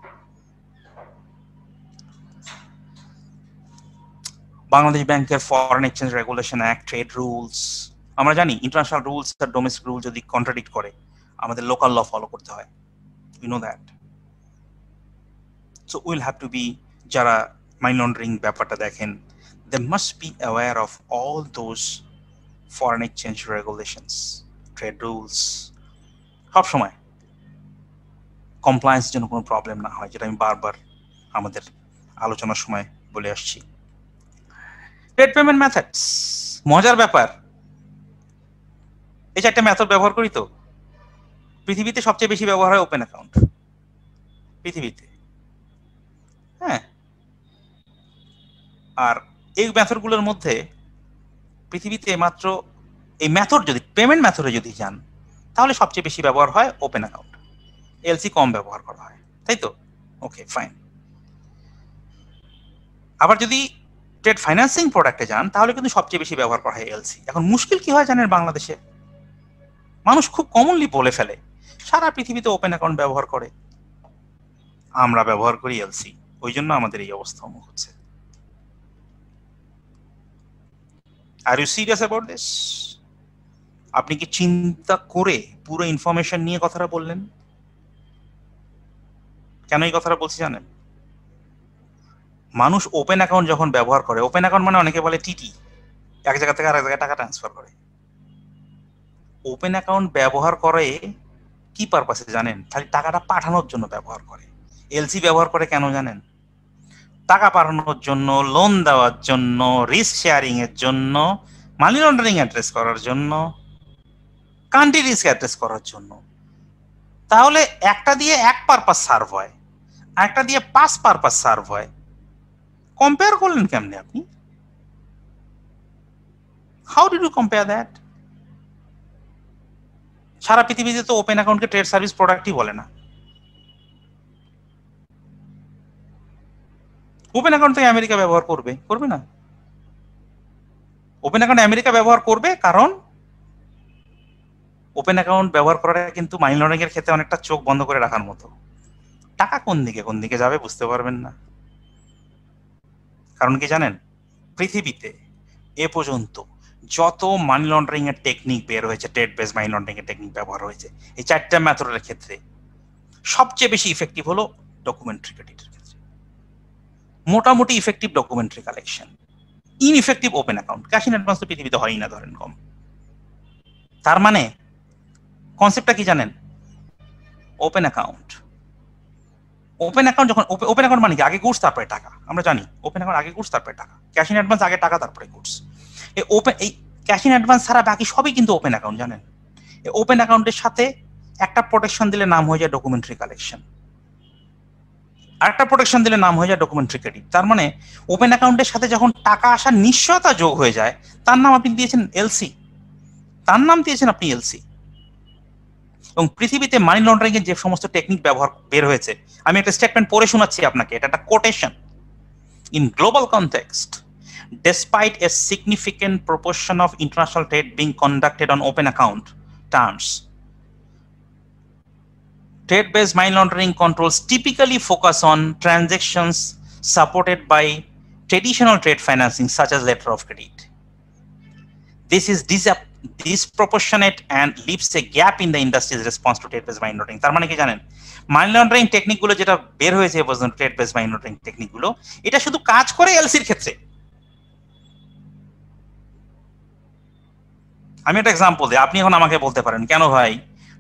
বাংলাদেশ ব্যাংকের foreign exchange regulation act, trade rules আমরা জানি, ইন্টারন্যাশনাল রুলস আর ডোমেস্টিক রুল যদি কন্ট্রাডিক্ট করে আমাদের লোকাল ল ফলো করতে হয়, you know that. So will have to be, যারা মানি লন্ডারিং ব্যাপারটা দেখেন, they must be aware of all those foreign exchange regulations, trade rules, সবসময় কমপ্লায়েন্সের জন্য কোনো প্রবলেম না হয়, যেটা আমি বারবার আমাদের আলোচনার সময় বলে আসছি। ট্রেড পেমেন্ট মেথডস, মজার ব্যাপার, এই চারটে মেথড ব্যবহার করি তো। পৃথিবীতে সবচেয়ে বেশি ব্যবহার হয় ওপেন অ্যাকাউন্ট, পৃথিবীতে, হ্যাঁ। আর এই মেথডগুলোর মধ্যে পৃথিবীতে মাত্র এই মেথড যদি পেমেন্ট মেথডে যদি যান তাহলে সবচেয়ে বেশি ব্যবহার হয় ওপেন অ্যাকাউন্ট, এলসি কম ব্যবহার করা হয়, তাই তো? Okay, fine. আবার যদি ট্রেড ফাইন্যান্সিং প্রোডাক্টে যান তাহলে কিন্তু সবচেয়ে বেশি ব্যবহার করা হয় এলসি। এখন মুশকিল কি হয় জানেন, বাংলাদেশে মানুষ খুব কমনলি বলে ফেলে সারা পৃথিবীতে ওপেন অ্যাকাউন্ট ব্যবহার করে, আমরা ব্যবহার করি এলসি, ওই জন্য আমাদের এই অবস্থা হচ্ছে। Are you serious about this? আপনি কি চিন্তা করে পুরো ইনফরমেশন নিয়ে কথাটা বললেন? কেন এই কথাটা বলছি জানেন? মানুষ ওপেন অ্যাকাউন্ট যখন ব্যবহার করে, ওপেন অ্যাকাউন্ট মানে অনেকে বলে টিটি, এক জায়গা থেকে আরেক জায়গায় টাকা ট্রান্সফার করে। ওপেন অ্যাকাউন্ট ব্যবহার করে কি পারপাসে জানেন? খালি টাকাটা পাঠানোর জন্য ব্যবহার করে। এলসি ব্যবহার করে কেন জানেন? টাকা পাঠানোর জন্য, লোন দেওয়ার জন্য, রিস্ক শেয়ারিং এর জন্য, মানি লন্ডারিং অ্যাড্রেস করার জন্য, কান্ট্রি রিস্ক অ্যাড্রেস করার জন্য। তাহলে একটা দিয়ে এক পারপাস সার্ভ হয়, একটা দিয়ে পাঁচ পারপাস সার্ভ হয়। কম্পেয়ার করলেন কেমনে আপনি? How did you compare that? সারা পৃথিবীতে তো ওপেন অ্যাকাউন্টকে ট্রেড সার্ভিস প্রোডাক্টই বলে না। ওপেন অ্যাকাউন্ট থেকে আমেরিকা ব্যবহার করবে, করবে না? ওপেন অ্যাকাউন্ট আমেরিকা ব্যবহার করবে, কারণ ওপেন অ্যাকাউন্ট ব্যবহার করাটা কিন্তু মানি লন্ডারিং এর ক্ষেত্রে অনেকটা চোখ বন্ধ করে রাখার মতো। টাকা কোন দিকে যাবে বুঝতে পারবেন না। কারণ কি জানেন, পৃথিবীতে এ পর্যন্ত যত মানি লন্ডারিং এর টেকনিক বের হয়েছে, ট্রেড বেস মানি লন্ডারিং এর টেকনিক ব্যবহার হয়েছে, এই চারটা মেথডের ক্ষেত্রে সবচেয়ে বেশি ইফেক্টিভ হলো ডকুমেন্টারি ক্রেডিটের ক্ষেত্রে। মোটামুটি effective ডকুমেন্টারি কালেকশন, ineffective open account. Cash in advance তো পৃথিবীতে হয়ই না, ধরেন কম। তার মানে কনসেপ্টটা কি জানেন? ওপেন অ্যাকাউন্ট যখন ওপেন অ্যাকাউন্ট মানে কি? আগে গুডস তারপরে টাকা। আমরা জানি ওপেন অ্যাকাউন্ট আগে গুডস তারপরে টাকা, ক্যাশ ইন অ্যাডভান্স আগে টাকা তারপরে গুডস। এই ক্যাশ ইন অ্যাডভান্স ছাড়া বাকি সবই কিন্তু ওপেন অ্যাকাউন্ট জানেন। এই ওপেন অ্যাকাউন্টের সাথে একটা প্রোটেকশন দিলে নাম হয়ে যায় ডকুমেন্টারি কালেকশন, আর একটা প্রোটেকশন দিলে নাম হয়ে যায় ডকুমেন্টারি ক্রেডিট। তার মানে ওপেন অ্যাকাউন্টের সাথে যখন টাকা আসার নিশ্চয়তা যোগ হয়ে যায়, তার নাম আপনি দিয়েছেন এলসি, এবং পৃথিবীতে মানি লন্ডারিং এর যে সমস্ত টেকনিক ব্যবহার বের হয়েছে, আমি একটা স্টেটমেন্ট পড়ে শোনাচ্ছি আপনাকে, এটা একটা quotation. In global context, despite a significant proportion of international trade being conducted on open account terms, trade-based money laundering controls typically focus on transactions supported by traditional trade financing, such as letter of credit. This is disproportionate and leaves a gap in the industry's response to trade-based money laundering. তার মানে কি জানেন, মানি লন্ডারিং টেকনিক গুলো যেটা বের হয়েছে পর্যন্ত, ট্রেড-বেসড মানি লন্ডারিং টেকনিক গুলো, এটা শুধু কাজ করে এলসির ক্ষেত্রে। আমি একটা এক্সাম্পল দিই, আপনি এখন আমাকে বলতে পারেন কেন ভাই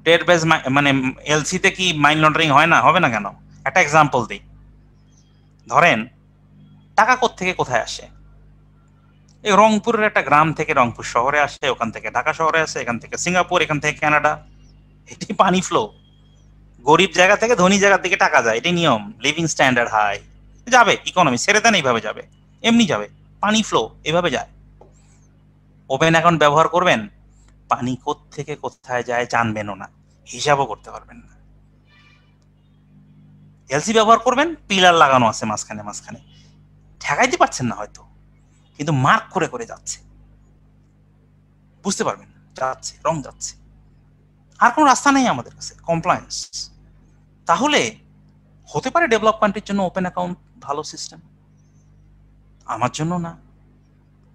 ট্রেড বেস মানে এলসিতে কি মানি লন্ডারিং হয় না, হবে না কেন? একটা এক্সাম্পল দিই, ধরেন টাকা কোত্থেকে কোথায় আসে? এই রংপুরের একটা গ্রাম থেকে রংপুর শহরে আসে, ওখান থেকে ঢাকা শহরে আসে, এখান থেকে সিঙ্গাপুর, এখান থেকে কানাডা। এটি পানি ফ্লো, গরিব জায়গা থেকে ধনী জায়গার দিকে টাকা যায়, এটাই নিয়ম। লিভিং স্ট্যান্ডার্ড হাই, যাবে ইকোনমি ছেড়ে দেন, এইভাবে যাবে, এমনি যাবে, পানি ফ্লো এভাবে যায়। ওপেন অ্যাকাউন্ট ব্যবহার করবেন, পানি কোত্থেকে কোথায় যায় জানবেনও না, হিসাবও করতে পারবেন না। এলসি ব্যবহার করবেন, পিলার লাগানো আছে মাঝখানে মাঝখানে, ঠেকাইতে পারছেন না হয়তো, কিন্তু মার্ক করে করে যাচ্ছে, বুঝতে পারবেন যাচ্ছে, রং যাচ্ছে। আর কোনো রাস্তা নেই আমাদের কাছে, কমপ্লায়েন্স। তাহলে হতে পারে ডেভেলপ কান্ট্রির জন্য ওপেন অ্যাকাউন্ট ভালো সিস্টেম, আমার জন্য না।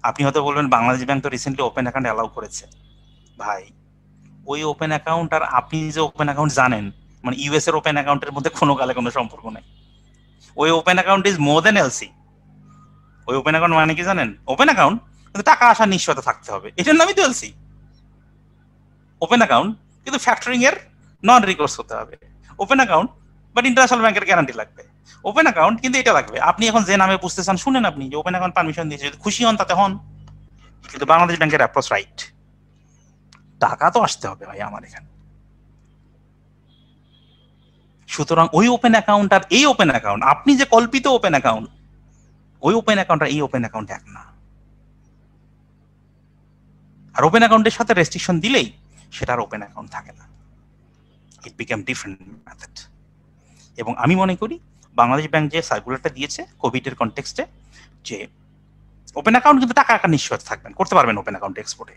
আপনি হয়তো বলবেন বাংলাদেশ ব্যাংক তো রিসেন্টলি ওপেন অ্যাকাউন্ট অ্যালাউ করেছে। ভাই ওই ওপেন অ্যাকাউন্ট আর আপনি যে ওপেন অ্যাকাউন্ট জানেন, মানে ইউএস এর ওপেন অ্যাকাউন্টের মধ্যে কোনো কালে কোনো সম্পর্ক নাই। ওই open account is more than LC. ওই ওপেন অ্যাকাউন্ট মানে কি জানেন? ওপেন অ্যাকাউন্ট কিন্তু টাকা আসার নিশ্চয়তা থাকতে হবে, এটার নামই তো এলসি। ওপেন অ্যাকাউন্ট কিন্তু ফ্যাক্টরিং এর নন রিকোর্স হতে হবে, ওপেন অ্যাকাউন্ট বাট ইন্টারন্যাশনাল ব্যাংকের গ্যারান্টি লাগবে, ওপেন অ্যাকাউন্ট কিন্তু এটা লাগবে। আপনি এখন যে নামে বুঝতে চান, শুনেন আপনি যে ওপেন অ্যাকাউন্ট পারমিশন দিয়েছে, যদি খুশি হন তাতে হন, কিন্তু বাংলাদেশ ব্যাংকের অ্যাপ্রোচ রাইট। টাকা তো আসতে হবে ভাই আমার এখানে। সুতরাং ওই ওপেন অ্যাকাউন্ট আর এই ওপেন অ্যাকাউন্ট, আপনি যে কল্পিত ওপেন অ্যাকাউন্ট, ওই ওপেন অ্যাকাউন্ট আর এই ওপেন অ্যাকাউন্ট এক না। আর ওপেন অ্যাকাউন্টের সাথে রেস্ট্রিকশন দিলেই সেটা আর ওপেন অ্যাকাউন্ট থাকে না, ইট বিকাম ডিফারেন্ট মেথড। এবং আমি মনে করি বাংলাদেশ ব্যাংক যে সার্কুলারটা দিয়েছে কোভিডের কনটেক্সটে, যে ওপেন অ্যাকাউন্ট কিন্তু টাকা একটা নিশ্চয়তা থাকবেন, করতে পারবেন ওপেন অ্যাকাউন্ট এক্সপোর্টে,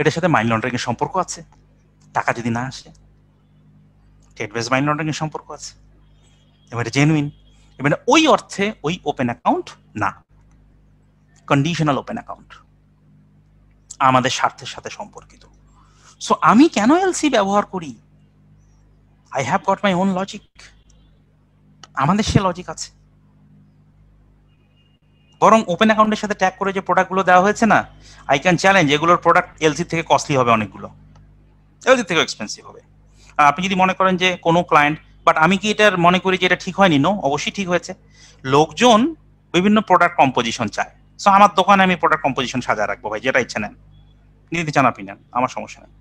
এটার সাথে মানি লন্ডারিং এর সম্পর্ক আছে। টাকা যদি না আসে, ট্রেড বেস মানি লন্ডারিং এর সম্পর্ক আছে, এবং এটা জেনুইন, এবং ওই অর্থে ওই ওপেন অ্যাকাউন্ট না, কন্ডিশনাল ওপেন অ্যাকাউন্ট। আমাদের স্বার্থের সাথে সম্পর্কিত। সো আমি কেন এলসি ব্যবহার করি? I have got my own logic, আমাদের সে লজিক আছে। বরং ওপেন অ্যাকাউন্টের সাথে ট্যাগ করে যে প্রোডাক্টগুলো দেওয়া হয়েছে না, আই ক্যান চ্যালেঞ্জ এগুলোর প্রোডাক্ট এলসি থেকে কস্টলি হবে, অনেকগুলো এলসি থেকে এক্সপেন্সিভ হবে। আপনি যদি মনে করেন যে কোনো ক্লায়েন্ট, বাট আমি কি এটার মনে করি যে এটা ঠিক হয়নি? নো, অবশ্যই ঠিক হয়েছে। লোকজন বিভিন্ন প্রোডাক্ট কম্পোজিশন চায়। সো আমার দোকানে আমি প্রোডাক্ট কম্পোজিশন সাজা রাখবো, ভাই যেটা ইচ্ছে নেন, নিতে চান আপনি নেন, আমার সমস্যা নেই।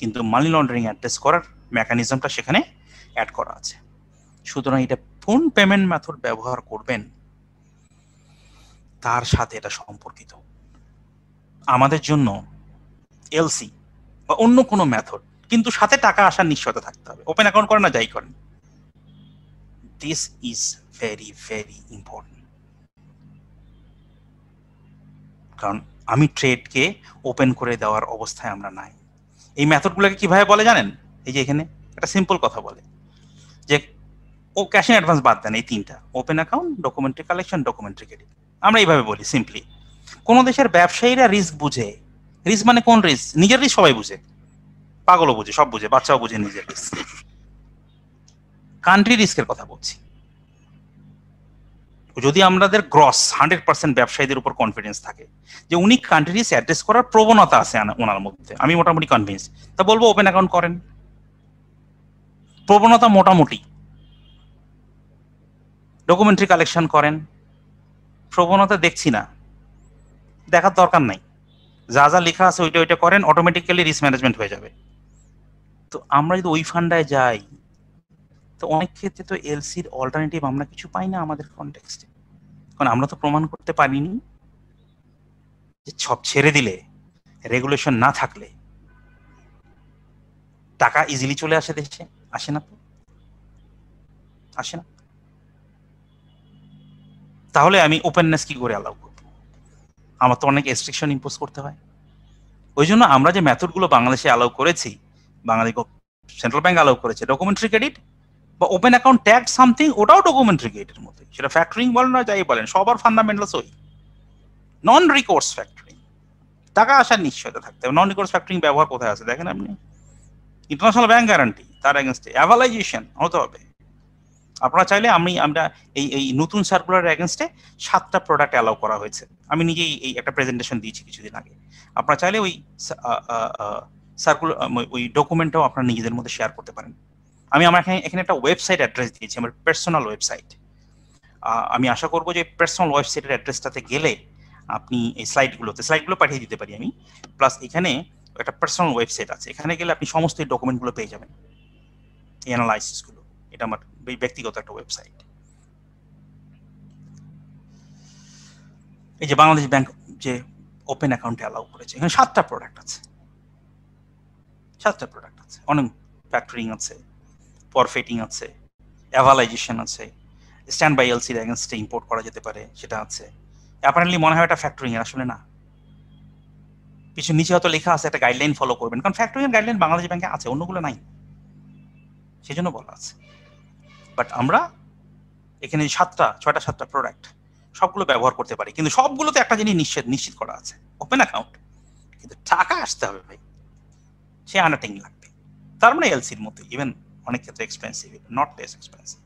কিন্তু মানি লন্ডারিং অ্যাড্রেস করার মেকানিজমটা সেখানে অ্যাড করা আছে। সুতরাং এটা কোন পেমেন্ট মেথড ব্যবহার করবেন তার সাথে এটা সম্পর্কিত। আমাদের জন্য এলসি বা অন্য কোনো মেথড, কিন্তু সাথে টাকা আসার নিশ্চয়তা থাকতে হবে। ওপেন অ্যাকাউন্ট করেন না যাই করেন, this is very very important. কারণ আমি ট্রেডকে ওপেন করে দেওয়ার অবস্থায় আমরা নাই। এই মেথডগুলোকে কিভাবে বলে জানেন? এই যে এখানে একটা সিম্পল কথা বলে যে ও ক্যাশ ইন অ্যাডভান্স বাদ দেন, এই তিনটা open account, ডকুমেন্টারি কালেকশন, documentary credit, আমরা এইভাবে বলি সিম্পলি। কোন দেশের ব্যবসায়ীরা রিস্ক বুঝে। রিস্ক মানে কোন রিস্ক? নিজের রিস্ক সবাই বুঝে, পাগলও বুঝে, সব বুঝে, বাচ্চাও বুঝে নিজের রিস্ক। কান্ট্রি রিস্কের কথা বলছি। যদি আমাদের গ্রস 100% ব্যবসায়ীদের উপর কনফিডেন্স থাকে যে উনি কান্ট্রি রিস্ক অ্যাড্রেস করার প্রবণতা আছে ওনার মধ্যে, আমি মোটামুটি কনভিন্স, তা বলবো ওপেন অ্যাকাউন্ট করেন। প্রবণতা মোটামুটি। ডকুমেন্টারি কালেকশন করেন, প্রবণতা দেখছি না, দেখার দরকার নাই, যা যা লেখা আছে ওইটা ওইটা করেন, অটোমেটিক্যালি রিস্ক ম্যানেজমেন্ট হয়ে যাবে। তো আমরা যদি ওই ফান্ডায় যাই, তো অনেক ক্ষেত্রে তো এলসির অল্টারনেটিভ আমরা কিছু পাই না আমাদের কনটেক্সটে। কারণ আমরা তো প্রমাণ করতে পারিনি যে সব ছেড়ে দিলে, রেগুলেশন না থাকলে টাকা ইজিলি চলে আসে দেশে। আসে না তো? আসে না। তাহলে আমি ওপেননেস কি করে অ্যালাউ করবো? আমার তো অনেক রেস্ট্রিকশন ইম্পোজ করতে হয়। ওই জন্য আমরা যে মেথডগুলো বাংলাদেশে অ্যালাউ করেছি, বাংলাদেশ সেন্ট্রাল ব্যাংক অ্যালাউ করেছে, ডকুমেন্টারি ক্রেডিট বা ওপেন অ্যাকাউন্ট ট্যাগ সামথিং, ওটাও ডকুমেন্টারি ক্রেডিটের মধ্যে। সেটা ফ্যাক্টরিং বলেন না যাই বলেন, সবার ফান্ডামেন্টালস ওই নন রিকোর্স ফ্যাক্টরিং। টাকা আসার নিশ্চয়তা থাকতে হবে। নন রিকোর্স ফ্যাক্টরিং ব্যবহার কোথায় আছে দেখেন আপনি? ইন্টারন্যাশনাল ব্যাংক গ্যারান্টি, তার এগেনস্টে অ্যাভালাইজেশন হতে হবে। আপনারা চাইলে আমরা এই নতুন সার্কুলারের এগেনস্টে 7টা প্রোডাক্ট অ্যালাউ করা হয়েছে। আমি নিজেই এই একটা প্রেজেন্টেশন দিয়েছি কিছুদিন আগে। আপনারা চাইলে ওই সার্কুলার, ওই ডকুমেন্টটাও আপনারা নিজেদের মধ্যে শেয়ার করতে পারেন। আমি আমার এখানে একটা ওয়েবসাইট অ্যাড্রেস দিয়েছি, আমার পার্সোনাল ওয়েবসাইট। আমি আশা করবো যে পার্সোনাল ওয়েবসাইটের অ্যাড্রেসটাতে গেলে আপনি এই স্লাইডগুলো পাঠিয়ে দিতে পারি আমি। প্লাস এখানে একটা পার্সোনাল ওয়েবসাইট আছে, এখানে গেলে আপনি সমস্ত এই ডকুমেন্টগুলো পেয়ে যাবেন, এই অ্যানালাইসিসগুলো। এটা আমার ব্যক্তিগত একটা ওয়েবসাইট। এই যে বাংলাদেশ ব্যাংক যে ওপেন অ্যাকাউন্টে অ্যালাউ করেছে, এখানে 7টা প্রোডাক্ট আছে। 7টা প্রোডাক্ট আছে, অনেক ফ্যাক্টরিং আছে, ফরফিটিং আছে, অ্যাভালাইজেশন আছে, স্ট্যান্ড বাই এলসির এগেনস্টে ইম্পোর্ট করা যেতে পারে, সেটা আছে। অ্যাপারেন্টলি মনে হয় এটা ফ্যাক্টরিং, আসলে না। কিছু নিচে হয়তো লেখা আছে, একটা গাইডলাইন ফলো করবেন, কারণ ফ্যাক্টরিং এর গাইডলাইন বাংলাদেশ ব্যাংকে আছে, অন্যগুলো নাই, সেজন্য বলা আছে। বাট আমরা এখানে 7টা প্রোডাক্ট সবগুলো ব্যবহার করতে পারি, কিন্তু সবগুলোতে একটা জিনিস নিশ্চিত করা আছে, ওপেন অ্যাকাউন্ট, কিন্তু টাকা আসতে হবে ভাই, সে আনাটিং লাগবে। তার মানে এলসির মতো ইভেন অনেক ক্ষেত্রে এক্সপেন্সিভ, নট লেস এক্সপেন্সিভ।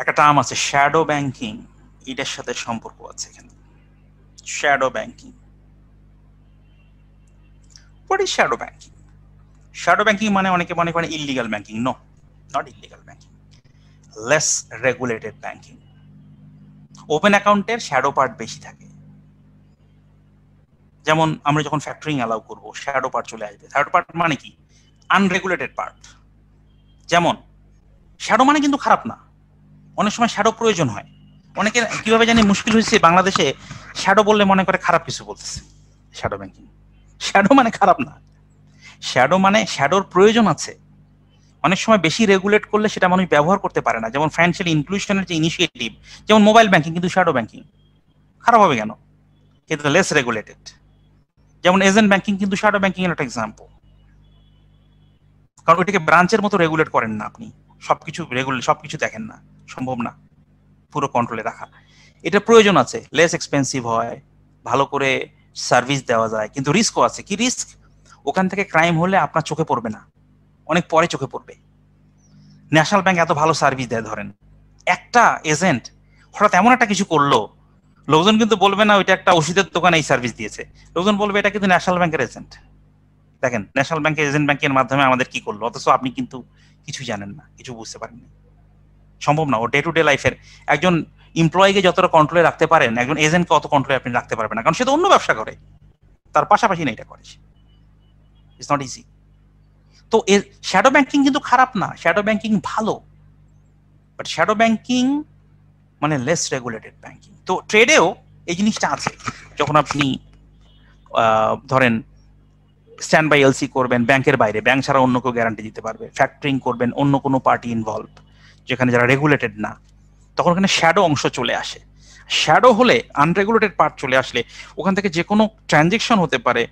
একটা টার্ম আছে শ্যাডো ব্যাংকিং, এটার সাথে সম্পর্ক আছে এখানে। শ্যাডো ব্যাংকিং, what is শ্যাডো ব্যাংকিং? শ্যাডো ব্যাংকিং মানে অনেকে মনে করেন illegal banking. No, not illegal banking, less regulated banking. Open অ্যাকাউন্টের শ্যাডো পার্ট বেশি থাকে। যেমন আমরা যখন ফ্যাক্টরিং অ্যালাউ করবো, শ্যাডো পার্ট চলে আসবে। শ্যাডো পার্ট মানে কি? Unregulated part. যেমন শ্যাডো মানে কিন্তু খারাপ না, অনেক সময় শ্যাডো প্রয়োজন হয়। অনেকে কিভাবে জানি মুশকিল হয়েছে বাংলাদেশে, শ্যাডো বললে মনে করে খারাপ কিছু বলতেছে। শ্যাডো ব্যাংকিং, শ্যাডো মানে খারাপ না, শ্যাডো মানে শ্যাডোর প্রয়োজন আছে। অনেক সময় বেশি রেগুলেট করলে সেটা মানুষ ব্যবহার করতে পারে না। যেমন ফাইন্যান্সিয়াল ইনক্লুশনের যে ইনিশিয়েটিভ, যেমন মোবাইল ব্যাংকিং কিন্তু শ্যাডো ব্যাংকিং, খারাপ হবে কেন, কিন্তু লেস রেগুলেটেড। যেমন এজেন্ট ব্যাংকিং কিন্তু শ্যাডো ব্যাংকিং এর একটা এক্সাম্পল, কারণ ওইটাকে ব্রাঞ্চের মতো রেগুলেট করেন না আপনি, সবকিছু দেখেন না, সম্ভব না পুরো কন্ট্রোলে রাখা। এটা প্রয়োজন আছে, লেস এক্সপেন্সিভ হয়, ভালো করে সার্ভিস দেওয়া যায়, কিন্তু রিস্কও আছে। কি রিস্ক? ওখান থেকে ক্রাইম হলে আপনার চোখে পড়বে না, অনেক পরে চোখে পড়বে। ন্যাশনাল ব্যাংক এত ভালো সার্ভিস দেয়, ধরেন একটা এজেন্ট হঠাৎ এমন একটা কিছু করলো, লোকজন কিন্তু বলবে না ওইটা একটা ওষুধের দোকানে এই সার্ভিস দিয়েছে, লোকজন বলবে এটা কিন্তু ন্যাশনাল ব্যাংকের এজেন্ট। দেখেন ন্যাশনাল ব্যাংকের এজেন্ট ব্যাংকের মাধ্যমে আমাদের কি করলো, অথচ আপনি কিন্তু কিছু জানেন না, কিছু বুঝতে পারেন না। সম্ভব না। ও ডে টু ডে লাইফের একজন এমপ্লয়িকে যতটা কন্ট্রোলে রাখতে পারেন, একজন এজেন্টকে অত কন্ট্রোলে আপনি রাখতে পারবেন না, কারণ সে তো অন্য ব্যবসা করে, তার পাশাপাশি না এটা করে। It's not easy. তো এর শ্যাডো ব্যাংকিং কিন্তু খারাপ না, শ্যাডো ব্যাংকিং ভালো, বাট শ্যাডো ব্যাংকিং মানে লেস রেগুলেটেড ব্যাংকিং। তো ট্রেডেও এই জিনিসটা আছে, যখন আপনি ধরেন স্ট্যান্ড বাই এলসি করবেন ব্যাংকের বাইরে, ব্যাংক ছাড়া অন্য কেউ গ্যারান্টি দিতে পারবে, ফ্যাক্টরিং করবেন অন্য কোনো পার্টি ইনভলভ, যেখানে যারা রেগুলেটেড না, তখন ওখানে শ্যাডো অংশ চলে আসে। শ্যাডো হলে, আনরেগুলেটেড পার্ট চলে আসলে ওখান থেকে যে কোনো ট্রানজ্যাকশন হতে পারে,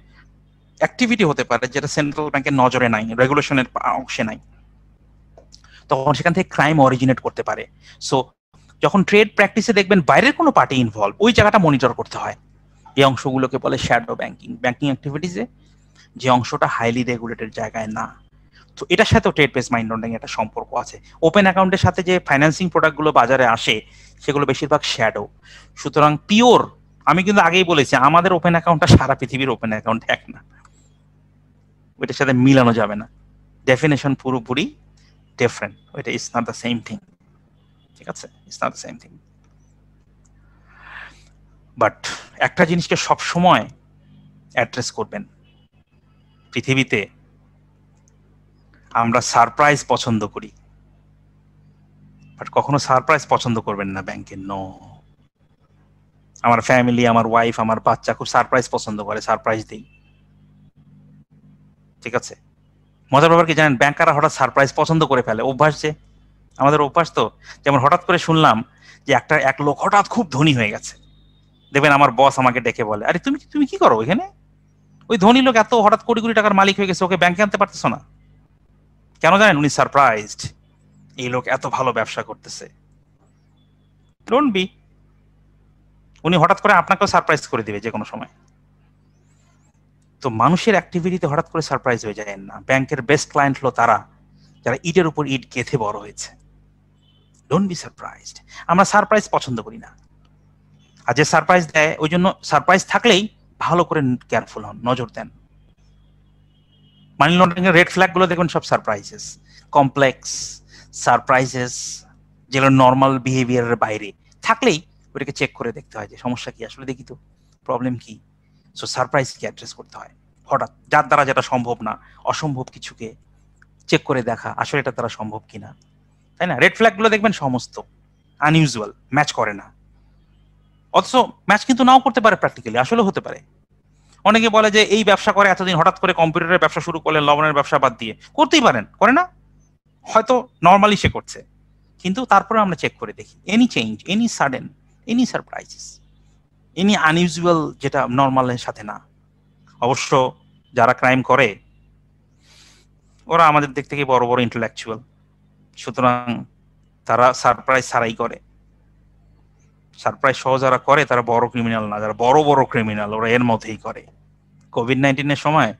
অ্যাক্টিভিটি হতে পারে, যেটা সেন্ট্রাল ব্যাংকের নজরে নাই, রেগুলেশনের অংশে নাই, তখন সেখান থেকে ক্রাইম অরিজিনেট করতে পারে। সো যখন ট্রেড প্র্যাকটিসে দেখবেন বাইরের কোনো পার্টি ইনভলভ, ওই জায়গাটা মনিটর করতে হয়। এই অংশগুলোকে বলে শ্যাডো ব্যাংকিং, ব্যাংকিং অ্যাক্টিভিটিসে যে অংশটা হাইলি রেগুলেটেড জায়গায় না। তো এটার সাথেও ট্রেড প্লেস মানি লন্ডারিং একটা সম্পর্ক আছে। ওপেন অ্যাকাউন্টের সাথে যে ফাইন্যান্সিং প্রোডাক্টগুলো বাজারে আসে সেগুলো বেশিরভাগ শ্যাডো। সুতরাং পিওর, আমি কিন্তু আগেই বলেছি আমাদের ওপেন অ্যাকাউন্টটা সারা পৃথিবীর ওপেন অ্যাকাউন্ট এক না, ওইটার সাথে মিলানো যাবে না, ডেফিনেশন পুরোপুরি ডিফারেন্ট। ওইটা it's not the same thing, ঠিক আছে? It's not the same thing. But একটা জিনিসকে সবসময় অ্যাড্রেস করবেন, পৃথিবীতে আমরা সারপ্রাইজ পছন্দ করি, বাট কখনো সারপ্রাইজ পছন্দ করবেন না ব্যাংকে। নো, আমার ফ্যামিলি, আমার ওয়াইফ, আমার বাচ্চা খুব সারপ্রাইজ পছন্দ করে, সারপ্রাইজ দেই, ঠিক আছে? মজার ব্যাপার কি জানেন, ব্যাংকাররা হঠাৎ সারপ্রাইজ পছন্দ করে ফেলে, অভ্যাস। যে আমাদের অভ্যাস তো, যেমন হঠাৎ করে শুনলাম যে এক লোক হঠাৎ খুব ধনী হয়ে গেছে, দেখবেন আমার বস আমাকে ডেকে বলে, আরে তুমি কি করো এখানে, ওই ধনী লোক এত হঠাৎ কোটি কোটি টাকার মালিক হয়ে গেছে, ওকে ব্যাংকে আনতে পারতেছো না কেন? জানেন উনি সারপ্রাইজড, এই লোক এত ভালো ব্যবসা করতেছে। ডোন্ট বি, উনি হঠাৎ করে আপনাকেও সারপ্রাইজ করে দিবে যে কোনো সময়। তো মানুষের অ্যাক্টিভিটিতে হঠাৎ করে সারপ্রাইজ হয়ে যায় না। ব্যাংকের বেস্ট ক্লায়েন্ট হলো তারা যারা ইটের উপর ইট গেঁথে বড় হয়েছে। Don't be surprised. আমরা সারপ্রাইজ পছন্দ করি না, আর যে সারপ্রাইজ দেয়, ওই জন্য সারপ্রাইজ থাকলেই ভালো করে কেয়ারফুল হন, নজর দেন। মানি লন্ডারিং এর রেড ফ্ল্যাগ গুলো দেখুন, সব সারপ্রাইজেস, কমপ্লেক্স সারপ্রাইজেস, যেগুলো নর্মাল বিহেভিয়ারের বাইরে থাকলেই ওটাকে চেক করে দেখতে হয় যে সমস্যা কি, আসলে দেখি তো প্রবলেম কি। সো সারপ্রাইজকে অ্যাড্রেস করতে হয়, হঠাৎ যার দ্বারা যেটা সম্ভব না, অসম্ভব কিছুকে চেক করে দেখা আসলে এটা দ্বারা সম্ভব কিনা, তাই না? রেড ফ্ল্যাগগুলো দেখবেন সমস্ত আনইউজুয়াল, ম্যাচ করে না, অথচ ম্যাচ কিন্তু নাও করতে পারে, প্র্যাকটিক্যালি আসলে হতে পারে। অনেকে বলে যে এই ব্যবসা করে এতদিন, হঠাৎ করে কম্পিউটারের ব্যবসা শুরু করলেন লবণের ব্যবসা বাদ দিয়ে, করতেই পারেন, করে না? হয়তো নর্মালি সে করছে, কিন্তু তারপরে আমরা চেক করে দেখি any change, any sudden, any surprises, any unusual যেটা নর্মালের সাথে না। অবশ্য যারা ক্রাইম করে ওরা আমাদের দিক থেকে বড় বড় ইন্টেলেকচুয়াল, সুতরাং তারা সারপ্রাইজ ছাড়াই করে। সারপ্রাইজ সহ যারা করে তারা বড় ক্রিমিনাল না, যারা বড় বড় ক্রিমিনাল ওরা এর মধ্যেই করে। কোভিড-19 এর সময়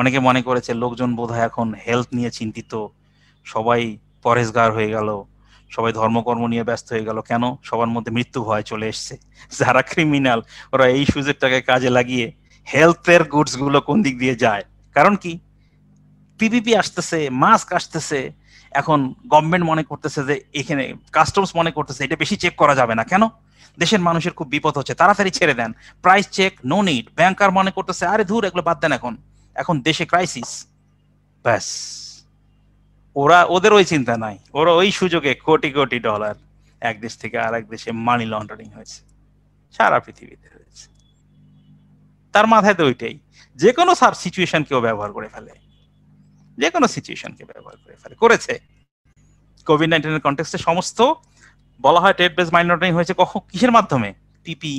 অনেকে মনে করেছে লোকজন বোধহয় এখন হেলথ নিয়ে চিন্তিত, সবাই পরেশগার হয়ে গেল, সবাই ধর্মকর্ম নিয়ে ব্যস্ত হয়ে গেল। কেন? সবার মধ্যে মৃত্যু ভয় চলে এসছে। যারা ক্রিমিনাল ওরা এই সুযোগটাকে কাজে লাগিয়ে হেলথের গুডস গুলো কোন দিক দিয়ে যায়, কারণ কি পিপিপি আসতেছে, মাস্ক আসতেছে, এখন গভর্নমেন্ট মনে করতেছে যে এখানে কাস্টমস মনে করতেছে এটা বেশি চেক করা যাবে না, কেন? দেশের মানুষের খুব বিপদ হচ্ছে, তাড়াতাড়ি ছেড়ে দেন, price check no need. Banker মনে করতেছে আরে ধুর এগুলো বাদ দেন, এখন দেশে ক্রাইসিস। ব্যাস, ওরা ওদের ওই চিন্তা নাই, ওরা ওই সুযোগে কোটি কোটি ডলার এক দেশ থেকে আরেক দেশে মানি লন্ডারিং হয়েছে, সারা পৃথিবীতে হয়েছে। তার মাথায় তো ওইটাই, যে কোনো সিচুয়েশন কেউ ব্যবহার করে ফেলে, যে কোনো সিচুয়েশনকে ব্যবহার করে ফেলে, করেছে। কোভিড-19 এর কনটেক্সটে সমস্ত বলা হয় ট্রেড বেস মানি লন্ডারিং হয়েছে। কখন, কিসের মাধ্যমে? PP,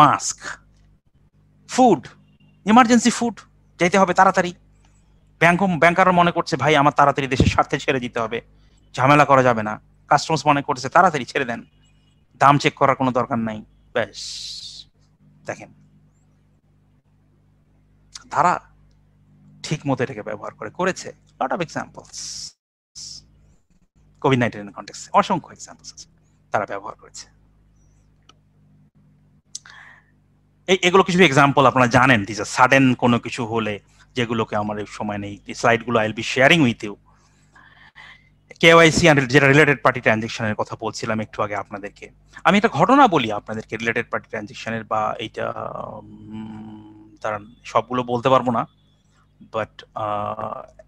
mask, food, emergency food যেতে হবে তাড়াতাড়ি। ব্যাংকাররা মনে করছে ভাই আমার তাড়াতাড়ি দেশের স্বার্থে ছেড়ে দিতে হবে, ঝামেলা করা যাবে না। কাস্টমস মনে করছে তাড়াতাড়ি ছেড়ে দেন, দাম চেক করার কোনো দরকার নাই। ব্যাস দেখেন তারা ঠিক মতো এটাকে ব্যবহার করেছে। লট অফ এক্সাম্পলস কোভিড-19 এর কনটেক্সটে অসংখ্য এক্সাম্পলস আছে তারা ব্যবহার করেছে। এগুলো কিছু এক্সাম্পল আপনারা জানেন, দিস আর সাডেন কোনো কিছু হলে যেগুলোকে আমার এই সময় নেই, এই স্লাইডগুলো I will be sharing with you. KYC যেটা রিলেটেড পার্টি ট্রানজ্যাকশনের কথা বলছিলাম একটু আগে আপনাদেরকে, আমি একটা ঘটনা বলি আপনাদেরকে রিলেটেড পার্টি ট্রানজ্যাকশনের, বা এইটা তার সবগুলো বলতে পারবো না, বাট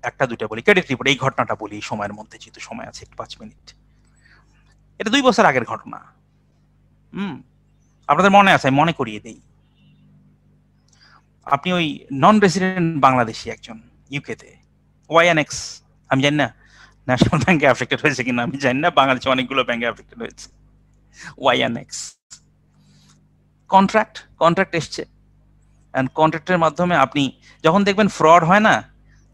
একটা দুটো বলি। ক্রেডিট রিপোর্ট এই ঘটনাটা বলি এই সময়ের মধ্যে, যেহেতু সময় আছে 5 মিনিট। এটা 2 বছর আগের ঘটনা, আপনাদের মনে আছে, মনে করিয়ে দেই। আপনি ওই নন রেসিডেন্ট বাংলাদেশি একজন ইউকেতে YNX, আমি জানি না ন্যাশনাল ব্যাংকে অ্যাফেক্টেড হয়েছে কিনা আমি জানি না, বাংলাদেশে অনেকগুলো ব্যাংকে অ্যাফেক্টেড হয়েছে। YNX কন্ট্রাক্ট এসছে, অ্যান্ড কন্ট্রাক্টের মাধ্যমে আপনি যখন দেখবেন ফ্রড হয় না,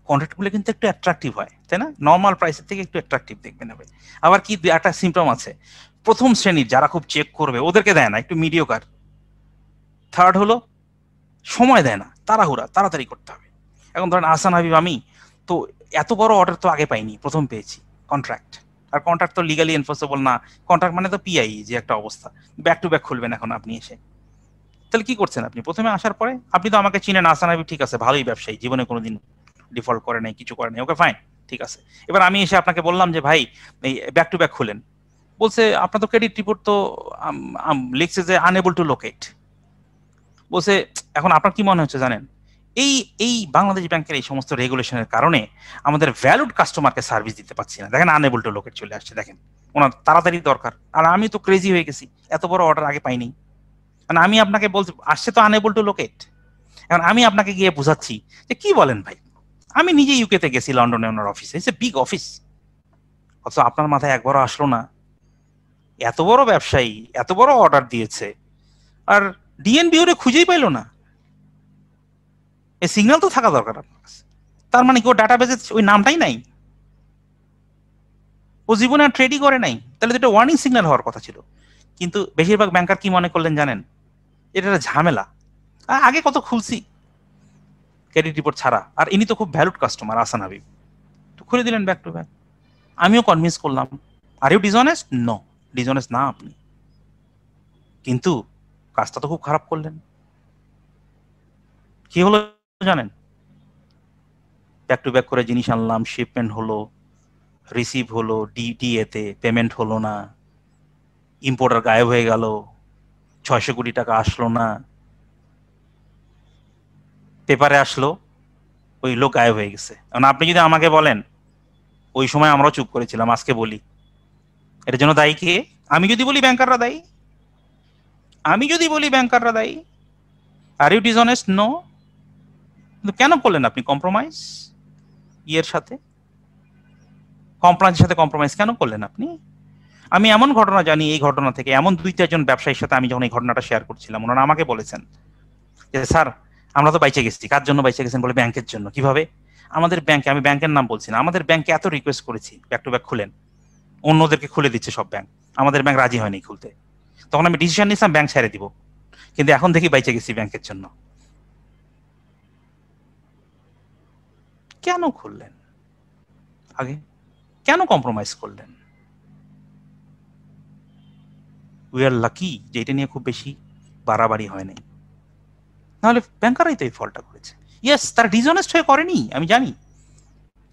কন্ট্রাক্টগুলো কিন্তু একটু অ্যাট্রাকটিভ হয়, তাই না? নর্মাল প্রাইসের থেকে একটু অ্যাট্রাকটিভ দেখবেন। আবার কি একটা সিম্পটম আছে, প্রথম শ্রেণীর যারা খুব চেক করবে ওদেরকে দেয় না, একটু মিডিয়োকার। থার্ড হলো সময় দেয় না, তাড়াহুড়া, তাড়াতাড়ি করতে হবে। এখন ধরেন আহসান হাবিব আমি, তো এত বড় অর্ডার তো আগে পাইনি, প্রথম পেয়েছি কন্ট্রাক্ট, আর কন্ট্রাক্ট তো লিগালি এনফোর্সেবল না, কন্ট্রাক্ট মানে তো PII, যে একটা অবস্থা। ব্যাক টু ব্যাক খুলবেন এখন আপনি এসে, তাহলে কি করছেন আপনি? প্রথমে আসার পরে আপনি তো আমাকে চিনেন, আহসান হাবিব ঠিক আছে ভালোই ব্যবসায়ী, জীবনে কোনোদিন ডিফল্ট করে নাই, কিছু করে নাই, ওকে ফাইন ঠিক আছে। এবার আমি এসে আপনাকে বললাম যে ভাই এই ব্যাক টু ব্যাক খুলেন, বলছে আপনার তো ক্রেডিট রিপোর্ট তো লিখছে যে আনএবল টু লোকেট। বলছে এখন আপনার কি মনে হচ্ছে জানেন, এই বাংলাদেশ ব্যাংকের এই সমস্ত রেগুলেশনের কারণে আমাদের ভ্যালুড কাস্টমারকে সার্ভিস দিতে পারছি না। দেখেন আনএবল টু লোকেট চলে আসছে, দেখেন ওনার তাড়াতাড়ি দরকার, আর আমি তো ক্রেজি হয়ে গেছি, এত বড় অর্ডার আগে পাইনি। মানে আমি আপনাকে বলছি আসছে তো আনএবল টু লোকেট, এখন আমি আপনাকে গিয়ে বোঝাচ্ছি যে কি বলেন ভাই, আমি নিজে ইউকেতে গেছি লন্ডনে ওনার অফিসে, ইটস এ বিগ অফিস, অথচ আপনার মাথায় একবারও আসলো না এত বড় ব্যবসায়ী এত বড় অর্ডার দিয়েছে, আর ডিএনবিওরে খুঁজেই পাইল না। এই সিগন্যাল তো থাকা দরকার আপনার কাছে, তার মানে কি ও ডাটাবেজে ওই নামটাই নাই, ও জীবনে আর ট্রেডই করে নাই, তাহলে এটা ওয়ার্নিং সিগন্যাল হওয়ার কথা ছিল। কিন্তু বেশিরভাগ ব্যাংকার কি মনে করলেন জানেন, এটা একটা ঝামেলা, আগে কত খুলছি ক্রেডিট রিপোর্ট ছাড়া, আর ইনি তো খুব ভ্যালুড কাস্টমার আহসান হাবিব, তো খুলে দিলেন ব্যাক টু ব্যাক। আমিও কনভিন্স করলাম, are you dishonest? No, dishonest না আপনি, কিন্তু কাজটা তো খুব খারাপ করলেন। কি হলো জানেন, ব্যাক টু ব্যাক করে জিনিস আনলাম, শিপমেন্ট হলো, রিসিভ হলো, DDA-তে পেমেন্ট হলো না, ইম্পোর্টার গায়েব হয়ে গেল, 600 কোটি টাকা আসলো না, পেপারে আসলো ওই লোক গায়েব হয়ে গেছে। কারণ আপনি যদি আমাকে বলেন ওই সময় আমরাও চুপ করেছিলাম, আজকে বলি এর জন্য দায়ী কে? আমি যদি বলি ব্যাংকাররা দায়ী, আমি যদি বলি ব্যাংকাররা দায়ী। Are you dishonest? নো। কেন করলেন আপনি কম্প্রোমাইজ? ইয়ের সাথে কম্প্লায়েন্সের সাথে কম্প্রোমাইজ কেন করলেন আপনি? আমি এমন ঘটনা জানি, এই ঘটনা থেকে এমন 2-4 জন ব্যবসায়ীর সাথে আমি যখন এই ঘটনাটা শেয়ার করছিলাম, ওনারা আমাকে বলেছেন যে স্যার আমরা তো বাইচে গেছি। কার জন্য বাইচে গেছেন? বলে ব্যাংকের জন্য। কিভাবে? আমাদের ব্যাংকে, আমি ব্যাংকের নাম বলছি না, আমাদের ব্যাংকে এত রিকোয়েস্ট করেছি ব্যাক টু ব্যাক খুলেন, অন্যদেরকে খুলে দিচ্ছে সব ব্যাংক, আমাদের ব্যাংক রাজি হয়নি খুলতে। তখন আমি ডিসিশন নিয়েছিলাম ব্যাংক ছেড়ে দিব, কিন্তু এখন দেখি বাইচে গেছি ব্যাংকের জন্য। কেন খুললেন আগে? কেন কম্প্রোমাইজ করলেন? উই আর লাকি যে এটা নিয়ে খুব বেশি বাড়াবাড়ি হয় নাই, নাহলে ব্যাংকারাই তো এই ফলটা করেছে। ইয়েস, তারা ডিসঅনেস্ট হয়ে করেনি, আমি জানি,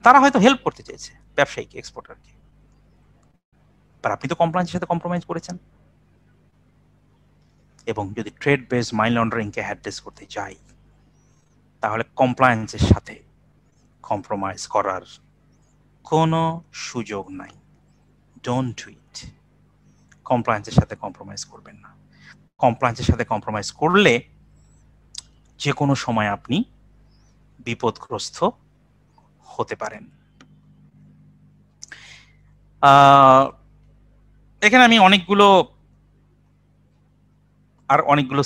তারা হয়তো হেল্প করতে চেয়েছে ব্যবসায়ীকে, এক্সপোর্টারকে, আর আপনি তো কমপ্লায়েন্সের সাথে কম্প্রোমাইজ করেছেন। এবং যদি ট্রেড বেস মানি লন্ডারিংকে অ্যাড্রেস করতে চাই, তাহলে কমপ্লায়েন্সের সাথে কম্প্রোমাইজ করার কোনো সুযোগ নাই। Don't do it. কমপ্লায়েন্সের সাথে কম্প্রোমাইজ করবেন না। কমপ্লায়েন্সের সাথে কম্প্রোমাইজ করলে যে কোনো সময় আপনি বিপদগ্রস্ত হতে পারেন। এখানে আমি অনেকগুলো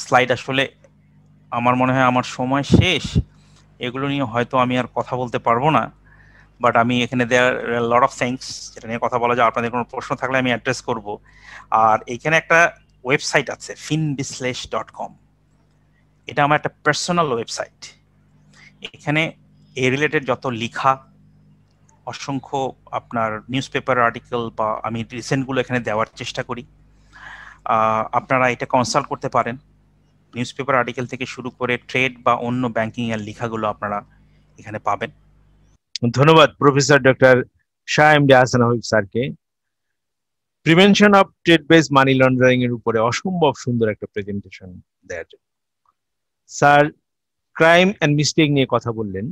স্লাইড, আসলে আমার মনে হয় আমার সময় শেষ, এগুলো নিয়ে হয়তো আমি আর কথা বলতে পারবো না, বাট আমি এখানে দেয়ার লট অফ থিংস যেটা নিয়ে কথা বলা যায়। আপনাদের কোনো প্রশ্ন থাকলে আমি অ্যাড্রেস করব। আর এখানে একটা ওয়েবসাইট আছে finbislesh.com, এটা আমার একটা পার্সোনাল ওয়েবসাইট। এখানে এ রিলেটেড যত লেখা অসংখ্য আপনার নিউজপেপার আর্টিকেল বা আমি রিসেন্টগুলো এখানে দেওয়ার চেষ্টা করি, আপনারা এটা কনসাল্ট করতে পারেন। নিউজপেপার আর্টিকেল থেকে শুরু করে ট্রেড বা অন্য ব্যাংকিং এর লেখাগুলো আপনারা এখানে পাবেন। ধন্যবাদ professor doctor শাহ এমডি আহসান হাবিব স্যারকে। Prevention of trade base money laundering এর উপরে অসম্ভব সুন্দর একটা প্রেজেন্টেশন দেওয়ার জন্য। স্যার ক্রাইম অ্যান্ড মিস্টেক নিয়ে কথা বললেন,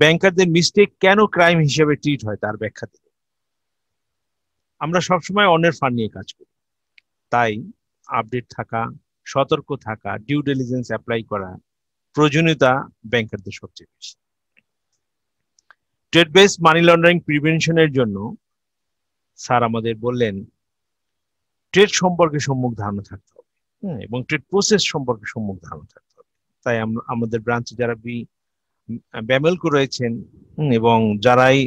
ব্যাংকারদের মিস্টেক কেন ক্রাইম হিসেবে ট্রিট হয় তার ব্যাখ্যা দিতে। আমরা সবসময় অন্যের ফান্ড নিয়ে কাজ করি, তাই আপডেট থাকা, সতর্ক থাকা, ডিউ ডিলিজেন্স অ্যাপ্লাই করা প্রয়োজনীয়তা ব্যাংকারদের সবচেয়ে বেশি। ট্রেড বেস মানি লন্ডারিং প্রিভেনশনের জন্য স্যার আমাদের বললেন ট্রেড সম্পর্কে সম্যক ধারণা থাকতে হবে, এবং ট্রেড প্রসেস সম্পর্কে সম্যক ধারণা থাকতে হবে। তাই আমাদের ব্রাঞ্চে যারা BIBM রয়েছেন এবং যারাই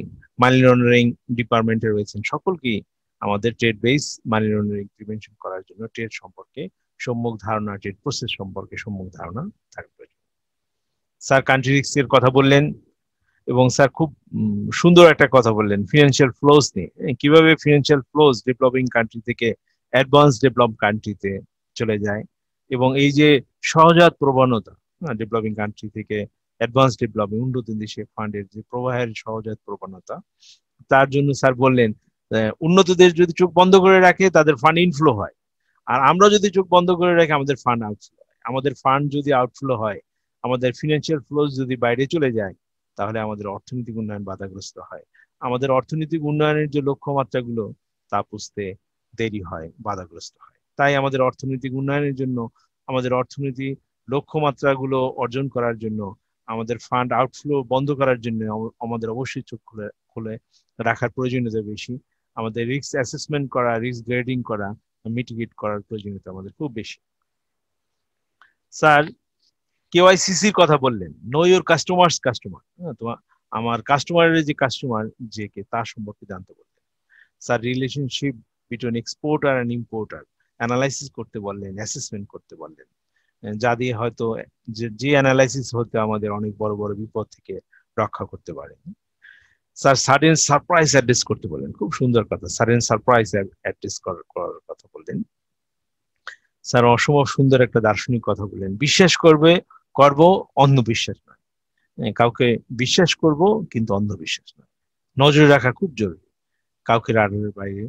মানি লন্ডারিং ডিপার্টমেন্টে রয়েছেন সকলকেই আমাদের trade base money laundering prevention করার জন্য ট্রেড সম্পর্কে সম্যক ধারণা, ট্রেড প্রসেস সম্পর্কে সম্যক ধারণা থাকতে হবে। স্যার কান্ট্রি রিস্কের কথা বললেন এবং স্যার খুব সুন্দর একটা কথা বললেন ফিনান্সিয়াল ফ্লোজ নিয়ে, কিভাবে ফিনান্সিয়াল ফ্লোজ ডেভেলপিং কান্ট্রি থেকে অ্যাডভান্স ডেভেলপ কান্ট্রিতে চলে যায়, এবং এই যে সহজাত প্রবণতা ডেভেলপিং কান্ট্রি থেকে অ্যাডভান্স ডেভেলপিং উন্নত দেশে ফান্ডের যে প্রবাহের সহজাত প্রবণতা, তার জন্য স্যার বললেন উন্নত দেশ যদি চোখ বন্ধ করে রাখে তাদের ফান্ড ইনফ্লো হয়, আর আমরা যদি চোখ বন্ধ করে রাখি আমাদের ফান্ড আউটফ্লো হয়। আমাদের ফান্ড যদি আউটফ্লো হয়, আমাদের ফিনান্সিয়াল ফ্লোজ যদি বাইরে চলে যায়, তাহলে আমাদের অর্থনৈতিক উন্নয়ন বাধাগ্রস্ত হয়, আমাদের অর্থনৈতিক উন্নয়নের যে লক্ষ্যমাত্রাগুলো তা পুজতে দেরি হয়, বাধাগ্রস্ত হয়। তাই আমাদের অর্থনৈতিক উন্নয়নের জন্য, আমাদের অর্থনীতি লক্ষ্যমাত্রাগুলো অর্জন করার জন্য, আমাদের ফান্ড আউটফ্লো বন্ধ করার জন্য আমাদের অবশ্যই চোখ খুলে রাখার প্রয়োজনীয়তা বেশি। আমাদের রিস্ক অ্যাসেসমেন্ট করা, রিস্ক গ্রেডিং করা, মিটিগেট করার প্রয়োজনীয়তা আমাদের খুব বেশি। স্যার KYCCর কথা বললেন, নো ইওর কাস্টমার্স কাস্টমার, আমার কাস্টমারের যে কাস্টমার যে কে তার সম্পর্কে জানতে বললেন। Sir relationship between exporter and importer analysis করতে বললেন, অ্যাসেসমেন্ট করতে বললেন, যা দিয়ে হয়তো যে অ্যানালাইসিস হতে আমাদের অনেক বড় বড় বিপদ থেকে রক্ষা করতে পারে। স্যার সাডেন সারপ্রাইজ অ্যাড্রেস করতে বললেন, খুব সুন্দর কথা, সাডেন সারপ্রাইজ অ্যাড্রেস করার কথা বললেন। স্যার অসম্ভব সুন্দর একটা দার্শনিক কথা বললেন, বিশ্বাস করব অন্ধবিশ্বাস নয়, কাউকে বিশ্বাস করব কিন্তু অন্ধবিশ্বাস নয়। নজরে রাখা খুব জরুরি, কাউকে রাডারের বাইরে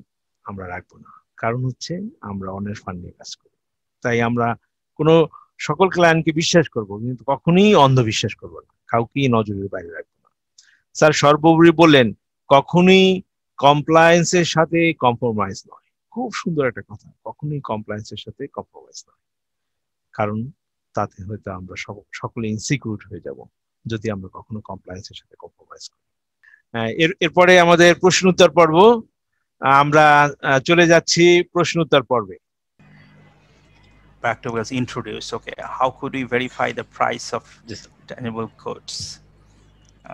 আমরা রাখবো না, কারণ হচ্ছে আমরা অন্যের ফান্ড নিয়ে কাজ করি। তাই আমরা কোনো সকল ক্লায়েন্টকে বিশ্বাস করব, কিন্তু কখনোই অন্ধবিশ্বাস করব না, কাউকেই নজরের বাইরে রাখবো না। স্যার সর্বোপরি বললেন কখনোই কমপ্লায়েন্সের সাথে কম্প্রোমাইজ নয়, খুব সুন্দর একটা কথা, কখনোই কমপ্লায়েন্সের সাথে কম্প্রোমাইজ নয়, কারণ তাতে হয়তো আমরা সকলে ইনসিকিউর হয়ে যাব যদি আমরা কখনো কমপ্লায়েন্সের সাথে কম্প্রোমাইজ করি। এরপরে আমাদের প্রশ্ন উত্তর পর্ব, আমরা চলে যাচ্ছি প্রশ্ন উত্তর পর্বে। Back to us introduced, okay, how could we verify the price of tangible goods?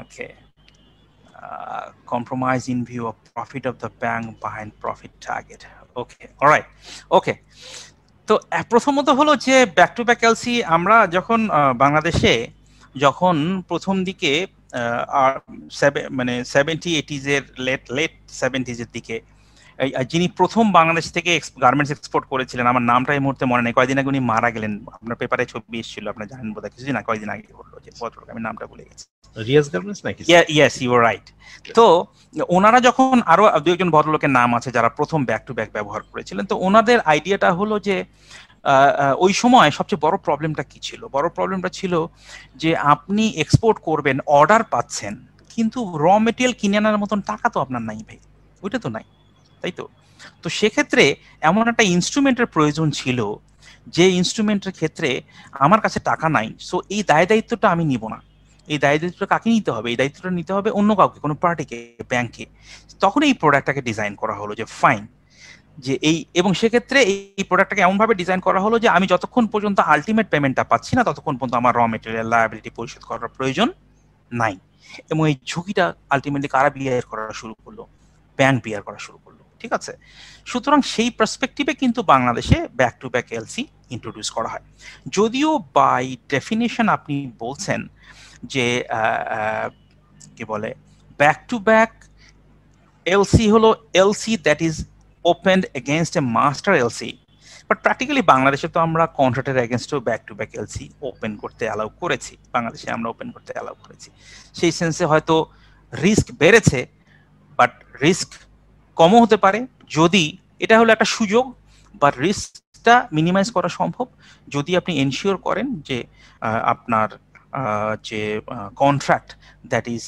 Okay, compromise in view of profit of the bank behind profit target. Okay, all right, okay. তো প্রথমত হলো যে ব্যাক টু ব্যাক এলসি আমরা যখন বাংলাদেশে যখন প্রথম দিকে মানে 70-80s এর লেট 70s এর দিকে যিনি প্রথম বাংলাদেশ থেকে গার্মেন্টস এক্সপোর্ট করেছিলেন, আমার নামটা এই মুহূর্তে মনে নেই, কয়েকদিন আগে উনি মারা গেলেন, আপনার পেপারে ছবি এসেছিল, আপনার জানেন বোধহয় কিছুদিন আগে, কয়েকদিন আগে বললো যে ভদ্রলোক, আমি নামটা ভুলে গেছি, রিয়াজ গার্মেন্টস নাকি? Yes, you are right. তো ওনারা যখন, আরো দুইজন ভদ্রলোকের নাম আছে যারা প্রথম ব্যাক টু ব্যাক ব্যবহার করেছিলেন, তো ওনাদের আইডিয়াটা হলো যে ওই সময় সবচেয়ে বড় প্রবলেমটা কি ছিল? বড় প্রবলেমটা ছিল যে আপনি এক্সপোর্ট করবেন, অর্ডার পাচ্ছেন, কিন্তু র মেটেরিয়াল কিনে আনার মতন টাকা তো আপনার নাই ভাই, ওইটা তো নাই, তাই তো। তো সেক্ষেত্রে এমন একটা ইনস্ট্রুমেন্টের প্রয়োজন ছিল যে ইনস্ট্রুমেন্টের ক্ষেত্রে আমার কাছে টাকা নাই, সো এই দায় দায়িত্বটা আমি নিব না। এই দায় দায়িত্বটা কাকে নিতে হবে? এই দায়িত্বটা নিতে হবে অন্য কাউকে, কোনো পার্টিকে, ব্যাংকে। তখন এই প্রোডাক্টটাকে ডিজাইন করা হলো যে ফাইন, যে এই, এবং সেক্ষেত্রে এই প্রোডাক্টটাকে এমনভাবে ডিজাইন করা হলো যে আমি যতক্ষণ পর্যন্ত আলটিমেট পেমেন্টটা পাচ্ছি না ততক্ষণ পর্যন্ত আমার র মেটেরিয়াল লায়াবিলিটি পরিশোধ করার প্রয়োজন নাই, এবং এই ঝুঁকিটা আলটিমেটলি কারা বিয়ার করা শুরু করলো? ব্যাংক বিয়ার করা শুরু করলো। ঠিক আছে। সুতরাং সেই পার্সপেক্টিভে কিন্তু বাংলাদেশে ব্যাক টু ব্যাক LC introduce করা হয়। যদিও বাই ডেফিনেশন আপনি বলছেন যে কি বলে ব্যাক টু ব্যাক এলসি হলো LC that is opened against a master LC, but practically বাংলাদেশে তো আমরা কন্ট্রাক্টের এগেইনস্টও ব্যাক টু ব্যাক LC open করতে অ্যালাউ করেছি, বাংলাদেশে আমরা ওপেন করতে অ্যালাউ করেছি। সেই সেন্সে হয়তো রিস্ক বেড়েছে, বাট রিস্ক কমও হতে পারে যদি এটা হলো একটা সুযোগ, বাট রিস্কটা মিনিমাইজ করা সম্ভব যদি আপনি এনশিওর করেন যে আপনার যে contract that is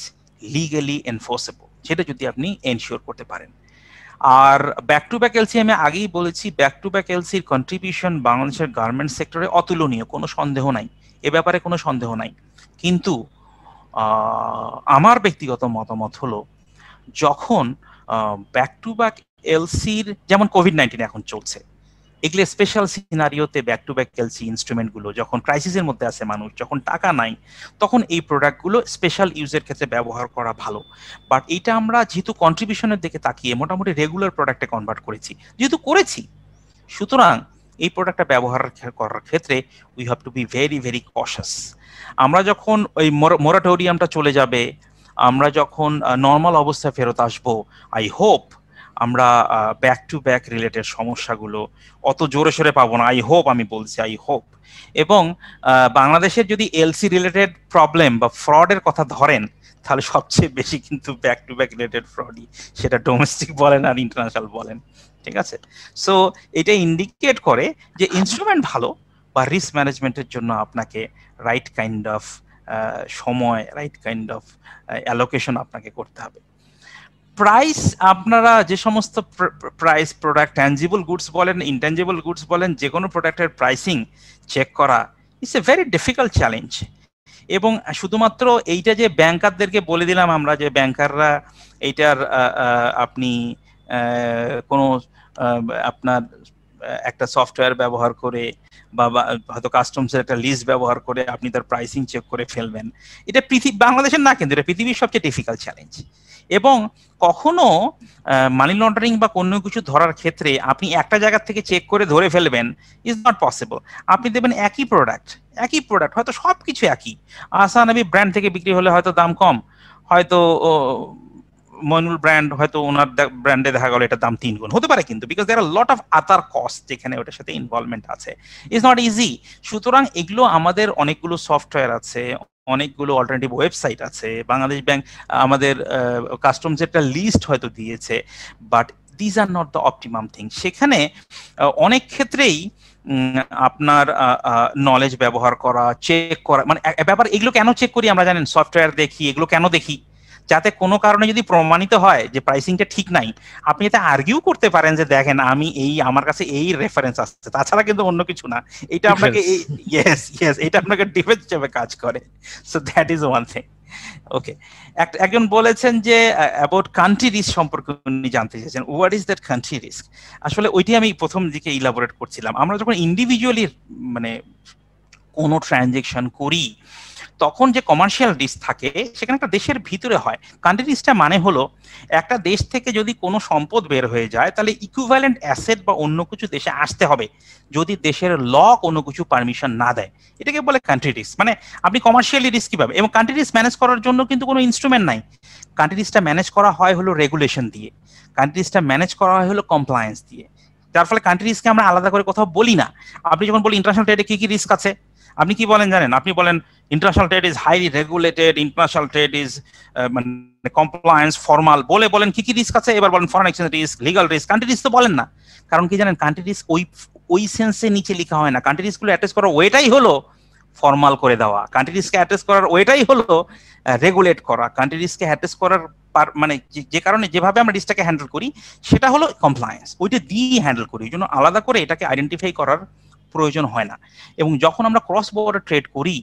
legally enforceable, সেটা যদি আপনি এনশিওর করতে পারেন। আর ব্যাক টু ব্যাক এলসি আমি আগেই বলেছি, ব্যাক টু ব্যাক এলসির কন্ট্রিবিউশন বাংলাদেশের গার্মেন্টস সেক্টরে অতুলনীয়, কোনো সন্দেহ নাই, এ ব্যাপারে কোনো সন্দেহ নাই। কিন্তু আমার ব্যক্তিগত মতামত হলো যখন ব্যাক টু ব্যাক এলসির, যেমন COVID-19 এখন চলছে, এগুলো স্পেশাল সিনারিওতে ব্যাক টু ব্যাক এলসি ইনস্ট্রুমেন্টগুলো যখন ক্রাইসিসের মধ্যে আছে, মানুষ যখন টাকা নাই, তখন এই প্রোডাক্টগুলো স্পেশাল ইউজের ক্ষেত্রে ব্যবহার করা ভালো। বাট এইটা আমরা যেহেতু কন্ট্রিবিউশনের দিকে তাকিয়ে মোটামুটি রেগুলার প্রোডাক্টে কনভার্ট করেছি, যেহেতু করেছি, সুতরাং এই প্রোডাক্টটা ব্যবহার করার ক্ষেত্রে we have to be very very cautious. আমরা যখন ওই মোরাটোরিয়ামটা চলে যাবে, আমরা যখন নর্মাল অবস্থায় ফেরত আসবো, আই হোপ আমরা ব্যাক টু ব্যাক রিলেটেড সমস্যাগুলো অত জোরে সোরে পাবো না, আই হোপ, আমি বলছি আই হোপ। এবং বাংলাদেশের যদি এলসি রিলেটেড প্রবলেম বা ফ্রডের কথা ধরেন, তাহলে সবচেয়ে বেশি কিন্তু ব্যাক টু ব্যাক রিলেটেড ফ্রডই, সেটা ডোমেস্টিক বলেন আর ইন্টারন্যাশনাল বলেন, ঠিক আছে। সো এটা ইন্ডিকেট করে যে ইনস্ট্রুমেন্ট ভালো, বা রিস্ক ম্যানেজমেন্টের জন্য আপনাকে রাইট কাইন্ড অফ সময়, রাইট কাইন্ড অফ অ্যালোকেশন আপনাকে করতে হবে। প্রাইস, আপনারা যে সমস্ত প্রাইস প্রোডাক্ট, ট্যাঞ্জিবল গুডস বলেন, ইনট্যাঞ্জিবল গুডস বলেন, যে কোনো প্রোডাক্টের প্রাইসিং চেক করা it's a very difficult challenge. এবং শুধুমাত্র এইটা যে ব্যাংকারদেরকে বলে দিলাম আমরা যে ব্যাংকাররা এইটার আপনি কোনো আপনার একটা সফটওয়্যার ব্যবহার করে বা হয়তো কাস্টমসের একটা লিস্ট ব্যবহার করে আপনি তার প্রাইসিং চেক করে ফেলবেন, এটা বাংলাদেশের না, কিন্তু এটা পৃথিবীর সবচেয়ে ডিফিকাল্ট চ্যালেঞ্জ। এবং কখনো মানি লন্ডারিং বা কোনো কিছু ধরার ক্ষেত্রে আপনি একটা জায়গা থেকে চেক করে ধরে ফেলবেন, ইজ নট পসিবল। আপনি দেখবেন একই প্রোডাক্ট হয়তো সব কিছু একই, আহসান হাবীব ব্র্যান্ড থেকে বিক্রি হলে হয়তো দাম কম, হয়তো মইনুল ব্র্যান্ড, হয়তো ওনার ব্র্যান্ডে দেখা গেল এটার দাম 3 গুণ হতে পারে, কিন্তু because there are lot of other cost যেখানে ওটার সাথে ইনভলভমেন্ট আছে, ইজ নট ইজি। সুতরাং এগুলো আমাদের অনেকগুলো সফটওয়্যার আছে, অনেকগুলো অল্টারনেটিভ ওয়েবসাইট আছে, বাংলাদেশ ব্যাংক আমাদের কাস্টমস একটা লিস্ট হয়তো দিয়েছে, but these are not the optimum thing. সেখানে অনেক ক্ষেত্রেই আপনার নলেজ ব্যবহার করা, চেক করা, মানে ব্যাপার এগুলো কেন চেক করি আমরা জানেন, সফটওয়্যার দেখি, এগুলো কেন দেখি, যাতে কোনো কারণে যদি প্রমাণিত হয় যে প্রাইসিংটা ঠিক নাই, আপনি যাতে আর্গিউ করতে পারেন যে দেখেন আমি আমার কাছে এই রেফারেন্স আসছে, তাছাড়া কিন্তু অন্য কিছু না। এটা আপনাকে এটা আপনাকে ডিফেন্স হিসেবে কাজ করে। So that is one thing. Okay, একজন বলেছেন যে অ্যাবাউট কান্ট্রি রিস্ক সম্পর্কে উনি জানতে চেয়েছেন, what is that country risk. আসলে ওইটি আমি প্রথম দিকে ইলাবোরেট করছিলাম, আমরা যখন ইন্ডিভিজুয়ালি মানে কোনো ট্রানজেকশন করি তখন যে কমার্শিয়াল রিস্ক থাকে সেখানে একটা দেশের ভিতরে হয়। কান্ট্রি রিস্কটা মানে হলো একটা দেশ থেকে যদি কোনো সম্পদ বের হয়ে যায় তাহলে ইকুইভ্যালেন্ট অ্যাসেট বা অন্য কিছু দেশে আসতে হবে যদি দেশের ল কোনো কিছু পারমিশন না দেয়, এটাকে বলে কান্ট্রি রিস্ক। মানে আপনি কমার্শিয়ালি রিস্ক কীভাবে, এবং কান্ট্রি রিস্ক ম্যানেজ করার জন্য কিন্তু কোনো ইনস্ট্রুমেন্ট নাই। কান্ট্রি রিস্কটা ম্যানেজ করা হয় হলো রেগুলেশন দিয়ে, কান্ট্রি রিস্কটা ম্যানেজ করা হয় হলো কমপ্লায়েন্স দিয়ে, যার ফলে কান্ট্রি রিস্ককে আমরা আলাদা করে কোথাও বলি না। আপনি যখন বলি ইন্টারন্যাশনাল ট্রেডে কী কী রিস্ক আছে, আপনি কি বলেন জানেন, আপনি বলেন international trade is highly regulated, international trade is মানে কমপ্লায়েন্স ফর্মাল, বলে বলেন কি কি রিস্ক আছে। এবার বলেন foreign exchange risk, legal risk, country risk তো বলেন না। কারণ কি জানেন, কান্ট্রি রিস্ক ওই সেন্সে নিচে লেখা হয় না। কান্ট্রি রিস্কগুলো অ্যাড্রেস করার ওয়েটাই হলো ফর্মাল করে দেওয়া, কান্ট্রি রিস্ককে অ্যাড্রেস করার ওয়েটাই হলো রেগুলেট করা, কান্ট্রি রিস্ককে অ্যাড্রেস করার মানে যে কারণে যেভাবে আমরা রিস্কটাকে হ্যান্ডেল করি সেটা হলো কমপ্লায়েন্স, ওইটা দিয়ে হ্যান্ডেল করি। ওই জন্য আলাদা করে এটাকে আইডেন্টিফাই করার প্রয়োজন হয় না। এবং যখন আমরা ক্রস বর্ডার ট্রেড করি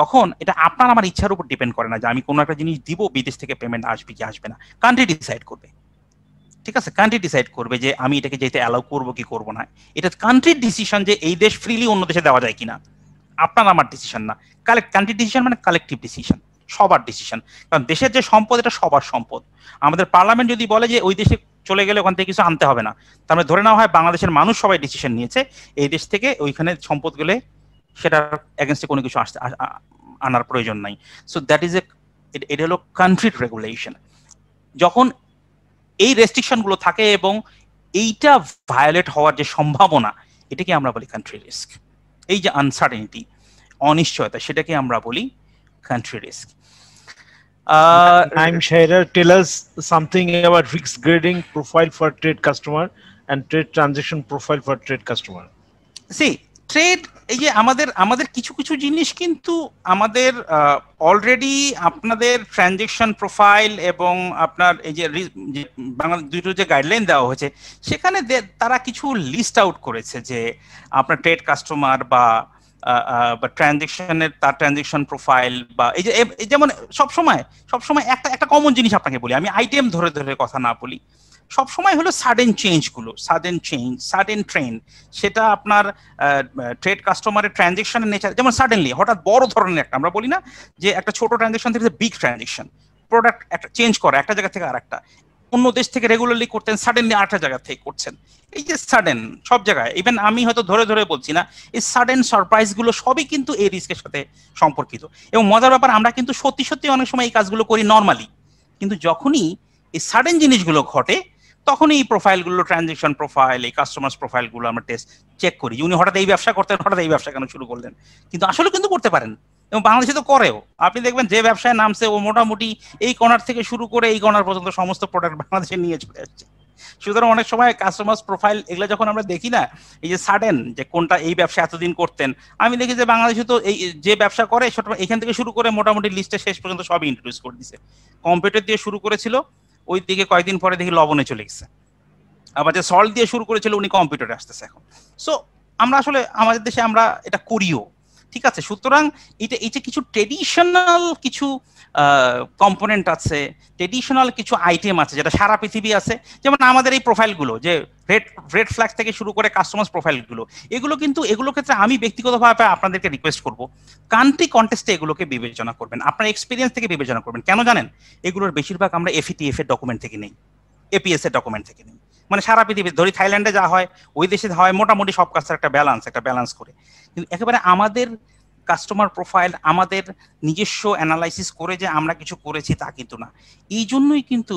তখন এটা আপনার আমার ইচ্ছার উপর ডিপেন্ড করে না যে আমি কোনো একটা জিনিস দিব, বিদেশ থেকে পেমেন্ট আসবে কি আসবে না, কান্ট্রি ডিসাইড করবে। ঠিক আছে, কান্ট্রি ডিসাইড করবে যে আমি এটাকে যেতে অ্যালাউ করবো কি করবো না। এটা কান্ট্রির ডিসিশন যে এই দেশ ফ্রিলি অন্য দেশে দেওয়া যায় কিনা, আপনার আমার ডিসিশন না। কান্ট্রি ডিসিশন মানে কালেকটিভ ডিসিশন, সবার ডিসিশন। কারণ দেশের যে সম্পদ এটা সবার সম্পদ। আমাদের পার্লামেন্ট যদি বলে যে ওই দেশে চলে গেলে ওখান থেকে কিছু আনতে হবে না। তার মানে ধরে নেওয়া হয় বাংলাদেশের মানুষ সবাই ডিসিশন নিয়েছে এই দেশ থেকে ওইখানে সম্পদ গেলে সেটার এগেইনস্টে কোনো কিছু আনার প্রয়োজন নাই। সো দ্যাট ইজ এটা হলো কান্ট্রি রেগুলেশন। যখন এই রেস্ট্রিকশনগুলো থাকে এবং এইটা ভায়োলেট হওয়ার যে সম্ভাবনা এটাকে আমরা বলি কান্ট্রি রিস্ক। এই যে আনসার্টেনিটি অনিশ্চয়তা সেটাকে আমরা বলি country risk. I'm Shahira, tell us something about risk grading profile for trade customer and trade transaction profile for trade customer. See, trade, ये आमादेर किचु जिनिश किन्तु आमादेर already आपनादेर transaction profile एवं आपना ये बांग्लादेश दूसरों जे guideline दाव होचे, शेखाने दे तारा किचु list out करेचे जे आपना trade customer बा বা ট্রানজেকশনের তার ট্রানজেকশন প্রোফাইল বা এই যে যেমন সব সময় একটা কমন জিনিস আপনাকে বলি, আমি আইটেম ধরে ধরে কথা না বলি, সব সময় হলো সাডেন চেঞ্জগুলো, সাডেন ট্রেন্ড, সেটা আপনার ট্রেড কাস্টমারের ট্রানজেকশনের নেচার, যেমন সাডেনলি হঠাৎ বড় ধরনের একটা, আমরা বলি না যে একটা ছোট ট্রানজেকশন থেকে বিগ ট্রানজেকশন, প্রোডাক্ট একটা চেঞ্জ করা একটা জায়গা থেকে আরেকটা, অন্য দেশ থেকে রেগুলারলি করতেন সাডেনলি আরেকটা জায়গা থেকে করছেন, এই যে সাডেন সব জায়গায়, ইভেন আমি হয়তো ধরে ধরে বলছি না, এই সাডেন সারপ্রাইজগুলো সবই কিন্তু এই রিস্কের সাথে সম্পর্কিত। এবং মজার ব্যাপার আমরা কিন্তু সত্যি সত্যি অনেক সময় এই কাজগুলো করি নর্মালি, কিন্তু যখনই এই সাডেন জিনিসগুলো ঘটে তখনই এই প্রোফাইলগুলো ট্রানজেকশন প্রোফাইল এই কাস্টমার্স প্রোফাইলগুলো আমরা টেস্ট চেক করি। উনি হঠাৎ এই ব্যবসা করতেন, হঠাৎ এই ব্যবসা কেন শুরু করলেন, কিন্তু আসলে কিন্তু করতে পারেন এবং বাংলাদেশে তো করেও। আপনি দেখবেন যে ব্যবসায় নামছে ও মোটামুটি এই কর্নার থেকে শুরু করে এই কর্নার পর্যন্ত সমস্ত প্রোডাক্ট বাংলাদেশে নিয়ে চলে আসছে। সুতরাং অনেক সময় কাস্টমার প্রোফাইল এগুলো যখন আমরা দেখি না, এই যে সাডেন যে কোনটা এই ব্যবসা এতদিন করতেন, আমি দেখি যে বাংলাদেশে তো এই যে ব্যবসা করে সেটা এখান থেকে শুরু করে মোটামুটি লিস্টে শেষ পর্যন্ত সবই ইন্ট্রোডিউস করে দিয়েছে। কম্পিউটার দিয়ে শুরু করেছিল, ওই দিকে কয়েকদিন পরে দেখি লবণে চলে গেছে, আবার যে সল্ট দিয়ে শুরু করেছিল উনি কম্পিউটারে আসতেছে এখন। সো আমরা আসলে আমাদের দেশে আমরা এটা করিও, ঠিক আছে। সুতরাং এটা এই যে কিছু ট্রেডিশনাল কিছু কম্পোনেন্ট আছে, ট্রেডিশনাল কিছু আইটেম আছে যেটা সারা পৃথিবী আছে, যেমন আমাদের এই প্রোফাইলগুলো যে রেড ফ্ল্যাগ থেকে শুরু করে কাস্টমার প্রোফাইলগুলো, এগুলো কিন্তু এগুলোর ক্ষেত্রে আমি ব্যক্তিগতভাবে আপনাদেরকে রিকোয়েস্ট করবো কান্ট্রি কন্টেস্টে এগুলোকে বিবেচনা করবেন, আপনার এক্সপিরিয়েন্স থেকে বিবেচনা করবেন। কেন জানেন, এগুলোর বেশিরভাগ আমরা এফএটিএফ এর ডকুমেন্ট থেকে নেই, এপিএস এর ডকুমেন্ট থেকে নেই, মানে সারা পৃথিবী ধরি থাইল্যান্ডে যা হয় ওই দেশে হয় মোটামুটি সব কাজটা একটা ব্যালেন্স করে, কিন্তু একেবারে আমাদের কাস্টমার প্রোফাইল আমাদের নিজস্ব অ্যানালাইসিস করে যে আমরা কিছু করেছি তা কিন্তু না। এই জন্যই কিন্তু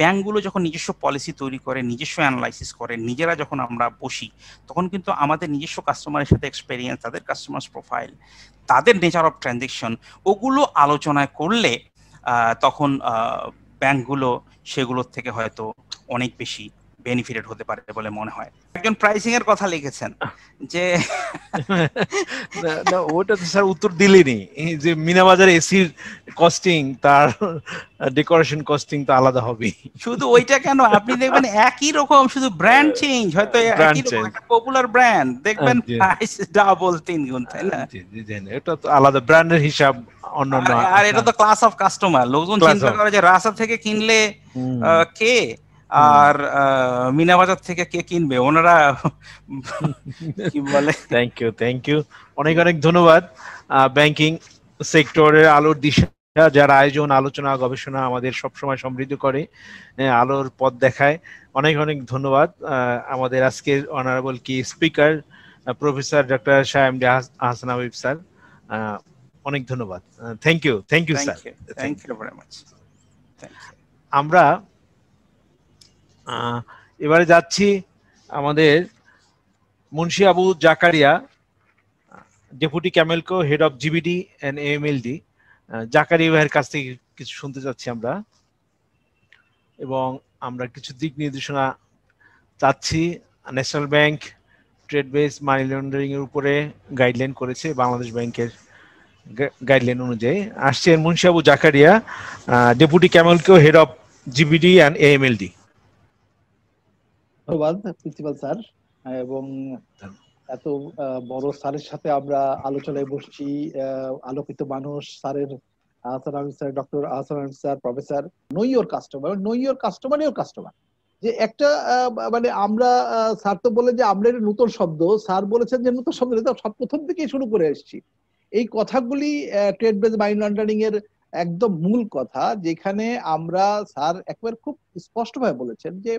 ব্যাংকগুলো যখন নিজস্ব পলিসি তৈরি করে, নিজস্ব অ্যানালাইসিস করে, নিজেরা যখন আমরা বসি তখন কিন্তু আমাদের নিজস্ব কাস্টমারের সাথে এক্সপিরিয়েন্স, তাদের কাস্টমার প্রোফাইল, তাদের নেচার অফ ট্রানজেকশন ওগুলো আলোচনায় করলে তখন ব্যাংকগুলো সেগুলোর থেকে হয়তো অনেক বেশি বেনিফিটেড হতে পারে বলে মনে হয়। একজন প্রাইসিং এর কথা লিখেছেন যে না, ওটা তো স্যার উত্তর দিলেনি, যে মিনাবাজার এসির কস্টিং তার ডেকোরেশন কস্টিং তো আলাদা হবে, শুধু ওইটা কেন আপনি দেখবেন একই রকম, শুধু ব্র্যান্ড চেঞ্জ, হয়তো একই রকম একটা পপুলার ব্র্যান্ড দেখবেন প্রাইস ডাবল 3 গুণ, তাই না? জি জি, এটা তো আলাদা ব্র্যান্ডের হিসাব অন্য না। আর এটা তো ক্লাস অফ কাস্টমার, লোকজন চিন্তা করে যে রাস্তা থেকে কিনলে কে আর মিনা বাজার থেকে কে কিনবে, ওনারা কি বলে। থ্যাংক ইউ, অনেক ধন্যবাদ। ব্যাংকিং সেক্টরের আলোর দিশা যার আয়োজন, আলোচনা, গবেষণা আমাদের সবসময় সমৃদ্ধ করে, আলোর পথ দেখায়। অনেক ধন্যবাদ আমাদের আজকের অনারেবল কি speaker professor doctor শাহ এমডি আহসান হাবিব sir, অনেক ধন্যবাদ। Thank you sir, thank you very much. আমরা এবারে যাচ্ছি আমাদের মুন্সি আবু জাকারিয়া, deputy ক্যামেলকো, head of GBD and AMLD, Zakaria ভাইয়ের কাছ থেকে কিছু শুনতে চাচ্ছি আমরা, এবং আমরা কিছু দিক নির্দেশনা চাচ্ছি। National bank trade base money laundering এর উপরে গাইডলাইন করেছে বাংলাদেশ ব্যাংকের গাইডলাইন অনুযায়ী। আসছেন মুন্সি আবু জাকারিয়া, deputy ক্যামেলকো, head of GBD and AMLD. ধন্যবাদ প্রিন্সিপাল স্যার, এবং এত বড় স্যারের সাথে আমরা আলোচনায় বসছি, আলোকিত মানুষ স্যারের, Ahsan Habib sir, doctor Ahsan Habib sir, professor. Know your customer, know your customer, your customer, যে একটা মানে আমরা, স্যার তো বলে যে আমরা এটা নতুন শব্দ, স্যার বলেছেন যে নতুন শব্দ এটা সব প্রথম থেকেই শুরু করে এসছি। এই কথাগুলি ট্রেড বেস মানি লন্ডারিং এর একদম মূল কথা, যেখানে আমরা, স্যার একবার খুব স্পষ্টভাবে বলেছেন যে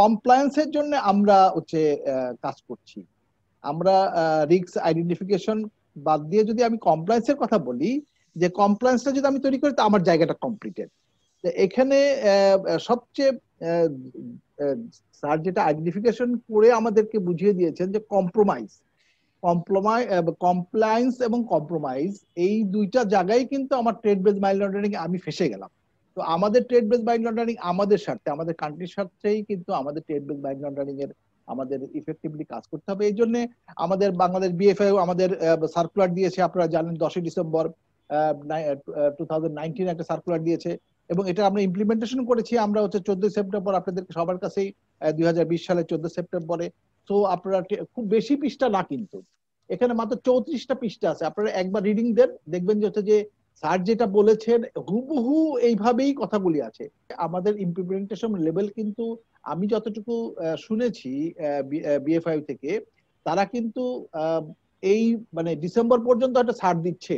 কমপ্লায়েন্সের জন্য আমরা হচ্ছে কাজ করছি। আমরা রিস্ক আইডেন্টিফিকেশন বাদ দিয়ে যদি আমি কমপ্লায়েন্সের কথা বলি, যে কমপ্লায়েন্সটা যদি আমি তৈরি করি তো আমার জায়গাটা কমপ্লিটেড। এখানে সবচেয়ে স্যার যেটা আইডেন্টিফিকেশন করে আমাদেরকে বুঝিয়ে দিয়েছেন যে কমপ্লায়েন্স এবং কম্প্রোমাইজ এই দুইটা জায়গায় কিন্তু আমার ট্রেড বেজ মানি লন্ডারিং আমি ফেসে গেলাম। তো আমাদের ট্রেড বেজ মানি লন্ডারিং আমাদের স্বার্থে, আমাদের কান্ট্রির স্বার্থেই কিন্তু আমাদের ট্রেড বেজ মানি লন্ডারিং এর আমাদের ইফেক্টিভলি কাজ করতে হবে। এই জন্য আমাদের বাংলাদেশ বিএফআইউ আমাদের সার্কুলার দিয়েছে, আপনারা জানেন 10ই ডিসেম্বর 2019 একটা সার্কুলার দিয়েছে এবং এটা আমরা ইমপ্লিমেন্টেশন করেছি। আমরা হচ্ছে 14 সেপ্টেম্বর আপনাদেরকে সবার কাছেই 2020 সালে 14 সেপ্টেম্বরে। তো আপনারা খুব বেশি পৃষ্ঠা না, কিন্তু এখানে মাত্র 34টা পৃষ্ঠা আছে, আপনারা একবার রিডিং দেন, দেখবেন যে হচ্ছে যে স্যার যেটা বলেছেন হুবহু এইভাবেই কথাগুলি আছে। আমাদের ইমপ্লিমেন্টেশন লেভেল কিন্তু আমি যতটুকু শুনেছি বিএফআইউ থেকে, তারা কিন্তু এই মানে ডিসেম্বর পর্যন্ত একটা ছাড় দিচ্ছে,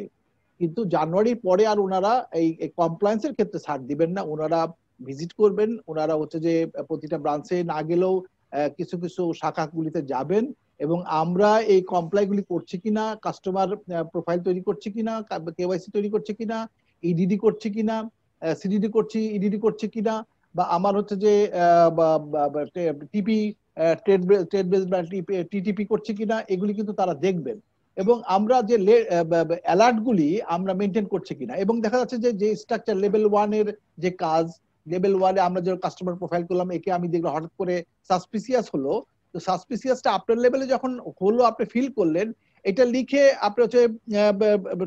কিন্তু জানুয়ারির পরে আর ওনারা এই কমপ্লায়েন্সের ক্ষেত্রে ছাড় দিবেন না। ওনারা ভিজিট করবেন, ওনারা হচ্ছে যে প্রতিটা ব্রাঞ্চে না গেলেও কিছু কিছু শাখাগুলিতে যাবেন এবং আমরা এই কমপ্লাইগুলি করছি কিনা, কাস্টমার প্রোফাইল তৈরি করছি কিনা, কেওয়াইসি তৈরি করছে কিনা, ইডিডি করছে কিনা, সিডিডি করছি, ইডিডি করছে কিনা, বা আমার হচ্ছে যে টিপি ট্রেড বেস বা টিটিপি করছে কিনা, এগুলি কিন্তু তারা দেখবেন। এবং আমরা যে অ্যালার্টগুলি আমরা মেনটেন করছি কিনা, এবং দেখা যাচ্ছে যে যে স্ট্রাকচার লেভেল 1 এর যে কাজ, লেভেল 1 এ আমরা যে কাস্টমার প্রোফাইল করলাম, একে আমি দেখলাম হঠাৎ করে সাসপিসিয়াস হলো, তো সাসপিসিয়াসটা আপনার লেভেলে যখন হলো আপনি ফিল করলেন, এটা লিখে আপনি হচ্ছে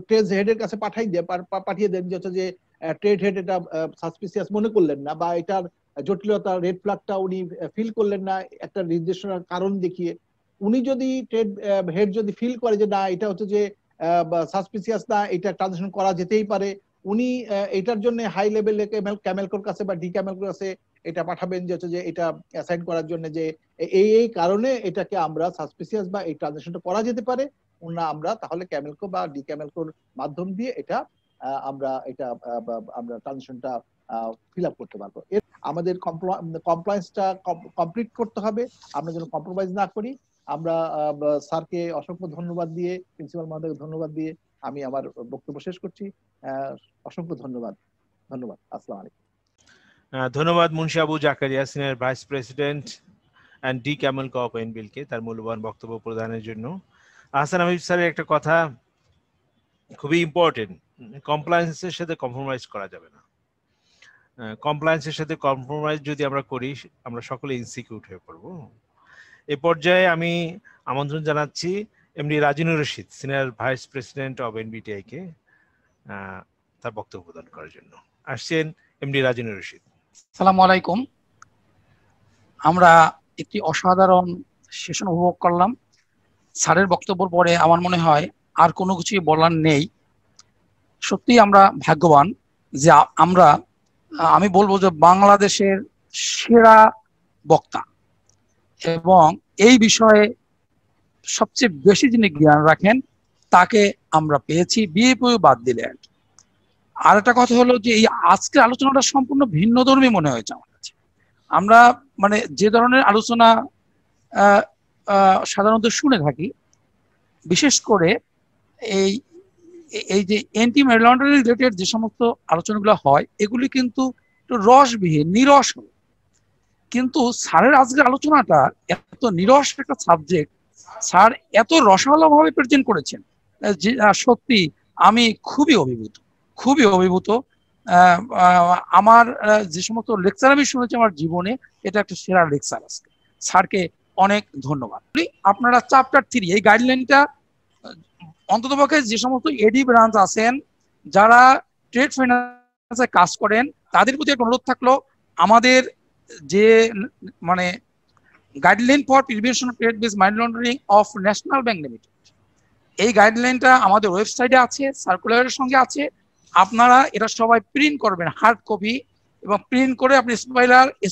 ট্রেড হেডের কাছে পাঠিয়ে দেন যে হচ্ছে যে ট্রেড হেড এটা সাসপিসিয়াস মনে করলেন না, বা এটার জটিলতা রেড ফ্ল্যাগটা উনি ফিল করলেন না একটা নির্দেশনার কারণ দেখিয়ে। উনি যদি ট্রেড হেড যদি ফিল করে যে না এটা হচ্ছে যে সাসপিসিয়াস না, এটা ট্রানজাকশন করা যেতেই পারে, উনি এটার জন্য হাই লেভেলে ক্যামেলকোর কাছে বা ডি ক্যামেলকোর কাছে এটা পাঠাবেন যে হচ্ছে যে এটা অ্যাসাইন করার জন্য যে এই কারণে এটাকে আমরা সাসপিসিয়াস বা এই ট্রানজাকশনটা করা যেতে পারে, ওনা আমরা তাহলে ক্যামেলকো বা ডি ক্যামেলকোর মাধ্যম দিয়ে এটা আমরা ট্রানজাকশনটা ফিল আপ করতে পারবো। আমাদের কমপ্লায়েন্সটা কমপ্লিট করতে হবে, আমরা যেন কম্প্রোমাইজ না করি। আমরা স্যারকে অসংখ্য ধন্যবাদ দিয়ে, প্রিন্সিপাল মহোদয়কে ধন্যবাদ দিয়ে আমি আমার বক্তব্য শেষ করছি। অসংখ্য ধন্যবাদ। আসসালামু আলাইকুম। ধন্যবাদ মুন্সি আবু জাকারিয়া, senior vice president and D ক্যামেল কোঅপ এনবিএলকে তার মূল্যবান বক্তব্য প্রদানের জন্য। আহসান হাবিব স্যারের একটা কথা খুবই ইম্পর্টেন্ট, কমপ্লায়েন্সের সাথে কম্প্রোমাইজ করা যাবে না। কমপ্লায়েন্সের সাথে কম্প্রোমাইজ যদি আমরা করি, আমরা সকলে ইনসিকিউট হয়ে পড়ব। এ পর্যায়ে আমি আমন্ত্রণ জানাচ্ছি MD রাজিনুর রশিদ, senior vice president of এনবিটিআই কে তার বক্তব্য প্রদান করার জন্য। আসছেন এমডি রাজিনুর রশিদ। আসসালামু আলাইকুম। আমরা একটি অসাধারণ সেশন উপভোগ করলাম। স্যারের বক্তব্যের পরে আমার মনে হয় আর কোনো কিছুই বলার নেই। সত্যি আমরা ভাগ্যবান যে আমি বলবো যে বাংলাদেশের সেরা বক্তা এবং এই বিষয়ে সবচেয়ে বেশি যিনি জ্ঞান রাখেন তাকে আমরা পেয়েছি, বিএফইউ বাদ দিলে। আর একটা কথা হলো যে এই আজকের আলোচনাটা সম্পূর্ণ ভিন্নধর্মী মনে হয়েছে আমার কাছে। আমরা মানে যে ধরনের আলোচনা সাধারণত শুনে থাকি, বিশেষ করে এই এই যে অ্যান্টি মানি লন্ডারিং রিলেটেড যে সমস্ত আলোচনাগুলো হয়, এগুলি কিন্তু রসবিহীন, নিরস। কিন্তু স্যারের আজকের আলোচনাটা এত নিরস একটা সাবজেক্ট স্যার এত রসালোভাবে প্রেজেন্ট করেছেন যে সত্যি আমি খুবই অভিভূত। আমার যে সমস্ত লেকচার আমি শুনেছি আমার জীবনে, এটা একটা সেরা লেকচার। আজকে স্যারকে অনেক ধন্যবাদ। আপনারা চ্যাপ্টার 3 এই গাইডলাইনটা অন্ততপক্ষে যে সমস্ত এডি ব্রাঞ্চ আছেন যারা ট্রেড ফাইন্যান্সে কাজ করেন তাদের প্রতি একটা অনুরোধ থাকলো, আমাদের যে মানে guideline for prevention of trade base money laundering of national bank limited, এই গাইডলাইনটা আমাদের ওয়েবসাইটে আছে, সার্কুলারের সঙ্গে আছে। আপনারা এটা সবাই প্রিন্ট করবেন, হার্ড কপি, এবং প্রিন্ট করে আপনি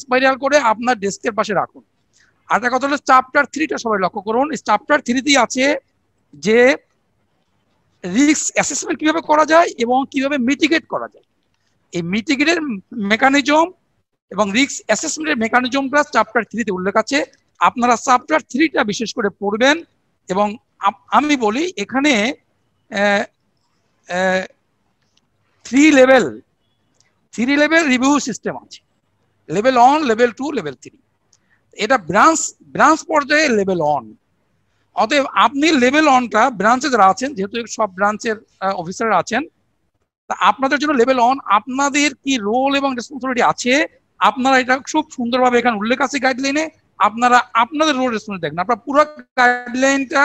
স্পাইরাল করে আপনার ডেস্কের পাশে রাখুন। আর একটা কথা হলো চ্যাপ্টার 3টা সবাই লক্ষ্য করুন। চ্যাপ্টার 3তেই আছে যে রিস্ক অ্যাসেসমেন্ট কিভাবে করা যায় এবং কিভাবে মিটিগেট করা যায়। এই মিটিগেটের মেকানিজম এবং রিস্ক অ্যাসেসমেন্টের মেকানিজমটা চ্যাপ্টার 3 তে উল্লেখ আছে। আপনারা চ্যাপ্টার 3 টা বিশেষ করে পড়বেন এবং আমি বলি এখানে 3 লেভেল রিভিউ সিস্টেম আছে, লেভেল 1, লেভেল 2, লেভেল 3। এটা ব্রাঞ্চ পর্যায়ে লেভেল 1। অতএব আপনি লেভেল 1টা ব্রাঞ্চে যারা আছেন, যেহেতু সব ব্রাঞ্চের অফিসাররা আছেন, তা আপনাদের জন্য লেভেল 1 আপনাদের কি রোল এবং রেসপন্সিবিলিটি আছে আপনারা এটা খুব সুন্দরভাবে এখানে উল্লেখ আছে গাইডলাইনে। আপনারা আপনাদের রোল রেসপন্সিবিলিটি দেখেন, আপনারা পুরো গাইডলাইনটা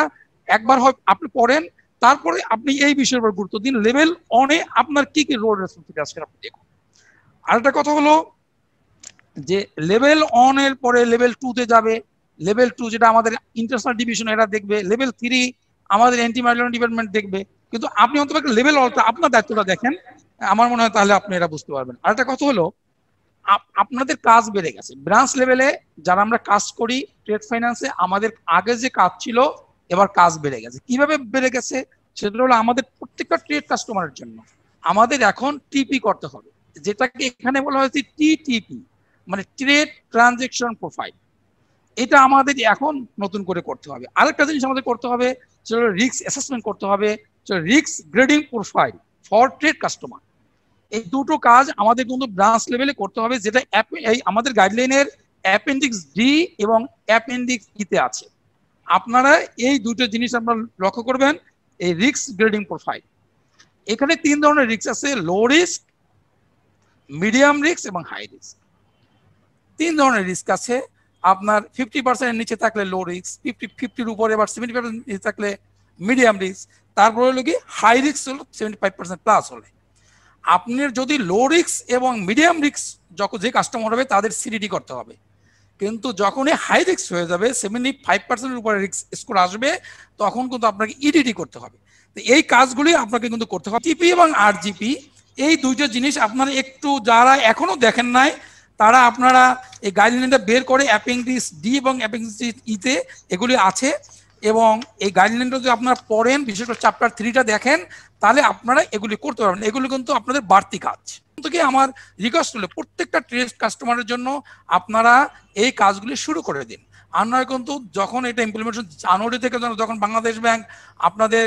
একবার হয় আপনি পড়েন, তারপরে আপনি এই বিষয়ের উপর গুরুত্ব দিন। লেভেল 1 এ আপনার কি কি রোল রেসপন্সিবিলিটি আছে আপনি দেখুন। আরেকটা কথা হলো যে লেভেল 1 এর পরে লেভেল 2 তে যাবে। লেভেল 2 যেটা আমাদের ইন্টারন্যাশনাল ডিভিশন এটা দেখবে, লেভেল 3 আমাদের অ্যান্টি ম্যালারিয়াল ডিপার্টমেন্ট দেখবে, কিন্তু আপনি অন্তত একটা লেভেল 1টা আপনার দায়িত্বটা দেখেন, আমার মনে হয় তাহলে আপনি এটা বুঝতে পারবেন। আরেকটা কথা হলো আপনাদের কাজ বেড়ে গেছে ব্রাঞ্চ লেভেলে, যারা আমরা কাজ করি ট্রেড ফাইন্যান্সে আমাদের আগে যে কাজ ছিল এবার কাজ বেড়ে গেছে। কিভাবে বেড়ে গেছে সেটা হলো আমাদের প্রত্যেকটা ট্রেড কাস্টমারের জন্য আমাদের এখন টিপি করতে হবে, যেটাকে এখানে বলা হয়েছে টিটিপি, মানে ট্রেড ট্রানজ্যাকশন প্রোফাইল। এটা আমাদের এখন নতুন করে করতে হবে। আরেকটা জিনিস আমাদের করতে হবে সেটা হলো রিস্ক অ্যাসেসমেন্ট করতে হবে, risk grading profile for trade customer. এই দুটো কাজ আমাদের কিন্তু ব্রাঞ্চ লেভেলে করতে হবে, যেটা আমাদের গাইডলাইনের অ্যাপেন্ডিক্স ডি এবং অ্যাপেন্ডিক্স ইতে আছে। আপনারা এই দুটো জিনিস আপনারা লক্ষ্য করবেন, এই রিস্ক গ্রেডিং প্রোফাইল। এখানে 3 ধরনের রিস্ক আছে, লো রিস্ক, মিডিয়াম রিস্ক এবং হাই রিস্ক। 3 ধরনের রিস্ক আছে আপনার 50% নিচে থাকলে লো রিস্ক, 50-50 উপরে বা 70% নিচে থাকলে মিডিয়াম রিস্ক, তারপরে হলো কি হাই রিস্ক হলো 75% প্লাস হলে। আপনার যদি লো রিস্ক এবং মিডিয়াম রিস্ক যখন যে কাস্টমার হবে তাদের সিডিডি করতে হবে, কিন্তু যখনই হাই রিস্ক হয়ে যাবে 75%-এর উপরে রিস্ক স্কোর আসবে তখন কিন্তু আপনাকে ইডিডি করতে হবে। তো এই কাজগুলি আপনাকে কিন্তু করতে হবে। টিপি এবং আরজিপি এই দুইটা জিনিস আপনারা একটু যারা এখনো দেখেন নাই তারা আপনারা এই গাইডলাইনটা বের করে অ্যাপেন্ডিক্স ডি এবং অ্যাপেন্ডিক্স ইতে এগুলি আছে, এবং এই গাইডলাইনটা যদি আপনারা পড়েন বিশেষ করে চ্যাপ্টার 3টা দেখেন তাহলে আপনারা এগুলি করতে পারবেন। এগুলি কিন্তু আপনাদের বাড়তি কাজ। থেকে আমার রিকোয়েস্ট হলো প্রত্যেকটা ট্রেড কাস্টমারের জন্য আপনারা এই কাজগুলি শুরু করে দিন। আর নয় কিন্তু যখন এটা ইমপ্লিমেন্টেশন জানুয়ারি থেকে যখন বাংলাদেশ ব্যাংক আপনাদের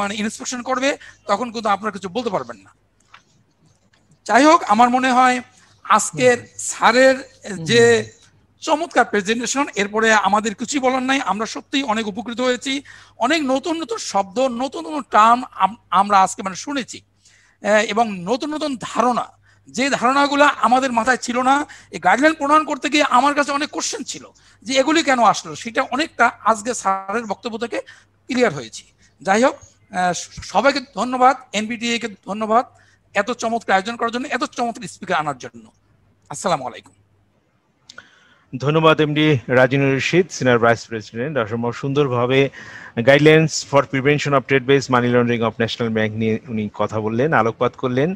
মানে ইন্সপেকশন করবে তখন কিন্তু আপনারা কিছু বলতে পারবেন না। যাই হোক, আমার মনে হয় আজকের স্যারের যে চমৎকার প্রেজেন্টেশন, এরপরে আমাদের কিছুই বলার নাই। আমরা সত্যিই অনেক উপকৃত হয়েছি, অনেক নতুন নতুন শব্দ, নতুন নতুন টার্ম আমরা আজকে মানে শুনেছি এবং নতুন নতুন ধারণা, যে ধারণাগুলো আমাদের মাথায় ছিল না। এই গাইডলাইন প্রণয়ন করতে গিয়ে আমার কাছে অনেক কোশ্চেন ছিল যে এগুলি কেন আসলো, সেটা অনেকটা আজকে স্যারের বক্তব্য থেকে ক্লিয়ার হয়েছে। যাই হোক, সবাইকে ধন্যবাদ, এনবিটিএ কে ধন্যবাদ এত চমৎকার আয়োজন করার জন্য, এত চমৎকার স্পিকার আনার জন্য। আসসালামু আলাইকুম। ধন্যবাদ MD রাজিনুর রশিদ, senior vice president. আসলে সুন্দরভাবে guidelines for prevention of trade base money laundering of national bank নিয়ে উনি কথা বললেন, আলোকপাত করলেন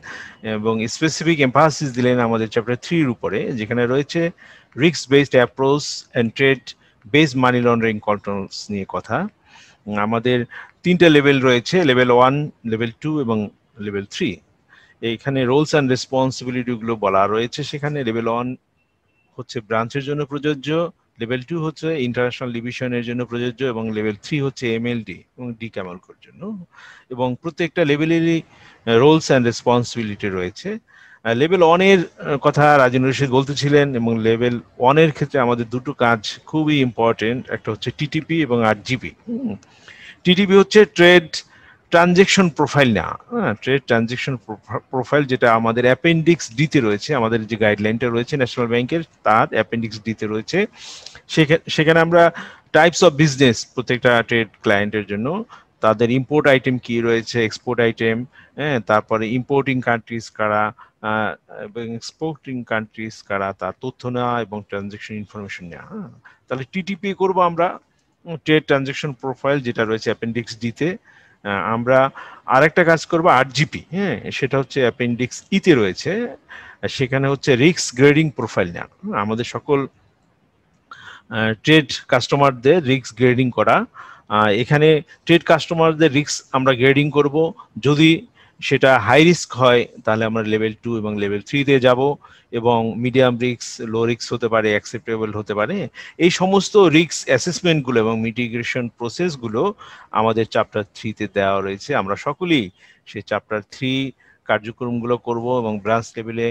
এবং স্পেসিফিক এমফাসিস দিলেন আমাদের চ্যাপ্টার 3-র উপরে, যেখানে রয়েছে risk based approach and trade base money laundering controls নিয়ে কথা। আমাদের 3টা লেভেল রয়েছে, লেভেল 1, লেভেল 2 এবং লেভেল 3। এইখানে রোলস অ্যান্ড রেসপন্সিবিলিটিগুলো বলা রয়েছে সেখানে। লেভেল 1 হচ্ছে ব্রাঞ্চের জন্য প্রযোজ্য, লেভেল 2 হচ্ছে ইন্টারন্যাশনাল ডিভিশনের জন্য প্রযোজ্য এবং লেভেল 3 হচ্ছে এমএলডি এবং ডি ক্যামালকোর জন্য, এবং প্রত্যেকটা লেভেলেরই রোলস অ্যান্ড রেসপন্সিবিলিটি রয়েছে। লেভেল 1 এর কথা রাজেন্দ্র রশিদ বলতেছিলেন এবং লেভেল 1 এর ক্ষেত্রে আমাদের দুটো কাজ খুবই ইম্পর্টেন্ট, একটা হচ্ছে টিটিপি এবং আরজিপি। টিটিপি হচ্ছে ট্রেড ট্রানজ্যাকশন প্রোফাইল না, ট্রেড ট্রানজ্যাকশন প্রোফাইল, যেটা আমাদের অ্যাপেন্ডিক্স ডিতে রয়েছে, আমাদের যে গাইডলাইনটা রয়েছে ন্যাশনাল ব্যাংকের তার অ্যাপেন্ডিক্স ডিতে রয়েছে। সেখানে আমরা টাইপস অফ বিজনেস প্রত্যেকটা ট্রেড ক্লায়েন্টের জন্য, তাদের ইম্পোর্ট আইটেম কি রয়েছে, এক্সপোর্ট আইটেম, হ্যাঁ, তারপরে ইম্পোর্টিং কান্ট্রিজ কারা এবং এক্সপোর্টিং কান্ট্রিজ কারা, তার তথ্য নেওয়া এবং ট্রানজ্যাকশন ইনফরমেশন নেওয়া। তাহলে টিটিপি করবো আমরা, ট্রেড ট্রানজ্যাকশন প্রোফাইল, যেটা রয়েছে অ্যাপেন্ডিক্স ডিতে। আমরা আরেকটা কাজ করবো আরজিপি, হ্যাঁ, সেটা হচ্ছে অ্যাপেন্ডিক্স ইতে রয়েছে, সেখানে হচ্ছে রিস্ক গ্রেডিং প্রোফাইল নেওয়া। আমাদের সকল ট্রেড কাস্টমারদের রিস্ক গ্রেডিং করা, এখানে ট্রেড কাস্টমারদের রিস্ক আমরা গ্রেডিং করব, যদি সেটা হাই রিস্ক হয় তাহলে আমরা লেভেল 2 এবং লেভেল 3 তে যাব এবং মিডিয়াম রিস্ক লো রিস্ক হতে পারে অ্যাকসেপ্টেবল হতে পারে এই সমস্ত রিস্ক অ্যাসেসমেন্ট গুলো এবং মিটিগেশন প্রসেস গুলো আমাদের চ্যাপ্টার 3 তে দেওয়া রয়েছে আমরা সকলেই সেই চ্যাপ্টার 3 কার্যক্রমগুলো করব এবং ব্রাঞ্চ লেভেলে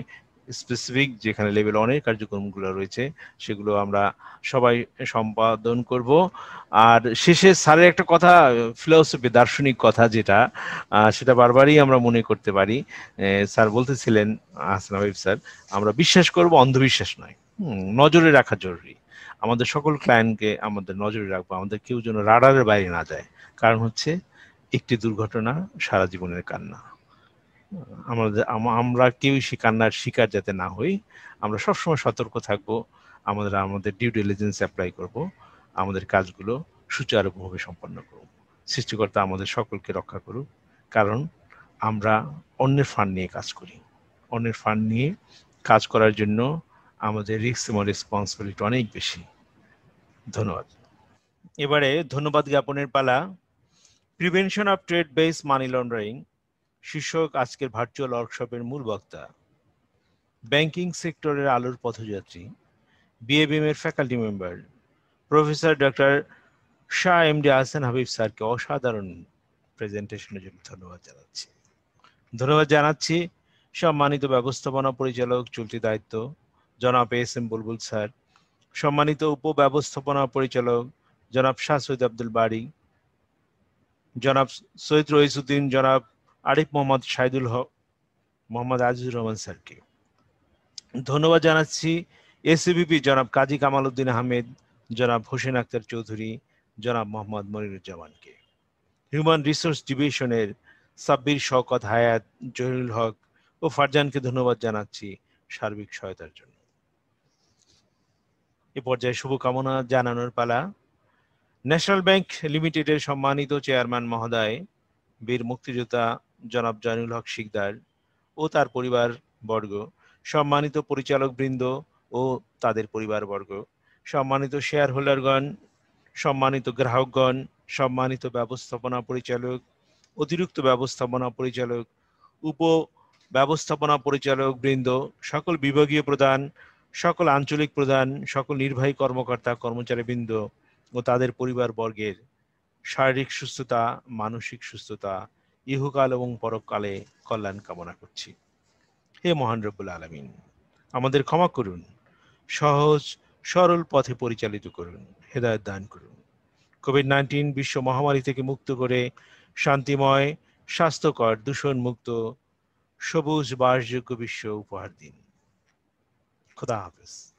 স্পেসিফিক যেখানে লেভেল 1 এর কার্যক্রমগুলো রয়েছে সেগুলো আমরা সবাই সম্পাদন করব আর শেষে স্যারের একটা কথা ফিলোসফি দার্শনিক কথা যেটা সেটা বারবারই আমরা মনে করতে পারি স্যার বলতেছিলেন আহসান হাবিব স্যার আমরা বিশ্বাস করব অন্ধবিশ্বাস নয় নজরে রাখা জরুরি আমাদের সকল ক্লায়েন্টকে আমাদের নজরে রাখবো আমাদের কেউ যেন রাডারের বাইরে না যায় কারণ হচ্ছে একটি দুর্ঘটনা সারা জীবনের কান্না আমরা কেউ সেই কান্নার শিকার যাতে না হই আমরা সব সময় সতর্ক থাকব আমরা আমাদের ডিউ ডিলিজেন্স অ্যাপ্লাই করব আমাদের কাজগুলো সুচারুভাবে সম্পন্ন করব সৃষ্টিকর্তা আমাদের সকলকে রক্ষা করুক কারণ আমরা অন্যের ফান্ড নিয়ে কাজ করি অন্যের ফান্ড নিয়ে কাজ করার জন্য আমাদের রিস্ক এবং রেসপন্সিবিলিটি অনেক বেশি ধন্যবাদ এবারে ধন্যবাদ জ্ঞাপনের পালা prevention of trade base money laundering শীর্ষক আজকের ভার্চুয়াল ওয়ার্কশপের মূল বক্তা ব্যাংকিং সেক্টরের আলোর পথযাত্রী বিএবিএম এর faculty member professor doctor শাহ এমডি আহসান হাবিব স্যারকে অসাধারণ প্রেজেন্টেশনের জন্য ধন্যবাদ জানাচ্ছি সম্মানিত ব্যবস্থাপনা পরিচালক চলতি দায়িত্ব জনাব এস এম বুলবুল স্যার সম্মানিত উপব্যবস্থাপনা পরিচালক জনাব শাহ সৈয়দ আব্দুল বাড়ি জনাব সৈয়দ রয়েসুদ্দিন জনাব আরিফ মোহাম্মদ সাইদুল হক মোহাম্মদ আজিজুর রহমান স্যারকে ধন্যবাদ জানাচ্ছি এসিবিপি জনাব কাজী কামালুদ্দিন আহমেদ জনাব হোসেন আখতার চৌধুরী জনাব মোহাম্মদ মনিরুল জামানকে হিউম্যান রিসোর্স ডিভিশনের সাব্বির শওকত হায়াত জহিরুল হক ও ফারজানকে ধন্যবাদ জানাচ্ছি সার্বিক সহায়তার জন্য এ পর্যায়ে শুভকামনা জানানোর পালা ন্যাশনাল ব্যাংক লিমিটেডের সম্মানিত চেয়ারম্যান মহোদয় বীর মুক্তিযোদ্ধা জনাব জানুল হক শিকদার ও তার পরিবার বর্গ সম্মানিত পরিচালক বৃন্দ ও তাদের পরিবার বর্গ সম্মানিত শেয়ার হোল্ডারগণ সম্মানিত গ্রাহকগণ সম্মানিত ব্যবস্থাপনা পরিচালক অতিরিক্ত ব্যবস্থাপনা পরিচালক উপ ব্যবস্থাপনা পরিচালক বৃন্দ সকল বিভাগীয় প্রধান সকল আঞ্চলিক প্রধান সকল নির্বাহী কর্মকর্তা কর্মচারী বৃন্দ ও তাদের পরিবার বর্গের শারীরিক সুস্থতা মানসিক সুস্থতা ইহকাল এবং পরকালে কল্যাণ কামনা করছি হে মহান রব্বুল আলামিন আমাদের ক্ষমা করুন সহজ সরল পথে পরিচালিত করুন হেদায়েত দান করুন কোভিড-19 বিশ্ব মহামারী থেকে মুক্ত করে শান্তিময় স্বাস্থ্যকর দূষণ মুক্ত সবুজ বাসযোগ্য বিশ্ব উপহার দিন খোদা হাফেজ